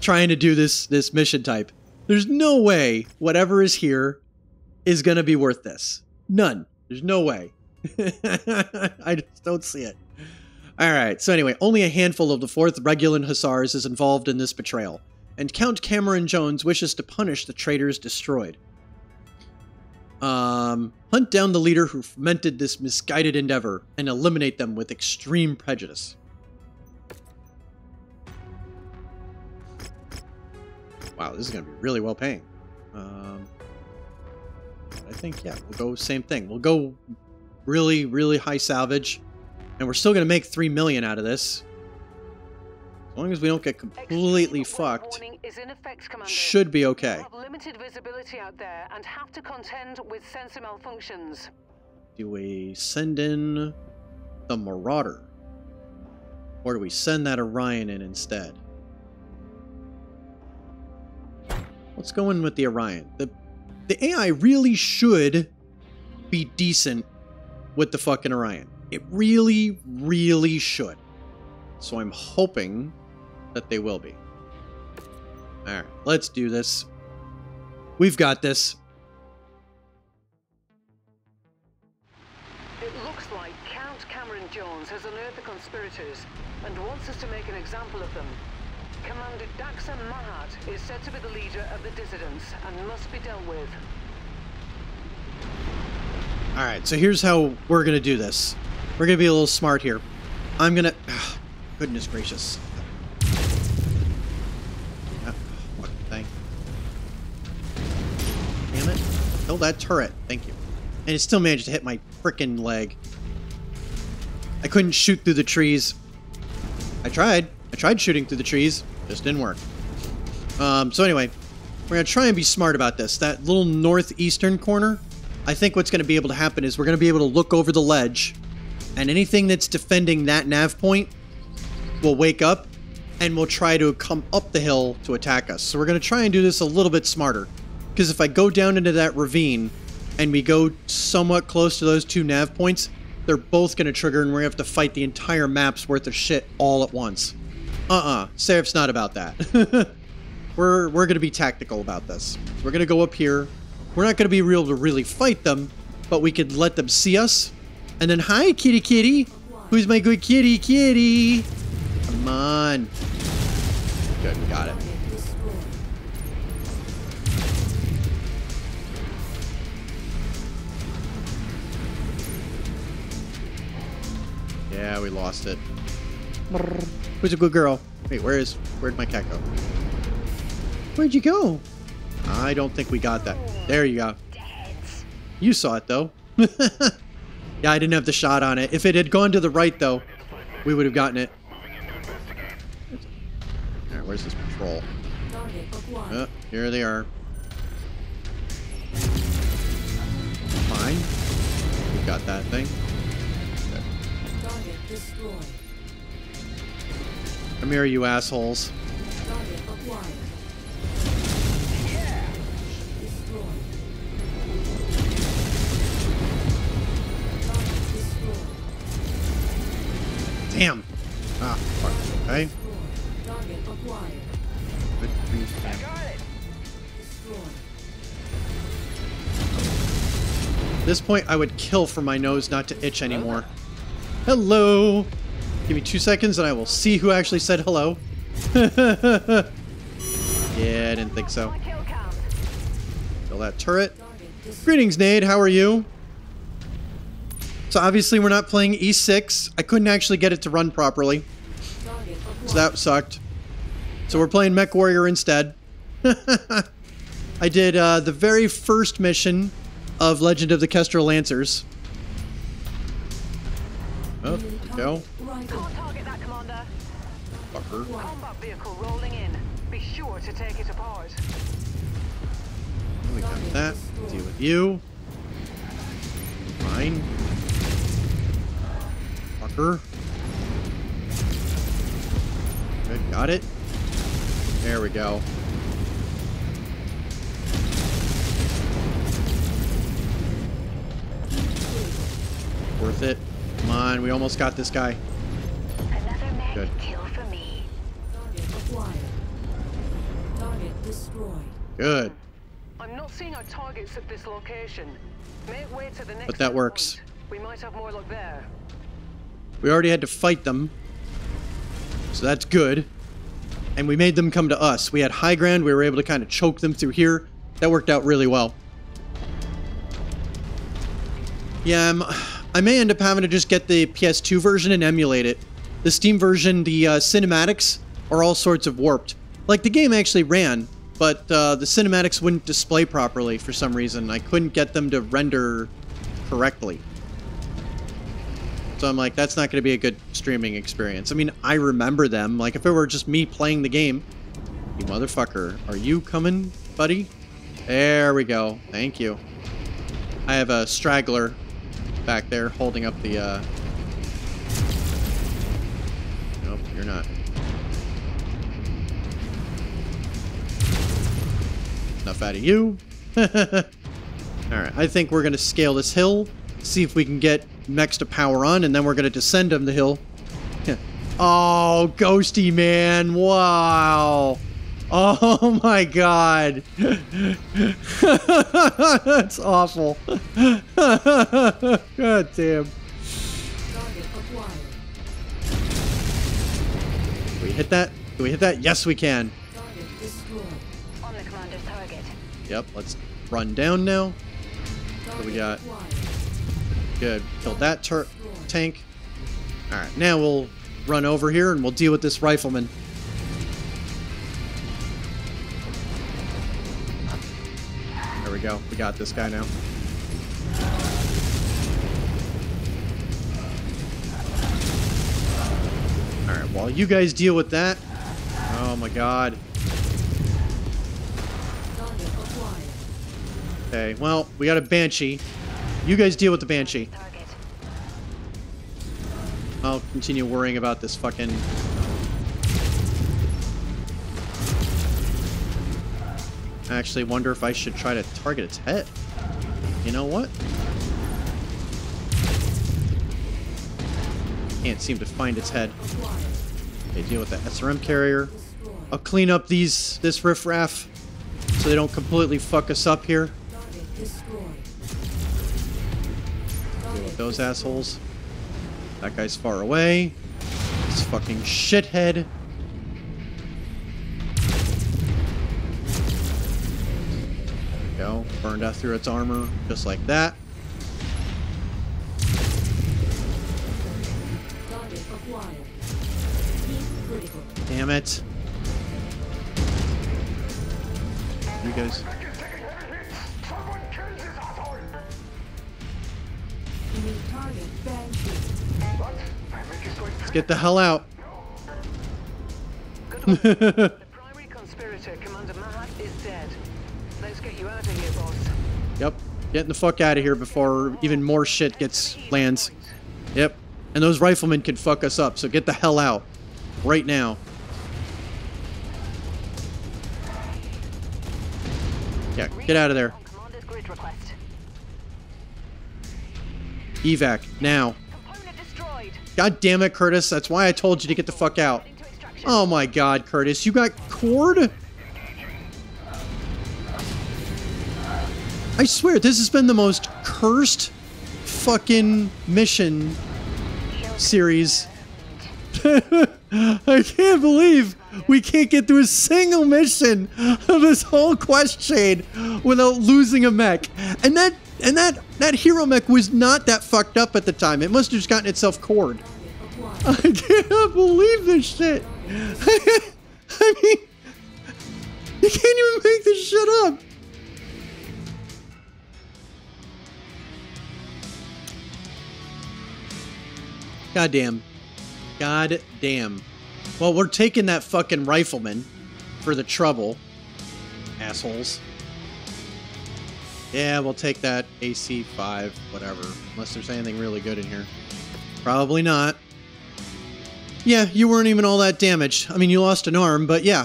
Trying to do this this mission type. There's no way whatever is here is going to be worth this. None. There's no way. I just don't see it. All right. So anyway, only a handful of the fourth Regulan Hussars is involved in this betrayal, and Count Cameron Jones wishes to punish the traitors destroyed. Um, hunt down the leader who fomented this misguided endeavor and eliminate them with extreme prejudice. Wow, this is going to be really well paying. Um, I think, yeah, we'll go same thing. We'll go really, really high salvage. And we're still going to make three million dollars out of this. As long as we don't get completely fucked, should be okay. Do we send in the Marauder? Or do we send that Orion in instead? Let's go in with the Orion. The the A I really should be decent with the fucking Orion. It really, really should. So I'm hoping that they will be. All right, let's do this. We've got this. It looks like Count Cameron Jones has unearthed the conspirators and wants us to make an example of them. Commander Daxan Mahat is said to be the leader of the dissidents and must be dealt with. Alright, so here's how we're going to do this. We're going to be a little smart here. I'm going to... Oh, goodness gracious. Oh, what the thing. Damn it. Kill that turret. Thank you. And it still managed to hit my frickin' leg. I couldn't shoot through the trees. I tried. I tried shooting through the trees, just didn't work. Um, so anyway, we're going to try and be smart about this. That little northeastern corner, I think what's going to be able to happen is we're going to be able to look over the ledge, and anything that's defending that nav point will wake up, and will try to come up the hill to attack us. So we're going to try and do this a little bit smarter, because if I go down into that ravine, and we go somewhat close to those two nav points, they're both going to trigger, and we're going to have to fight the entire map's worth of shit all at once. Uh-uh. Seraph's not about that. we're we're going to be tactical about this. So we're going to go up here. We're not going to be able to really fight them, but we could let them see us. And then, hi, kitty kitty. Who's my good kitty kitty? Come on. Good, got it. Yeah, we lost it. Who's a good girl? Wait, where is... Where'd my cat go? Where'd you go? I don't think we got that. There you go. You saw it, though. Yeah, I didn't have the shot on it. If it had gone to the right, though, we would have gotten it. All right, where's this patrol? Oh, here they are. Fine. got that thing. Target destroyed. Come here, you assholes. Target acquired. Yeah. Destroyed. Target destroyed. Damn. Ah, fuck. Okay. Target acquired. Good grief. I got it. Destroyed. At this point, I would kill for my nose not to itch anymore. Hello! Give me two seconds and I will see who actually said hello. Yeah, I didn't think so. Kill that turret. Greetings, Nade. How are you? So obviously we're not playing E six. I couldn't actually get it to run properly. So that sucked. So we're playing MechWarrior instead. I did uh, the very first mission of Legend of the Kestrel Lancers. Oh, there we go. Can't target that, Commander. Fucker. Combat vehicle rolling in. Be sure to take it apart. We got that. Deal with you. Fine. Fucker. Good, got it. There we go. Worth it. Come on, we almost got this guy. Another mech Good. Kill for me. Target acquired. Target destroyed. Good. I'm not seeing our targets at this location. Make way to the next But that works. Point. We might have more luck there. We already had to fight them. So that's good. And we made them come to us. We had high ground. We were able to kind of choke them through here. That worked out really well. Yeah, I'm... I may end up having to just get the P S two version and emulate it. The Steam version, the uh, cinematics are all sorts of warped. Like, the game actually ran, but uh, the cinematics wouldn't display properly for some reason. I couldn't get them to render correctly. So I'm like, that's not going to be a good streaming experience. I mean, I remember them. Like, if it were just me playing the game. You motherfucker. Are you coming, buddy? There we go. Thank you. I have a straggler back there holding up the uh nope, you're not. Enough out of you. Alright, I think we're gonna scale this hill, see if we can get mechs to power on, and then we're gonna descend them the hill. Oh, Ghosty man, wow. Oh my god. That's awful. God damn. Can we hit that? Can we hit that? Yes, we can. On the commander's target. Yep, let's run down now. What do we got? Good. Killed that tur- tank. Alright, now we'll run over here and we'll deal with this rifleman. We go. We got this guy now. Alright, while you guys deal with that. Oh my god. Okay, well, we got a Banshee. You guys deal with the Banshee. I'll continue worrying about this fucking... I actually wonder if I should try to target its head. You know what? Can't seem to find its head. They deal with the S R M carrier. I'll clean up these this riffraff so they don't completely fuck us up here. Deal with those assholes. That guy's far away. This fucking shithead. Go. Burned out through its armor, just like that. Damn it. You guys. Let's get the hell out. The primary conspirator, Commander Mahat, is dead. Let's get you out of here, boss. Yep. Getting the fuck out of here before even more shit gets lands. Yep. And those riflemen can fuck us up, so get the hell out. Right now. Yeah, get out of there. Evac, now. God damn it, Curtis. That's why I told you to get the fuck out. Oh my god, Curtis. You got cored? I swear, this has been the most cursed fucking mission series. I can't believe we can't get through a single mission of this whole quest chain without losing a mech. And that and that that hero mech was not that fucked up at the time. It must have just gotten itself cored. I can't believe this shit. I mean, you can't even make this shit up. God damn. God damn. Well, we're taking that fucking rifleman for the trouble. Assholes. Yeah, we'll take that A C five, whatever. Unless there's anything really good in here. Probably not. Yeah, you weren't even all that damaged. I mean, you lost an arm, but yeah.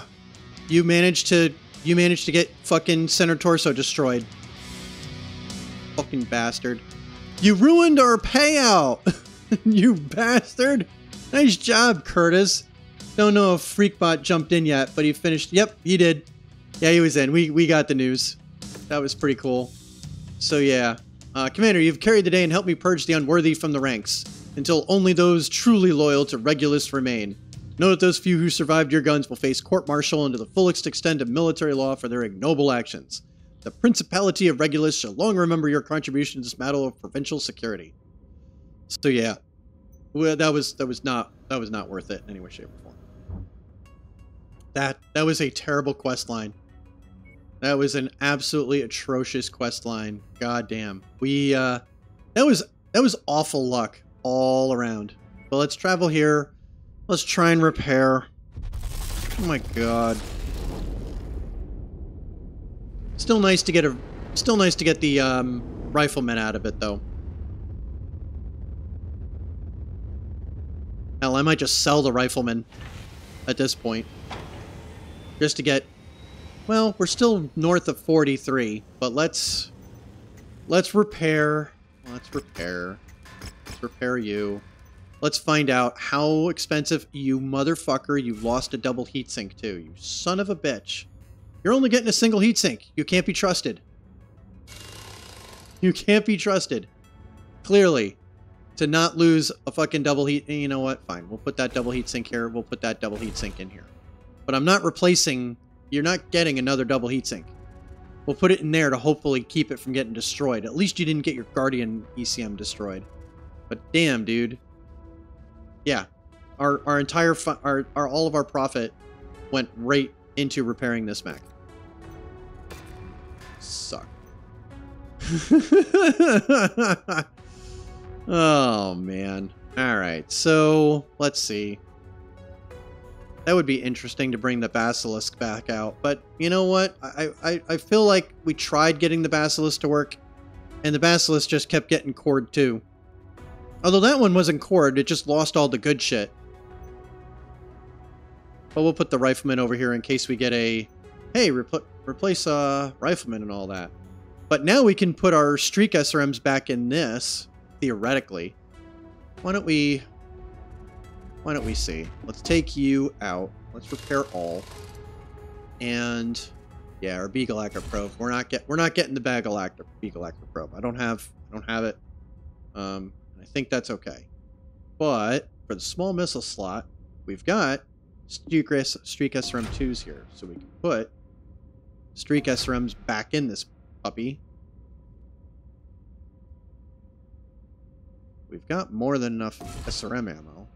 You managed to you managed to get fucking center torso destroyed. Fucking bastard. You ruined our payout! You bastard! Nice job, Curtis. Don't know if Freakbot jumped in yet, but he finished. Yep, he did. Yeah, he was in. We we got the news. That was pretty cool. So yeah. Uh, Commander, you've carried the day and helped me purge the unworthy from the ranks, until only those truly loyal to Regulus remain. Know that those few who survived your guns will face court-martial under the fullest extent of military law for their ignoble actions. The Principality of Regulus shall long remember your contribution to this battle of provincial security. So yeah. Well, that was that was not that was not worth it in any way, shape, or form. That that was a terrible quest line. That was an absolutely atrocious quest line. God damn. We uh that was that was awful luck all around. But let's travel here. Let's try and repair. Oh my god. Still nice to get a still nice to get the um riflemen out of it though. Hell, I might just sell the rifleman at this point. Just to get... Well, we're still north of forty-three, but let's... Let's repair. Let's repair. Let's repair you. Let's find out how expensive... You motherfucker, you've lost a double heatsink too. You son of a bitch. You're only getting a single heatsink. You can't be trusted. You can't be trusted. Clearly. To not lose a fucking double heat. You know what? Fine. We'll put that double heat sink here. We'll put that double heat sink in here. But I'm not replacing... You're not getting another double heat sink. We'll put it in there to hopefully keep it from getting destroyed. At least you didn't get your Guardian E C M destroyed. But damn, dude. Yeah. Our our entire... Our, our all of our profit went right into repairing this mech. Suck. Oh, man. Alright, so let's see. That would be interesting to bring the Basilisk back out, but you know what? I, I, I feel like we tried getting the Basilisk to work, and the Basilisk just kept getting cored too. Although that one wasn't cored, it just lost all the good shit. But we'll put the Rifleman over here in case we get a... Hey, repl replace uh, Rifleman and all that. But now we can put our Streak S R Ms back in this... Theoretically. Why don't we... Why don't we see? Let's take you out. Let's repair all. And... Yeah, our Beagle Actor Probe. We're not get we're not getting the Beagle Actor Beagle Actor Probe. I don't have I don't have it. Um I think that's okay. But for the small missile slot, we've got Streak S R M twos here. So we can put Streak S R Ms back in this puppy. We've got more than enough S R M ammo.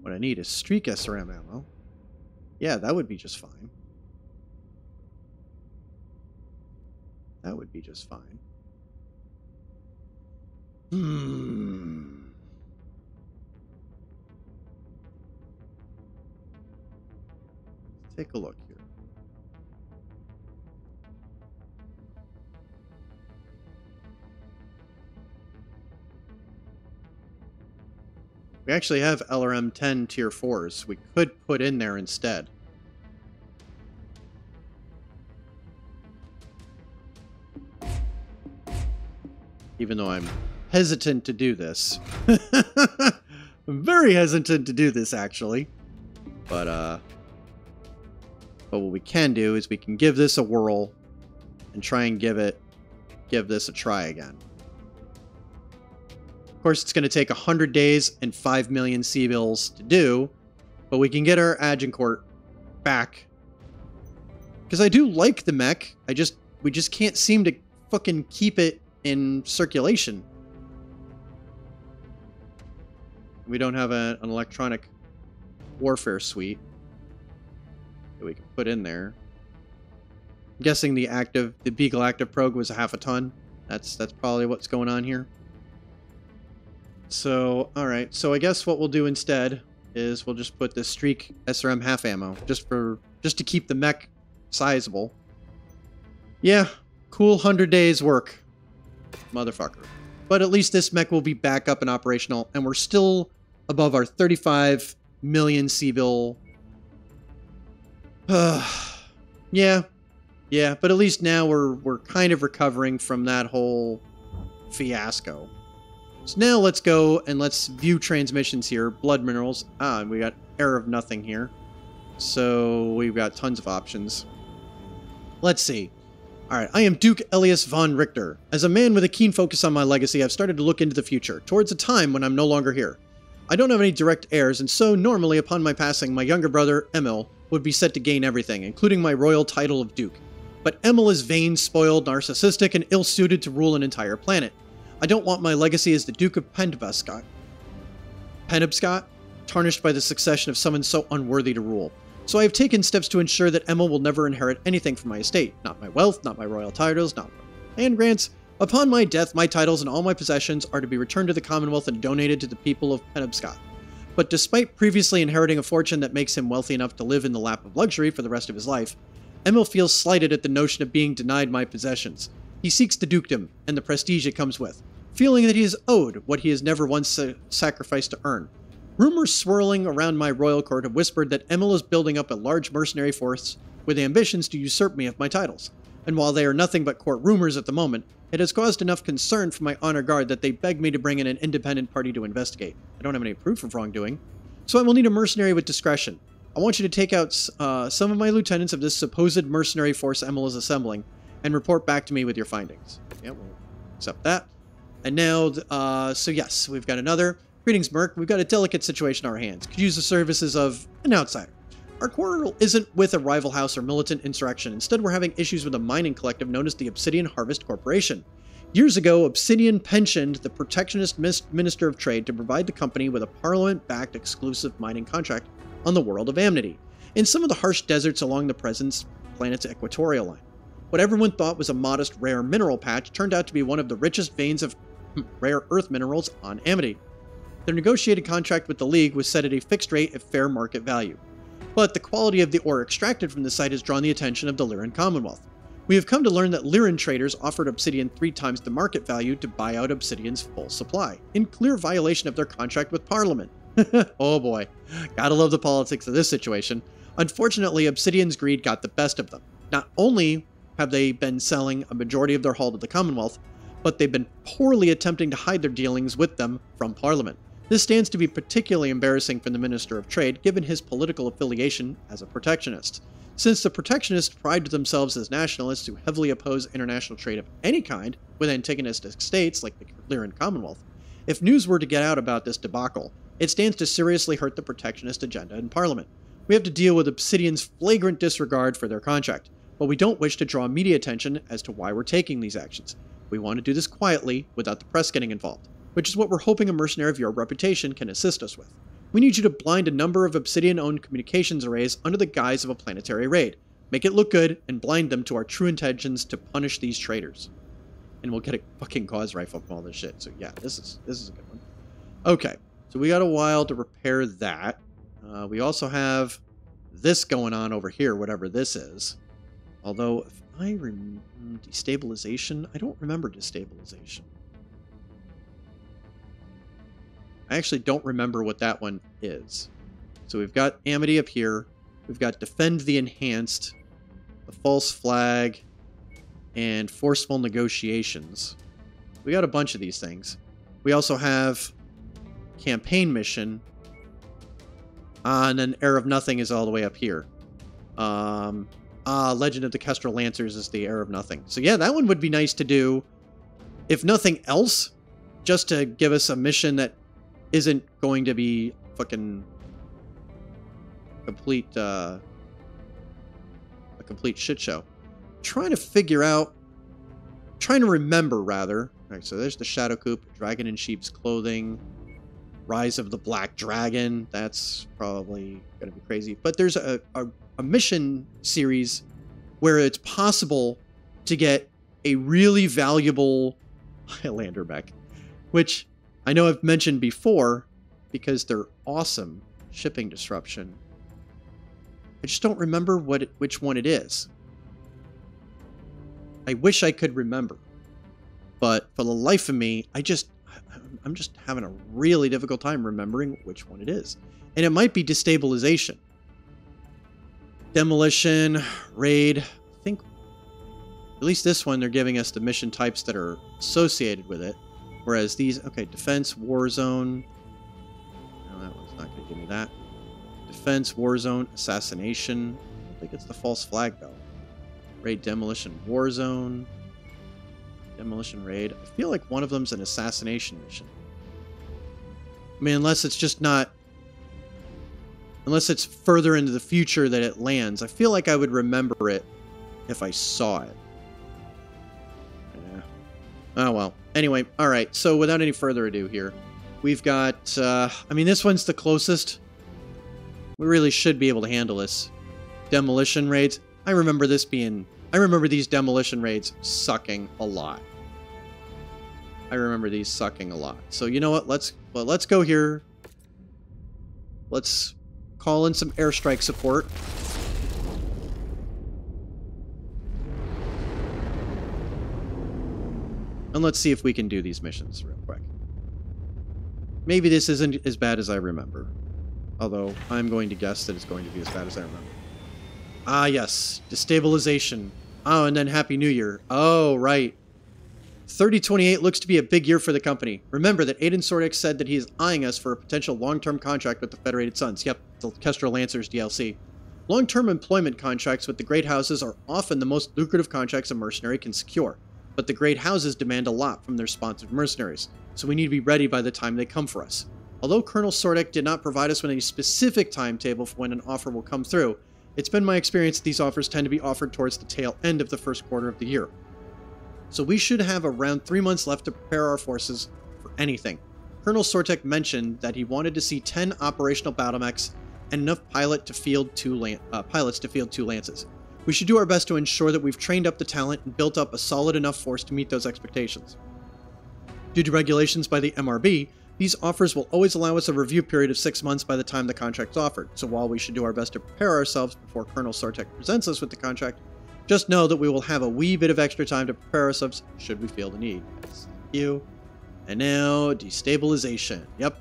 What I need is Streak S R M ammo. Yeah, that would be just fine. That would be just fine. Hmm. Let's take a look here. We actually have L R M ten tier fours we could put in there instead. Even though I'm hesitant to do this. I'm very hesitant to do this, actually. But, uh... But what we can do is we can give this a whirl and try and give it... give this a try again. Of course, it's going to take one hundred days and five million C-bills to do, but we can get our Agincourt back. Because I do like the mech, I just... we just can't seem to fucking keep it in circulation. We don't have a, an electronic warfare suite that we can put in there. I'm guessing the active, the Beagle active prog was a half a ton. That's that's probably what's going on here. So all right, so I guess what we'll do instead is we'll just put this Streak S R M half ammo just for just to keep the mech sizable. Yeah, cool hundred days work, motherfucker. But at least this mech will be back up and operational, and we're still above our thirty-five million C-bill. Uh, yeah. Yeah, but at least now we're we're kind of recovering from that whole fiasco. So now let's go and let's view transmissions here. Blood minerals. Ah, we got Air of Nothing here. So we've got tons of options. Let's see. Alright, I am Duke Elias von Richter. As a man with a keen focus on my legacy, I've started to look into the future, towards a time when I'm no longer here. I don't have any direct heirs, and so normally upon my passing, my younger brother, Emil, would be set to gain everything, including my royal title of Duke. But Emil is vain, spoiled, narcissistic, and ill-suited to rule an entire planet. I don't want my legacy as the Duke of Penobscot, Penobscot, tarnished by the succession of someone so unworthy to rule. So I have taken steps to ensure that Emil will never inherit anything from my estate. Not my wealth, not my royal titles, not my land grants. Upon my death, my titles and all my possessions are to be returned to the Commonwealth and donated to the people of Penobscot. But despite previously inheriting a fortune that makes him wealthy enough to live in the lap of luxury for the rest of his life, Emil feels slighted at the notion of being denied my possessions. He seeks the dukedom, and the prestige it comes with, feeling that he is owed what he has never once sacrificed to earn. Rumors swirling around my royal court have whispered that Emil is building up a large mercenary force with ambitions to usurp me of my titles, and while they are nothing but court rumors at the moment, it has caused enough concern for my honor guard that they begged me to bring in an independent party to investigate. I don't have any proof of wrongdoing, so I will need a mercenary with discretion. I want you to take out uh, some of my lieutenants of this supposed mercenary force Emil is assembling, and report back to me with your findings. Yeah, we'll accept that. And now, uh, so yes, we've got another... Greetings, Merc. We've got a delicate situation on our hands. Could use the services of an outsider. Our quarrel isn't with a rival house or militant insurrection. Instead, we're having issues with a mining collective known as the Obsidian Harvest Corporation. Years ago, Obsidian pensioned the protectionist Minister of Trade to provide the company with a parliament-backed exclusive mining contract on the world of Amity, in some of the harsh deserts along the present planet's equatorial line. What everyone thought was a modest rare mineral patch turned out to be one of the richest veins of rare earth minerals on Amity. Their negotiated contract with the League was set at a fixed rate at fair market value, but the quality of the ore extracted from the site has drawn the attention of the Lyran Commonwealth. We have come to learn that Lyran traders offered Obsidian three times the market value to buy out Obsidian's full supply, in clear violation of their contract with Parliament. Oh boy, gotta love the politics of this situation. Unfortunately, Obsidian's greed got the best of them. Not only have they been selling a majority of their haul to the Commonwealth, but they've been poorly attempting to hide their dealings with them from Parliament. This stands to be particularly embarrassing for the Minister of Trade, given his political affiliation as a protectionist. Since the protectionists pride themselves as nationalists who heavily oppose international trade of any kind with antagonistic states like the Lyran Commonwealth, if news were to get out about this debacle, it stands to seriously hurt the protectionist agenda in Parliament. We have to deal with Obsidian's flagrant disregard for their contract, but we don't wish to draw media attention as to why we're taking these actions. We want to do this quietly, without the press getting involved, which is what we're hoping a mercenary of your reputation can assist us with. We need you to blind a number of Obsidian-owned communications arrays under the guise of a planetary raid. Make it look good, and blind them to our true intentions to punish these traitors. And we'll get a fucking cause rifle from all this shit, so yeah, this is this is a good one. Okay, so we got a while to repair that. Uh, we also have this going on over here, whatever this is. Although, if I remember destabilization, I don't remember destabilization. I actually don't remember what that one is. So we've got Amity up here. We've got Defend the Enhanced, the False Flag, and Forceful Negotiations. We got a bunch of these things. We also have Campaign Mission. Ah, and then Heir of Nothing is all the way up here. Um, ah, Legend of the Kestrel Lancers is the Heir of Nothing. So yeah, that one would be nice to do, if nothing else, just to give us a mission that isn't going to be fucking complete, uh, a complete shit show. I'm trying to figure out, trying to remember rather. All right, so there's the Shadow Coop, Dragon in Sheep's Clothing, Rise of the Black Dragon. That's probably going to be crazy. But there's a, a, a mission series where it's possible to get a really valuable Highlander mech, which I know I've mentioned before because they're awesome. Shipping Disruption. I just don't remember what it, which one it is. I wish I could remember, but for the life of me, I just, I'm just having a really difficult time remembering which one it is. And it might be Destabilization. Demolition, Raid. I think at least this one, they're giving us the mission types that are associated with it. Whereas these, okay, Defense, Warzone. No, that one's not going to give me that. Defense, Warzone, Assassination. I think it's the False Flag, though. Raid, Demolition, Warzone. Demolition, Raid. I feel like one of them's an assassination mission. I mean, unless it's just not... Unless it's further into the future that it lands. I feel like I would remember it if I saw it. Yeah. Oh, well. Anyway, alright. So, without any further ado here, we've got... Uh, I mean, this one's the closest. We really should be able to handle this. Demolition Raids. I remember this being... I remember these demolition raids sucking a lot. I remember these sucking a lot. So you know what? Let's well, let's go here. Let's call in some airstrike support. And let's see if we can do these missions real quick. Maybe this isn't as bad as I remember. Although I'm going to guess that it's going to be as bad as I remember. Ah, yes. Destabilization. Oh, and then Happy New Year. Oh, right. thirty twenty-eight looks to be a big year for the company. Remember that Aidan Sortek said that he is eyeing us for a potential long-term contract with the Federated Suns. Yep, the Kestrel Lancers D L C. Long-term employment contracts with the Great Houses are often the most lucrative contracts a mercenary can secure. But the Great Houses demand a lot from their sponsored mercenaries, so we need to be ready by the time they come for us. Although Colonel Sortek did not provide us with any specific timetable for when an offer will come through, it's been my experience that these offers tend to be offered towards the tail end of the first quarter of the year. So we should have around three months left to prepare our forces for anything. Colonel Sortek mentioned that he wanted to see ten operational battle mechs and enough pilot to field two uh, pilots to field two lances. We should do our best to ensure that we've trained up the talent and built up a solid enough force to meet those expectations. Due to regulations by the M R B, these offers will always allow us a review period of six months by the time the contract's offered, so while we should do our best to prepare ourselves before Colonel Sortek presents us with the contract, just know that we will have a wee bit of extra time to prepare ourselves should we feel the need. Thank you. And now, destabilization. Yep.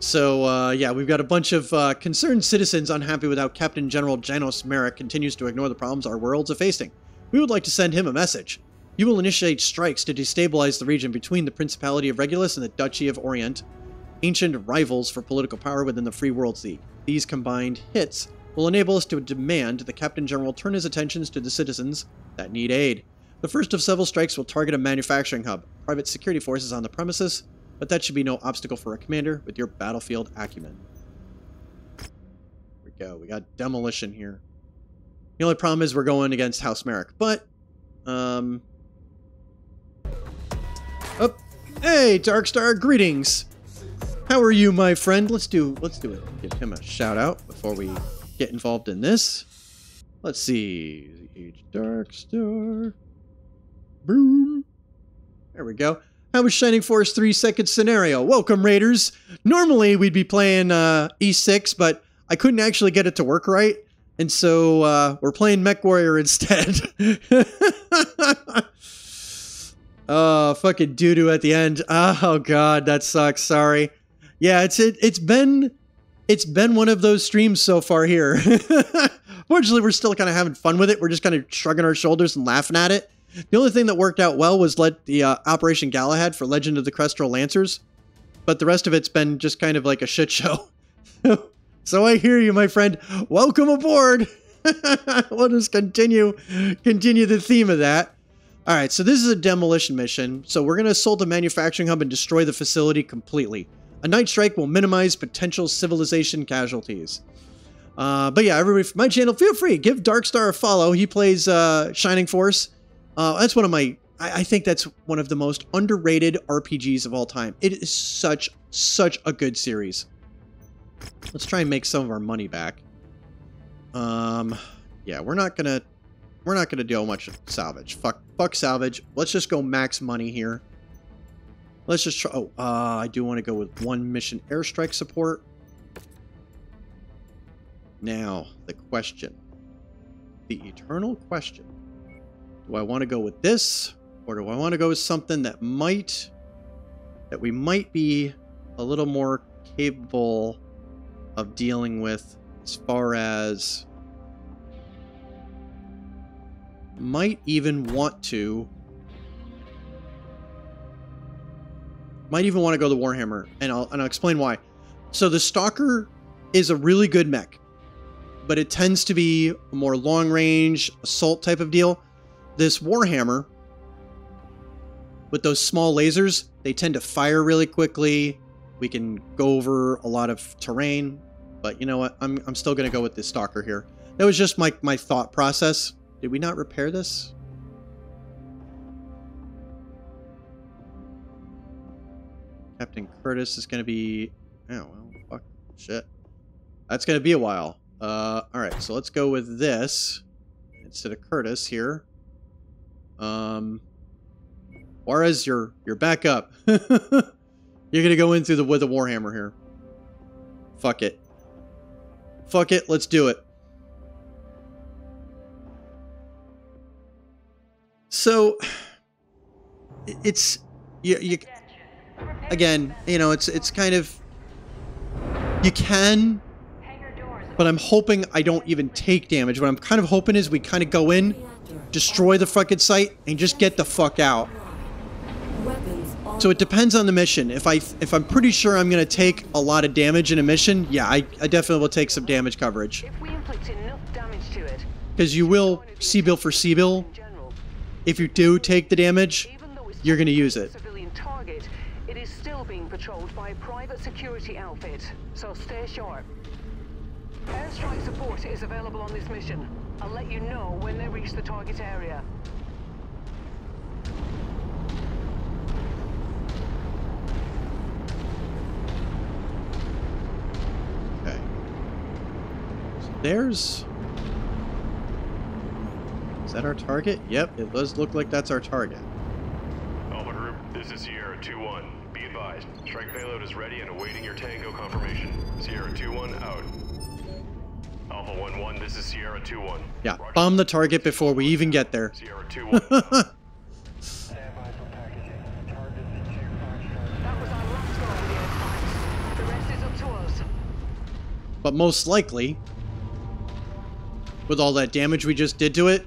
So, uh, yeah, we've got a bunch of uh, concerned citizens unhappy with how Captain General Janos Merrick continues to ignore the problems our worlds are facing. We would like to send him a message. You will initiate strikes to destabilize the region between the Principality of Regulus and the Duchy of Orient, ancient rivals for political power within the Free World League. These combined hits will enable us to demand the Captain General turn his attentions to the citizens that need aid. The first of several strikes will target a manufacturing hub, private security forces on the premises, but that should be no obstacle for a commander with your battlefield acumen. Here we go. We got demolition here. The only problem is we're going against House Merrick, but, um... Oh, hey, Darkstar, greetings. How are you, my friend? Let's do, let's do it. Give him a shout out before we get involved in this. Let's see. H Darkstar. Boom. There we go. How was Shining Force three second scenario? Welcome, Raiders. Normally we'd be playing uh, E six, but I couldn't actually get it to work right. And so uh, we're playing MechWarrior instead. Oh, fucking doo-doo at the end. Oh, God, that sucks. Sorry. Yeah, it's it, it's been it's been one of those streams so far here. Fortunately, we're still kind of having fun with it. We're just kind of shrugging our shoulders and laughing at it. The only thing that worked out well was let the uh, Operation Galahad for Legend of the Kestrel Lancers. But the rest of it's been just kind of like a shit show. So I hear you, my friend. Welcome aboard. We'll just continue, continue the theme of that. All right, so this is a demolition mission. So we're going to assault the manufacturing hub and destroy the facility completely. A night strike will minimize potential civilization casualties. Uh, but yeah, everybody from my channel, feel free. Give Darkstar a follow. He plays uh, Shining Force. Uh, that's one of my... I, I think that's one of the most underrated R P Gs of all time. It is such, such a good series. Let's try and make some of our money back. Um, yeah, we're not gonna, we're not gonna deal much with salvage. Fuck, fuck salvage. Let's just go max money here. Let's just try. Oh, uh, I do want to go with one mission airstrike support. Now the question, the eternal question: do I want to go with this, or do I want to go with something that might, that we might be a little more capable of dealing with, as far as might even want to might even want to go the Warhammer, and I'll and I'll explain why. So the Stalker is a really good mech, but it tends to be a more long range assault type of deal. This Warhammer, with those small lasers, they tend to fire really quickly. We can go over a lot of terrain, but you know what? I'm, I'm still going to go with the Stalker here. That was just my, my thought process. Did we not repair this? Captain Curtis is going to be... Oh, well, fuck. Shit. That's going to be a while. Uh, Alright, so let's go with this instead of Curtis here. Um, Juarez, you're, you're back up. You're going to go in through the with a Warhammer here. Fuck it. Fuck it. Let's do it. So it's you, you again, you know, it's it's kind of you can, but I'm hoping I don't even take damage. What I'm kind of hoping is we kind of go in, destroy the fucking site, and just get the fuck out. So it depends on the mission. If I if I'm pretty sure I'm gonna take a lot of damage in a mission, yeah, I, I definitely will take some damage coverage. If we inflict enough damage to it, because you will C-bill for C-bill. If you do take the damage, you're gonna use it. Civilian target, it is still being patrolled by a private security outfit, so stay sharp. Airstrike support is available on this mission. I'll let you know when they reach the target area. There's... Is that our target? Yep, it does look like that's our target. Alpha Group, this is Sierra two one. Be advised, strike payload is ready and awaiting your Tango confirmation. Sierra two one out. Alpha one one, this is Sierra two one. Yeah, Roger. Bomb the target before we even get there. Sierra two one. But most likely, with all that damage we just did to it,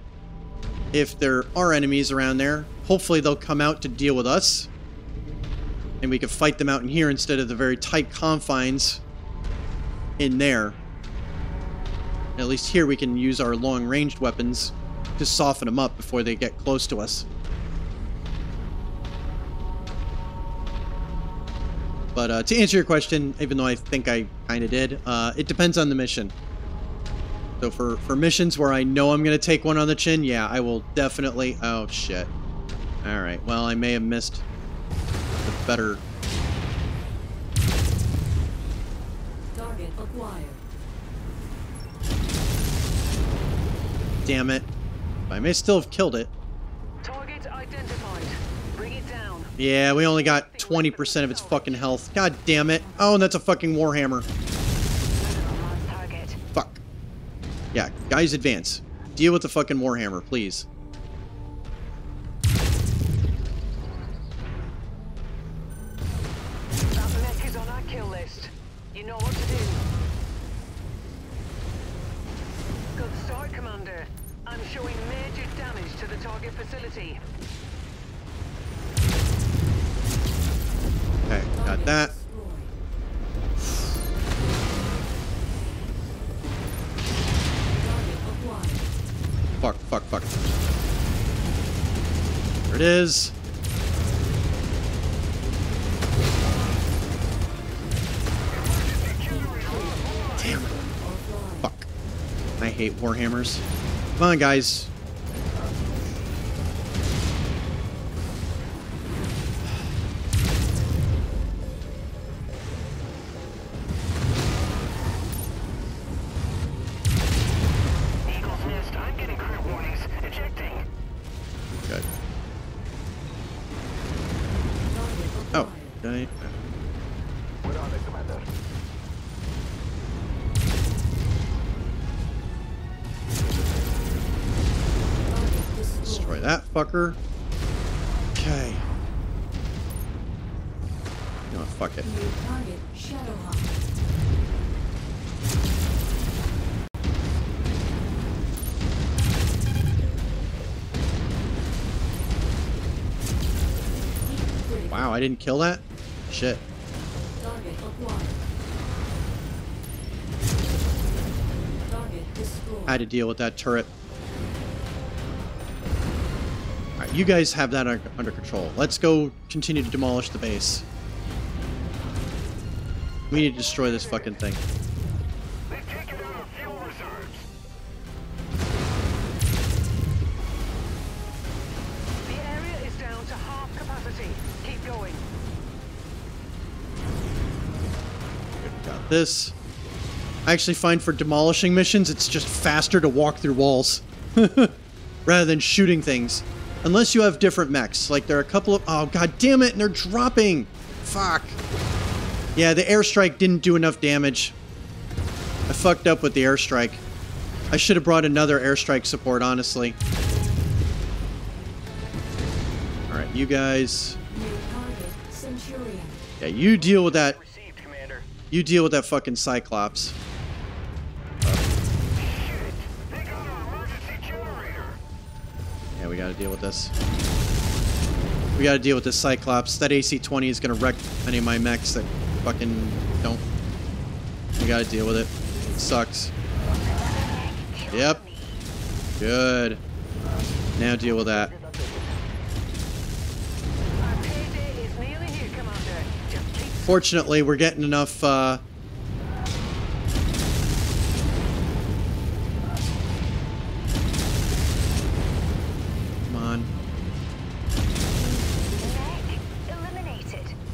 if there are enemies around there, hopefully they'll come out to deal with us. And we can fight them out in here instead of the very tight confines in there. And at least here we can use our long-ranged weapons to soften them up before they get close to us. But uh, to answer your question, even though I think I kind of did, uh, it depends on the mission. So for, for missions where I know I'm going to take one on the chin, yeah, I will definitely... Oh, shit. Alright, well, I may have missed the better... Target acquired. Damn it. I may still have killed it. Target identified. Bring it down. Yeah, we only got twenty percent of its fucking health. God damn it. Oh, and that's a fucking Warhammer. Yeah, guys, advance. Deal with the fucking Warhammer, please. list. You know what to do. Good start, Commander. I'm showing major damage to the target facility. Okay, got that. Fuck, fuck, fuck. There it is. Damn it. Fuck. I hate Warhammers. Come on, guys. Fucker. Okay. No, fuck it. Wow, I didn't kill that? Shit. I had to deal with that turret. You guys have that under control. Let's go continue to demolish the base. We need to destroy this fucking thing. They've taken out our fuel reserves. The area is down to half capacity. Keep going. Got this. I actually find for demolishing missions, it's just faster to walk through walls rather than shooting things. Unless you have different mechs, like there are a couple of... Oh, god damn it, and they're dropping! Fuck. Yeah, the airstrike didn't do enough damage. I fucked up with the airstrike. I should have brought another airstrike support, honestly. Alright, you guys... Yeah, you deal with that... You deal with that fucking Cyclops. We gotta deal with this. We gotta deal with this Cyclops. That A C twenty is gonna wreck any of my mechs that fucking don't. We gotta deal with it. It sucks. Yep. Good. Now deal with that. Fortunately, we're getting enough, uh...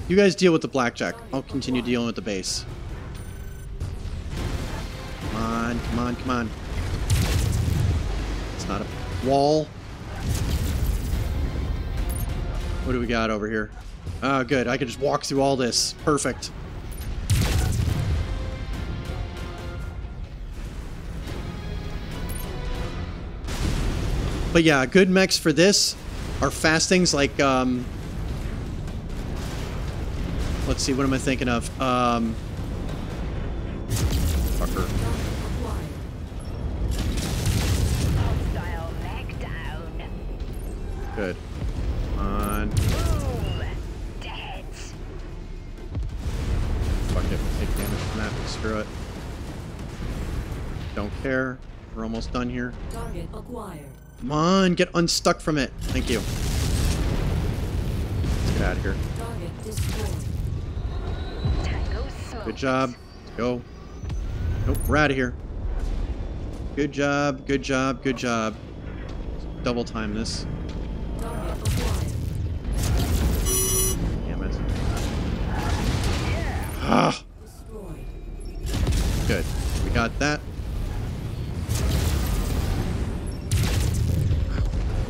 You guys deal with the Blackjack. I'll continue dealing with the base. Come on, come on, come on. It's not a wall. What do we got over here? Oh, good. I can just walk through all this. Perfect. But yeah, good mechs for this are fast things like... Um, Let's see, what am I thinking of? Um, fucker. Good. Come on. Fuck it, we'll take damage from that. Screw it. Don't care. We're almost done here. Come on, get unstuck from it. Thank you. Let's get out of here. Good job. Let's go. Nope, we're out of here. Good job, good job, good job. Double time this. Damn it. Ah. Good. We got that.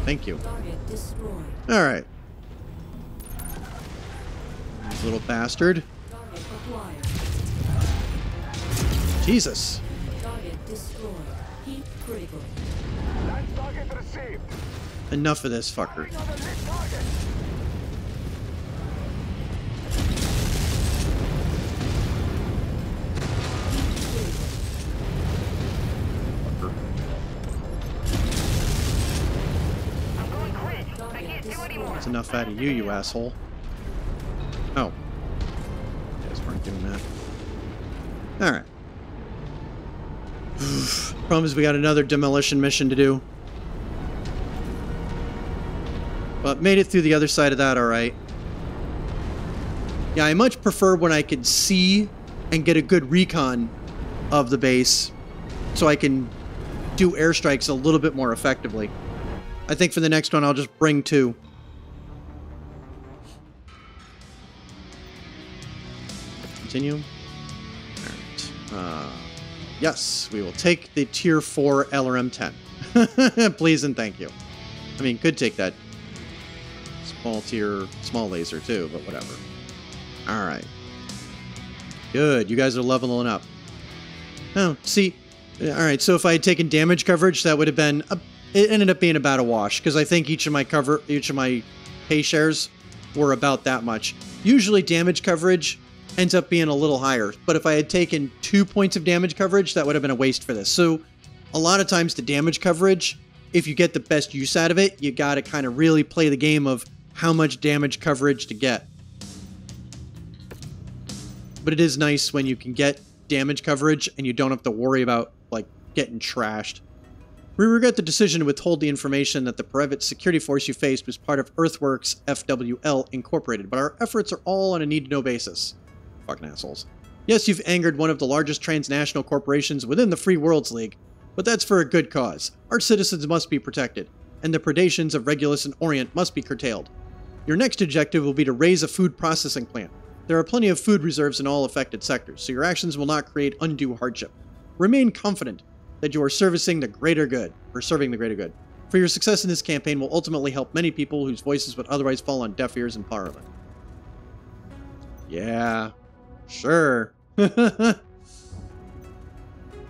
Thank you. Alright. Little bastard. Jesus. Enough of this fucker. that's enough out of you, you asshole. Oh. Guys weren't doing that. Alright. Problem is we got another demolition mission to do. But made it through the other side of that alright. Yeah, I much prefer when I could see and get a good recon of the base so I can do airstrikes a little bit more effectively. I think for the next one I'll just bring two. Continue. Alright. Uh, yes, we will take the tier four L R M ten. Please and thank you. I mean, could take that small tier, small laser too, but whatever. Alright. Good, you guys are leveling up. Oh, see, alright, so if I had taken damage coverage, that would have been a It ended up being about a wash because I think each of my cover, each of my pay shares were about that much. Usually damage coverage ends up being a little higher, but if I had taken two points of damage coverage, that would have been a waste for this. So a lot of times the damage coverage, if you get the best use out of it, you got to kind of really play the game of how much damage coverage to get. But it is nice when you can get damage coverage and you don't have to worry about like getting trashed. We regret the decision to withhold the information that the private security force you faced was part of Earthworks F W L Incorporated, but our efforts are all on a need-to-know basis. Fucking assholes. Yes, you've angered one of the largest transnational corporations within the Free Worlds League, but that's for a good cause. Our citizens must be protected, and the predations of Regulus and Orient must be curtailed. Your next objective will be to raise a food processing plant. There are plenty of food reserves in all affected sectors, so your actions will not create undue hardship. Remain confident that you are servicing the greater good, or serving the greater good. For your success in this campaign will ultimately help many people whose voices would otherwise fall on deaf ears in Parliament. Yeah, sure. I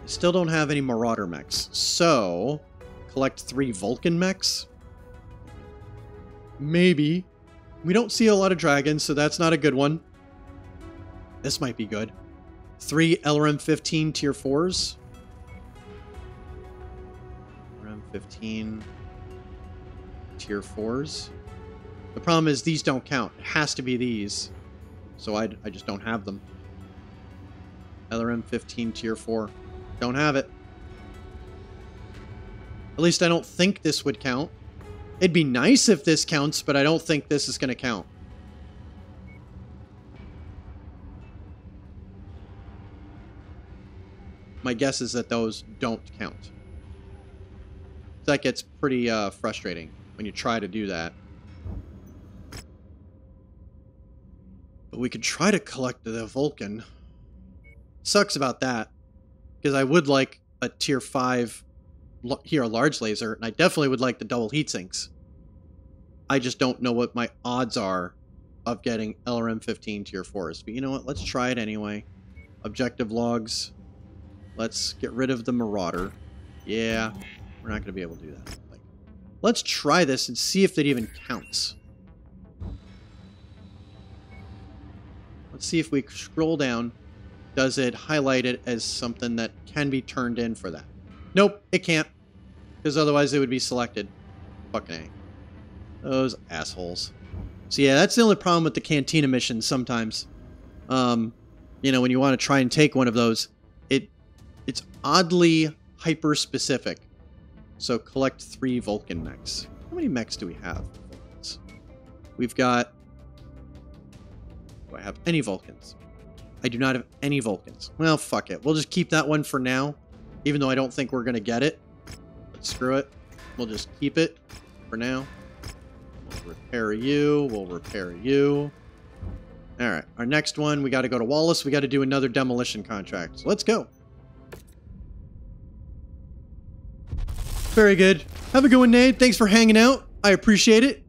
still don't have any Marauder mechs, so collect three Vulcan mechs? Maybe. We don't see a lot of dragons, so that's not a good one. This might be good. Three L R M fifteen tier fours. fifteen tier fours. The problem is these don't count. It has to be these. So I, I just don't have them. L R M fifteen tier four. Don't have it. At least I don't think this would count. It'd be nice if this counts, but I don't think this is going to count. My guess is that those don't count. That gets pretty uh, frustrating when you try to do that. But we could try to collect the Vulcan. Sucks about that, because I would like a tier five here, a large laser, and I definitely would like the double heat sinks. I just don't know what my odds are of getting L R M fifteen tier fours. But you know what? Let's try it anyway. Objective logs. Let's get rid of the Marauder. Yeah. We're not going to be able to do that. Like, let's try this and see if it even counts. Let's see if we scroll down. Does it highlight it as something that can be turned in for that? Nope, it can't. Because otherwise it would be selected. Fucking A. Those assholes. So yeah, that's the only problem with the Cantina missions sometimes. Um, you know, when you want to try and take one of those, it it's oddly hyper-specific. So collect three Vulcan mechs. How many mechs do we have? Vulcans. We've got... Do I have any Vulcans? I do not have any Vulcans. Well, fuck it. We'll just keep that one for now, even though I don't think we're going to get it. But screw it. We'll just keep it for now. We'll repair you. We'll repair you. All right. Our next one, we got to go to Wallace. We got to do another demolition contract. So let's go. Very good. Have a good one, Nade. Thanks for hanging out. I appreciate it.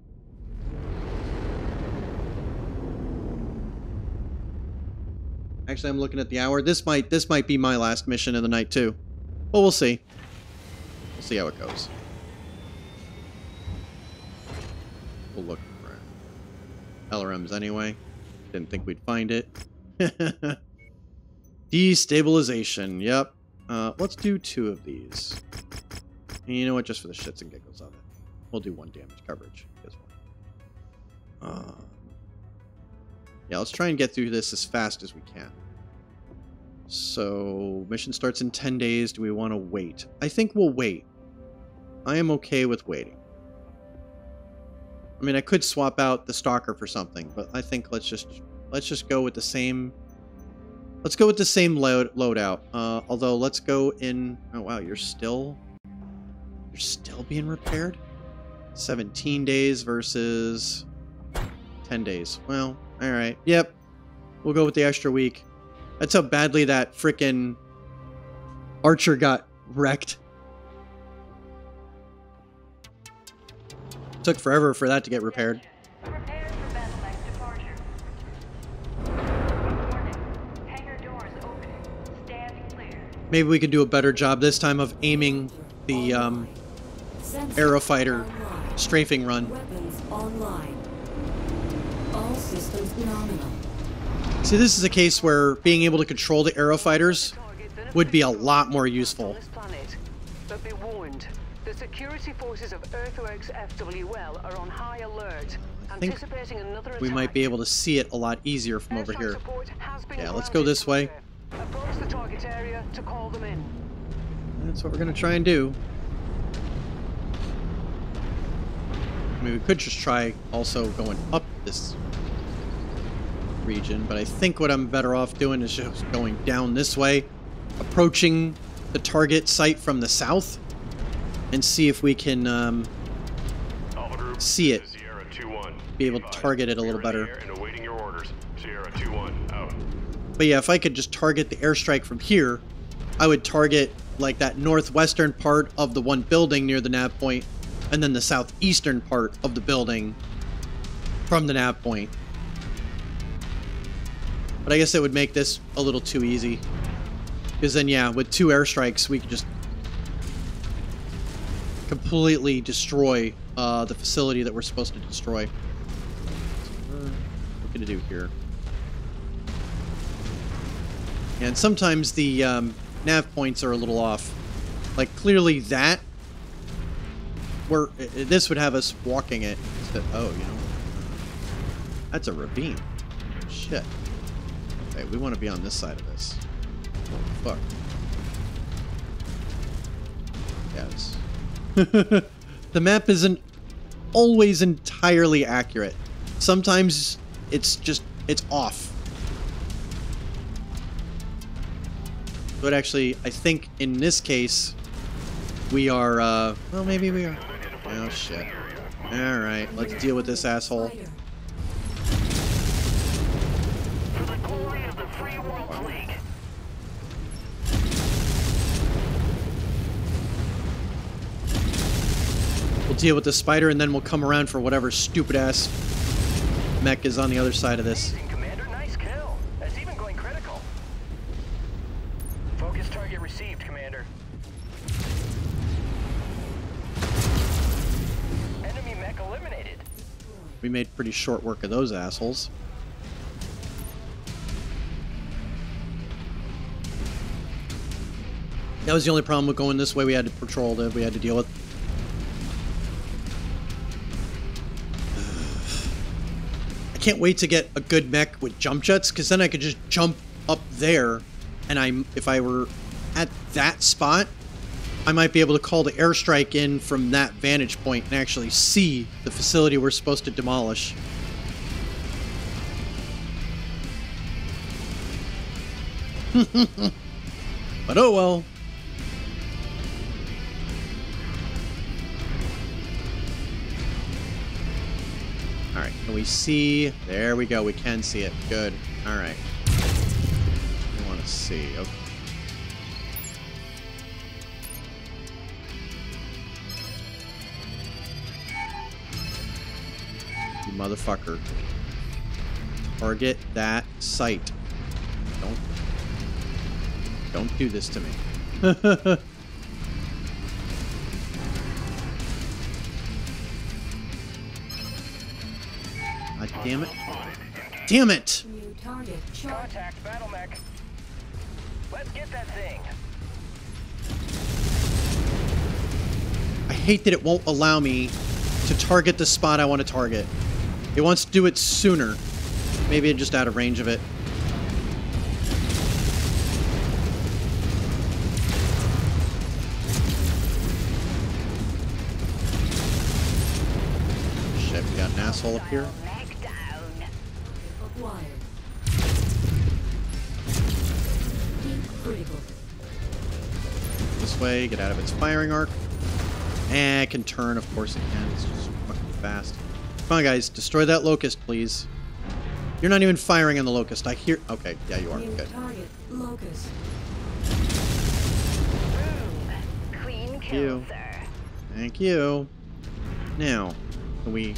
Actually, I'm looking at the hour. This might this might be my last mission of the night too. But we'll see. We'll see how it goes. We'll look for L R Ms anyway. Didn't think we'd find it. Destabilization. Yep. Uh, let's do two of these. And you know what? Just for the shits and giggles of it, we'll do one damage coverage. Uh, yeah, let's try and get through this as fast as we can. So, mission starts in ten days. Do we want to wait? I think we'll wait. I am okay with waiting. I mean, I could swap out the Stalker for something, but I think let's just let's just go with the same. Let's go with the same load loadout. Uh, although, let's go in. Oh wow, you're still you're still being repaired. seventeen days versus ten days. Well, all right. Yep, we'll go with the extra week. That's how badly that frickin' Archer got wrecked. Took forever for that to get repaired. Prepare for battle axe departure. Warning. Hangar doors opening. Stand clear. Maybe we could do a better job this time of aiming the um, Aerofighter strafing run. Weapons online. All systems nominal. See, this is a case where being able to control the Aerofighters would be a lot more useful. But be warned, the security forces of Earthworks F W L are on high alert, anticipating another attack. We might be able to see it a lot easier from over here. Yeah, let's go this way. Approach the target area to call them in. That's what we're going to try and do. I mean, we could just try also going up this region, but I think what I'm better off doing is just going down this way, approaching the target site from the south, and see if we can um, see it, be able to target it a little better. But yeah, if I could just target the airstrike from here, I would target like that northwestern part of the one building near the nav point, and then the southeastern part of the building from the nav point. But I guess it would make this a little too easy. Because then, yeah, with two airstrikes, we could just completely destroy uh, the facility that we're supposed to destroy. What are we going to do here? And sometimes the um, nav points are a little off. Like, clearly that, where this would have us walking it. Instead, oh, you know. That's a ravine. Shit. We want to be on this side of this. Oh, fuck. Yes. The map isn't always entirely accurate. Sometimes it's just, it's off. But actually, I think in this case, we are, uh, well, maybe we are. Oh, shit. Alright, let's deal with this asshole. Deal with the spider, and then we'll come around for whatever stupid ass mech is on the other side of this. Commander, nice kill. That's even going critical. Focus target received, Commander. Enemy mech eliminated. We made pretty short work of those assholes. That was the only problem with going this way. We had to patrol that we had to deal with. Can't wait to get a good mech with jump jets, because then I could just jump up there, and I'm if I were at that spot, I might be able to call the airstrike in from that vantage point and actually see the facility we're supposed to demolish. But oh well. Alright, can we see? There we go, we can see it. Good. Alright. We want to see. Okay. You motherfucker. Target that site. Don't. Don't do this to me. Damn it. Damn it! Contact battle mech. Let's get that thing. I hate that it won't allow me to target the spot I want to target. It wants to do it sooner. Maybe just out of range of it. Shit, we got an asshole up here. This way, get out of its firing arc. Eh, it can turn, of course it can. It's just fucking fast. Come on, guys, destroy that locust, please. You're not even firing on the locust. I hear. Okay, yeah, you are. New good. Target, locust. Ooh, clean Thank kill, you. Sir. Thank you. Now, can we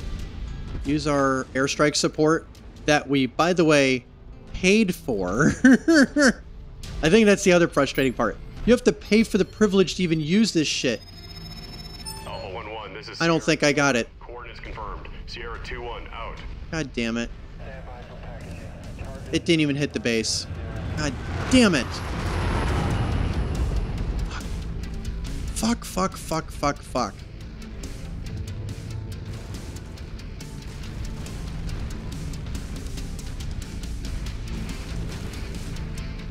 use our airstrike support that we, by the way, paid for? I think that's the other frustrating part. You have to pay for the privilege to even use this shit. Oh, one, one. This is I don't think I got it. Coordinates confirmed. Sierra two one out. God damn it. It didn't even hit the base. God damn it. Fuck, fuck, fuck, fuck, fuck.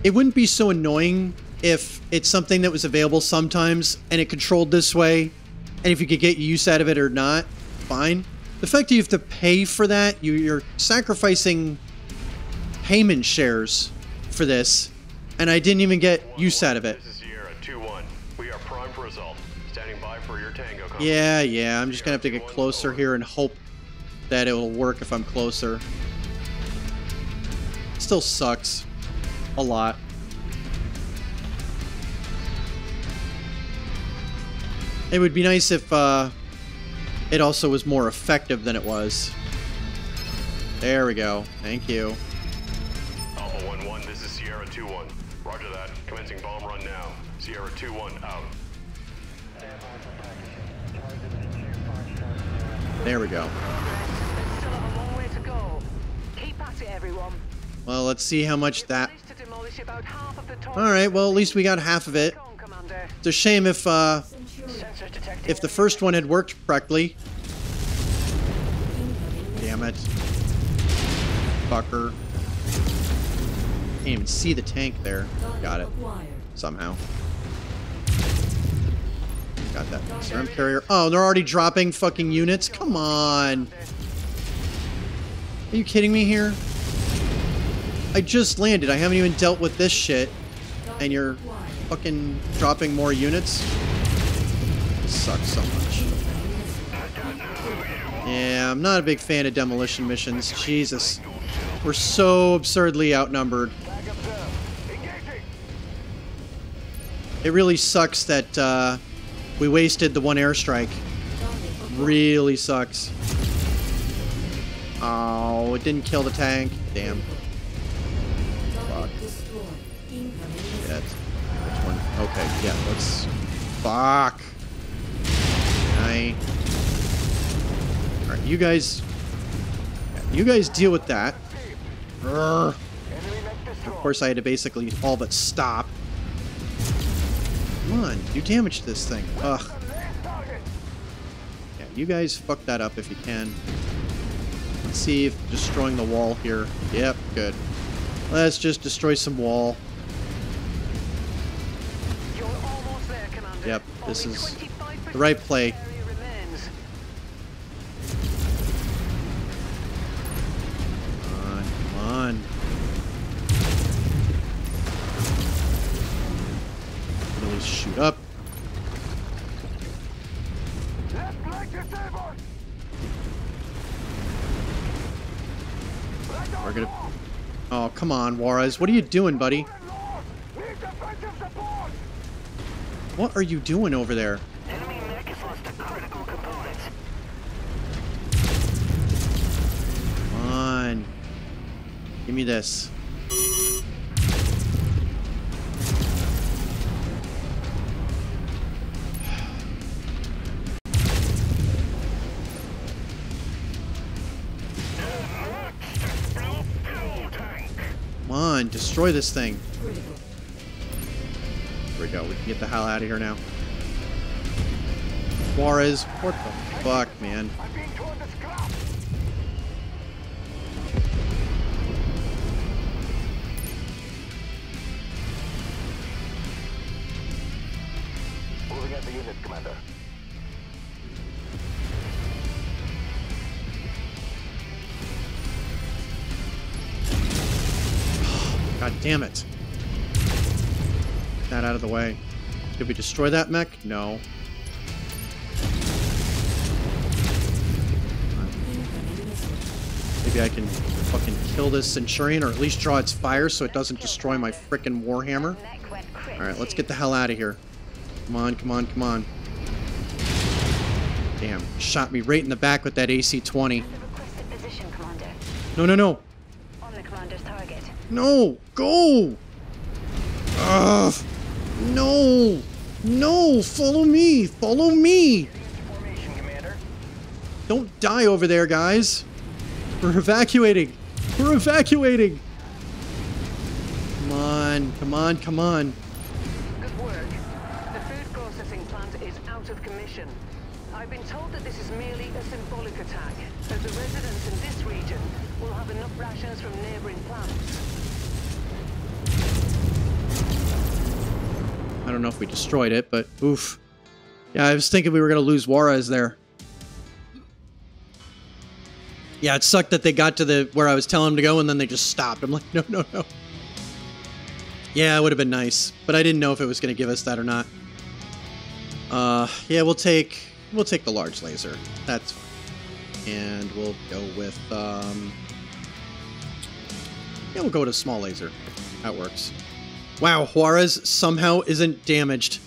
It wouldn't be so annoying if it's something that was available sometimes and it controlled this way, and if you could get use out of it or not, fine. The fact that you have to pay for that, you, you're sacrificing payment shares for this, and I didn't even get use out of it. Yeah, yeah, I'm just gonna have to get closer here and hope that it will work if I'm closer. Still sucks. A lot. It would be nice if uh, it also was more effective than it was. There we go. Thank you. Alpha one one. This is Sierra two one. Roger that. Commencing bomb run now. Sierra two one out. There we go. Well, let's see how much that. All right. Well, at least we got half of it. It's a shame if. Uh, If the first one had worked correctly. Damn it. Fucker. Can't even see the tank there. Got it. Somehow. Got that. S R M carrier. Oh, they're already dropping fucking units? Come on. Are you kidding me here? I just landed. I haven't even dealt with this shit. And you're fucking dropping more units? Sucks so much. Yeah, I'm not a big fan of demolition missions. Jesus. We're so absurdly outnumbered. It really sucks that uh, we wasted the one airstrike. Really sucks. Oh, it didn't kill the tank. Damn. Fuck. Shit. Okay, yeah, let's... Fuck. Alright, you guys you guys deal with that. Urgh. Of course I had to basically all but stop. Come on, you damaged this thing. Ugh. Yeah, you guys fuck that up if you can. Let's see if destroying the wall here. Yep, good. Let's just destroy some wall. Yep, this is the right play. Shoot up. We're gonna... Oh, come on, Juarez. What are you doing, buddy? What are you doing over there? Come on. Give me this. Destroy this thing. Here we go. We can get the hell out of here now. Juarez, what the fuck, man? Commander. God damn it. Get that out of the way. Did we destroy that mech? No. Maybe I can fucking kill this Centurion, or at least draw its fire so it doesn't destroy my frickin' Warhammer. Alright, let's get the hell out of here. Come on, come on, come on. Damn, shot me right in the back with that A C twenty. No, no, no. No, go! Ugh. No! No! Follow me! Follow me! Don't die over there, guys! We're evacuating! We're evacuating! Come on, come on, come on. Good work. The food processing plant is out of commission. I've been told that this is merely a symbolic attack, as the residents in this region will have enough rations from neighboring plants. I don't know if we destroyed it, but oof. Yeah, I was thinking we were going to lose Juarez there. Yeah, it sucked that they got to the where I was telling them to go and then they just stopped. I'm like, no, no, no. Yeah, it would have been nice, but I didn't know if it was going to give us that or not. Uh, yeah, we'll take we'll take the large laser. That's fine. And we'll go with um yeah, we'll go with a small laser. That works. Wow, Juarez somehow isn't damaged.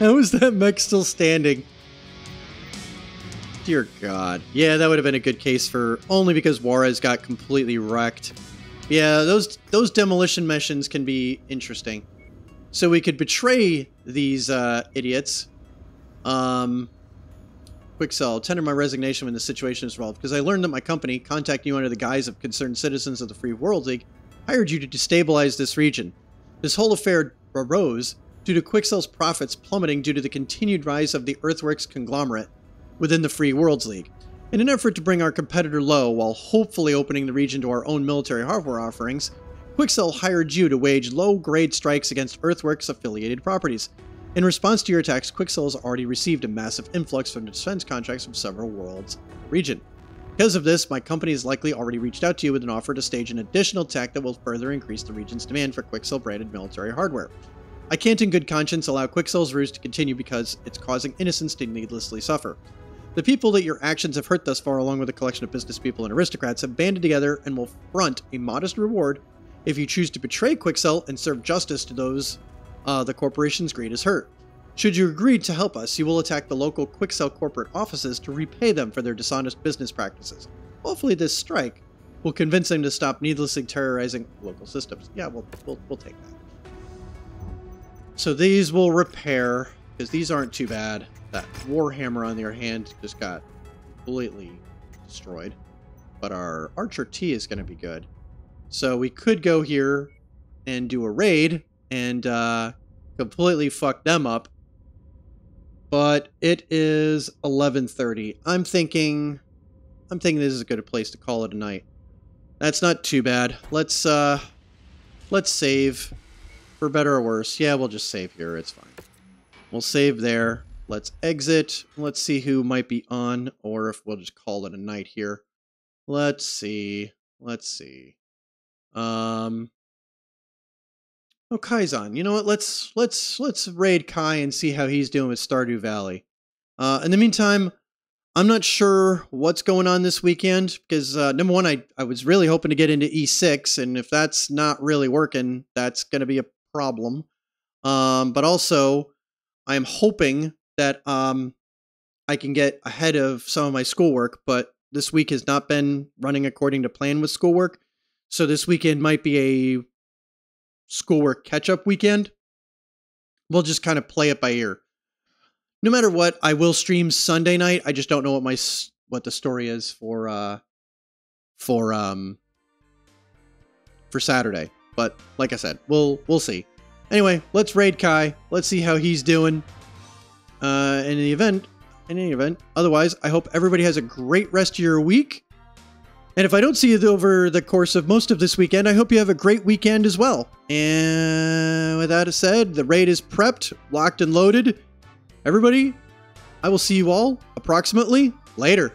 How is that mech still standing? Dear God. Yeah, that would have been a good case for only because Juarez got completely wrecked. Yeah, those those demolition missions can be interesting. So we could betray these uh, idiots. Um, Quixel, tender my resignation when the situation is resolved, because I learned that my company, contacting you under the guise of concerned citizens of the Free World League, hired you to destabilize this region. This whole affair arose due to Quixel's profits plummeting due to the continued rise of the Earthworks conglomerate within the Free Worlds League, in an effort to bring our competitor low while hopefully opening the region to our own military hardware offerings. Quixel hired you to wage low-grade strikes against Earthworks-affiliated properties. In response to your attacks, Quixel has already received a massive influx from defense contracts from several worlds in the region. Because of this, my company has likely already reached out to you with an offer to stage an additional attack that will further increase the region's demand for Quixel-branded military hardware. I can't in good conscience allow Quixel's ruse to continue because it's causing innocents to needlessly suffer. The people that your actions have hurt thus far, along with a collection of business people and aristocrats, have banded together and will front a modest reward if you choose to betray Quixel and serve justice to those uh, the corporation's greed has hurt. Should you agree to help us, you will attack the local Quixel corporate offices to repay them for their dishonest business practices. Hopefully this strike will convince them to stop needlessly terrorizing local systems. Yeah, we'll, we'll, we'll take that. So these will repair, because these aren't too bad. That Warhammer, on the other hand, just got completely destroyed. But our Archer T is going to be good. So we could go here and do a raid and uh, completely fuck them up. But it is eleven thirty. I'm thinking, I'm thinking this is good a good place to call it a night. That's not too bad. Let's uh, let's save, for better or worse. Yeah, we'll just save here. It's fine. We'll save there. Let's exit. Let's see who might be on, or if we'll just call it a night here. Let's see. Let's see. Um. Oh, Kaizan. You know what? Let's let's let's raid Kai and see how he's doing with Stardew Valley. Uh, in the meantime, I'm not sure what's going on this weekend because uh, number one, I I was really hoping to get into E six, and if that's not really working, that's going to be a problem. Um, but also, I am hoping that um, I can get ahead of some of my schoolwork, but this week has not been running according to plan with schoolwork. So this weekend might be a schoolwork catch-up weekend. We'll just kind of play it by ear. No matter what, I will stream Sunday night. I just don't know what my what the story is for uh, for um for Saturday. But like I said, we'll we'll see. Anyway, let's raid Kai. Let's see how he's doing. Uh, in the event, in any event. Otherwise, I hope everybody has a great rest of your week. And if I don't see you over the course of most of this weekend, I hope you have a great weekend as well. And with that said, the raid is prepped, locked and loaded. Everybody, I will see you all approximately later.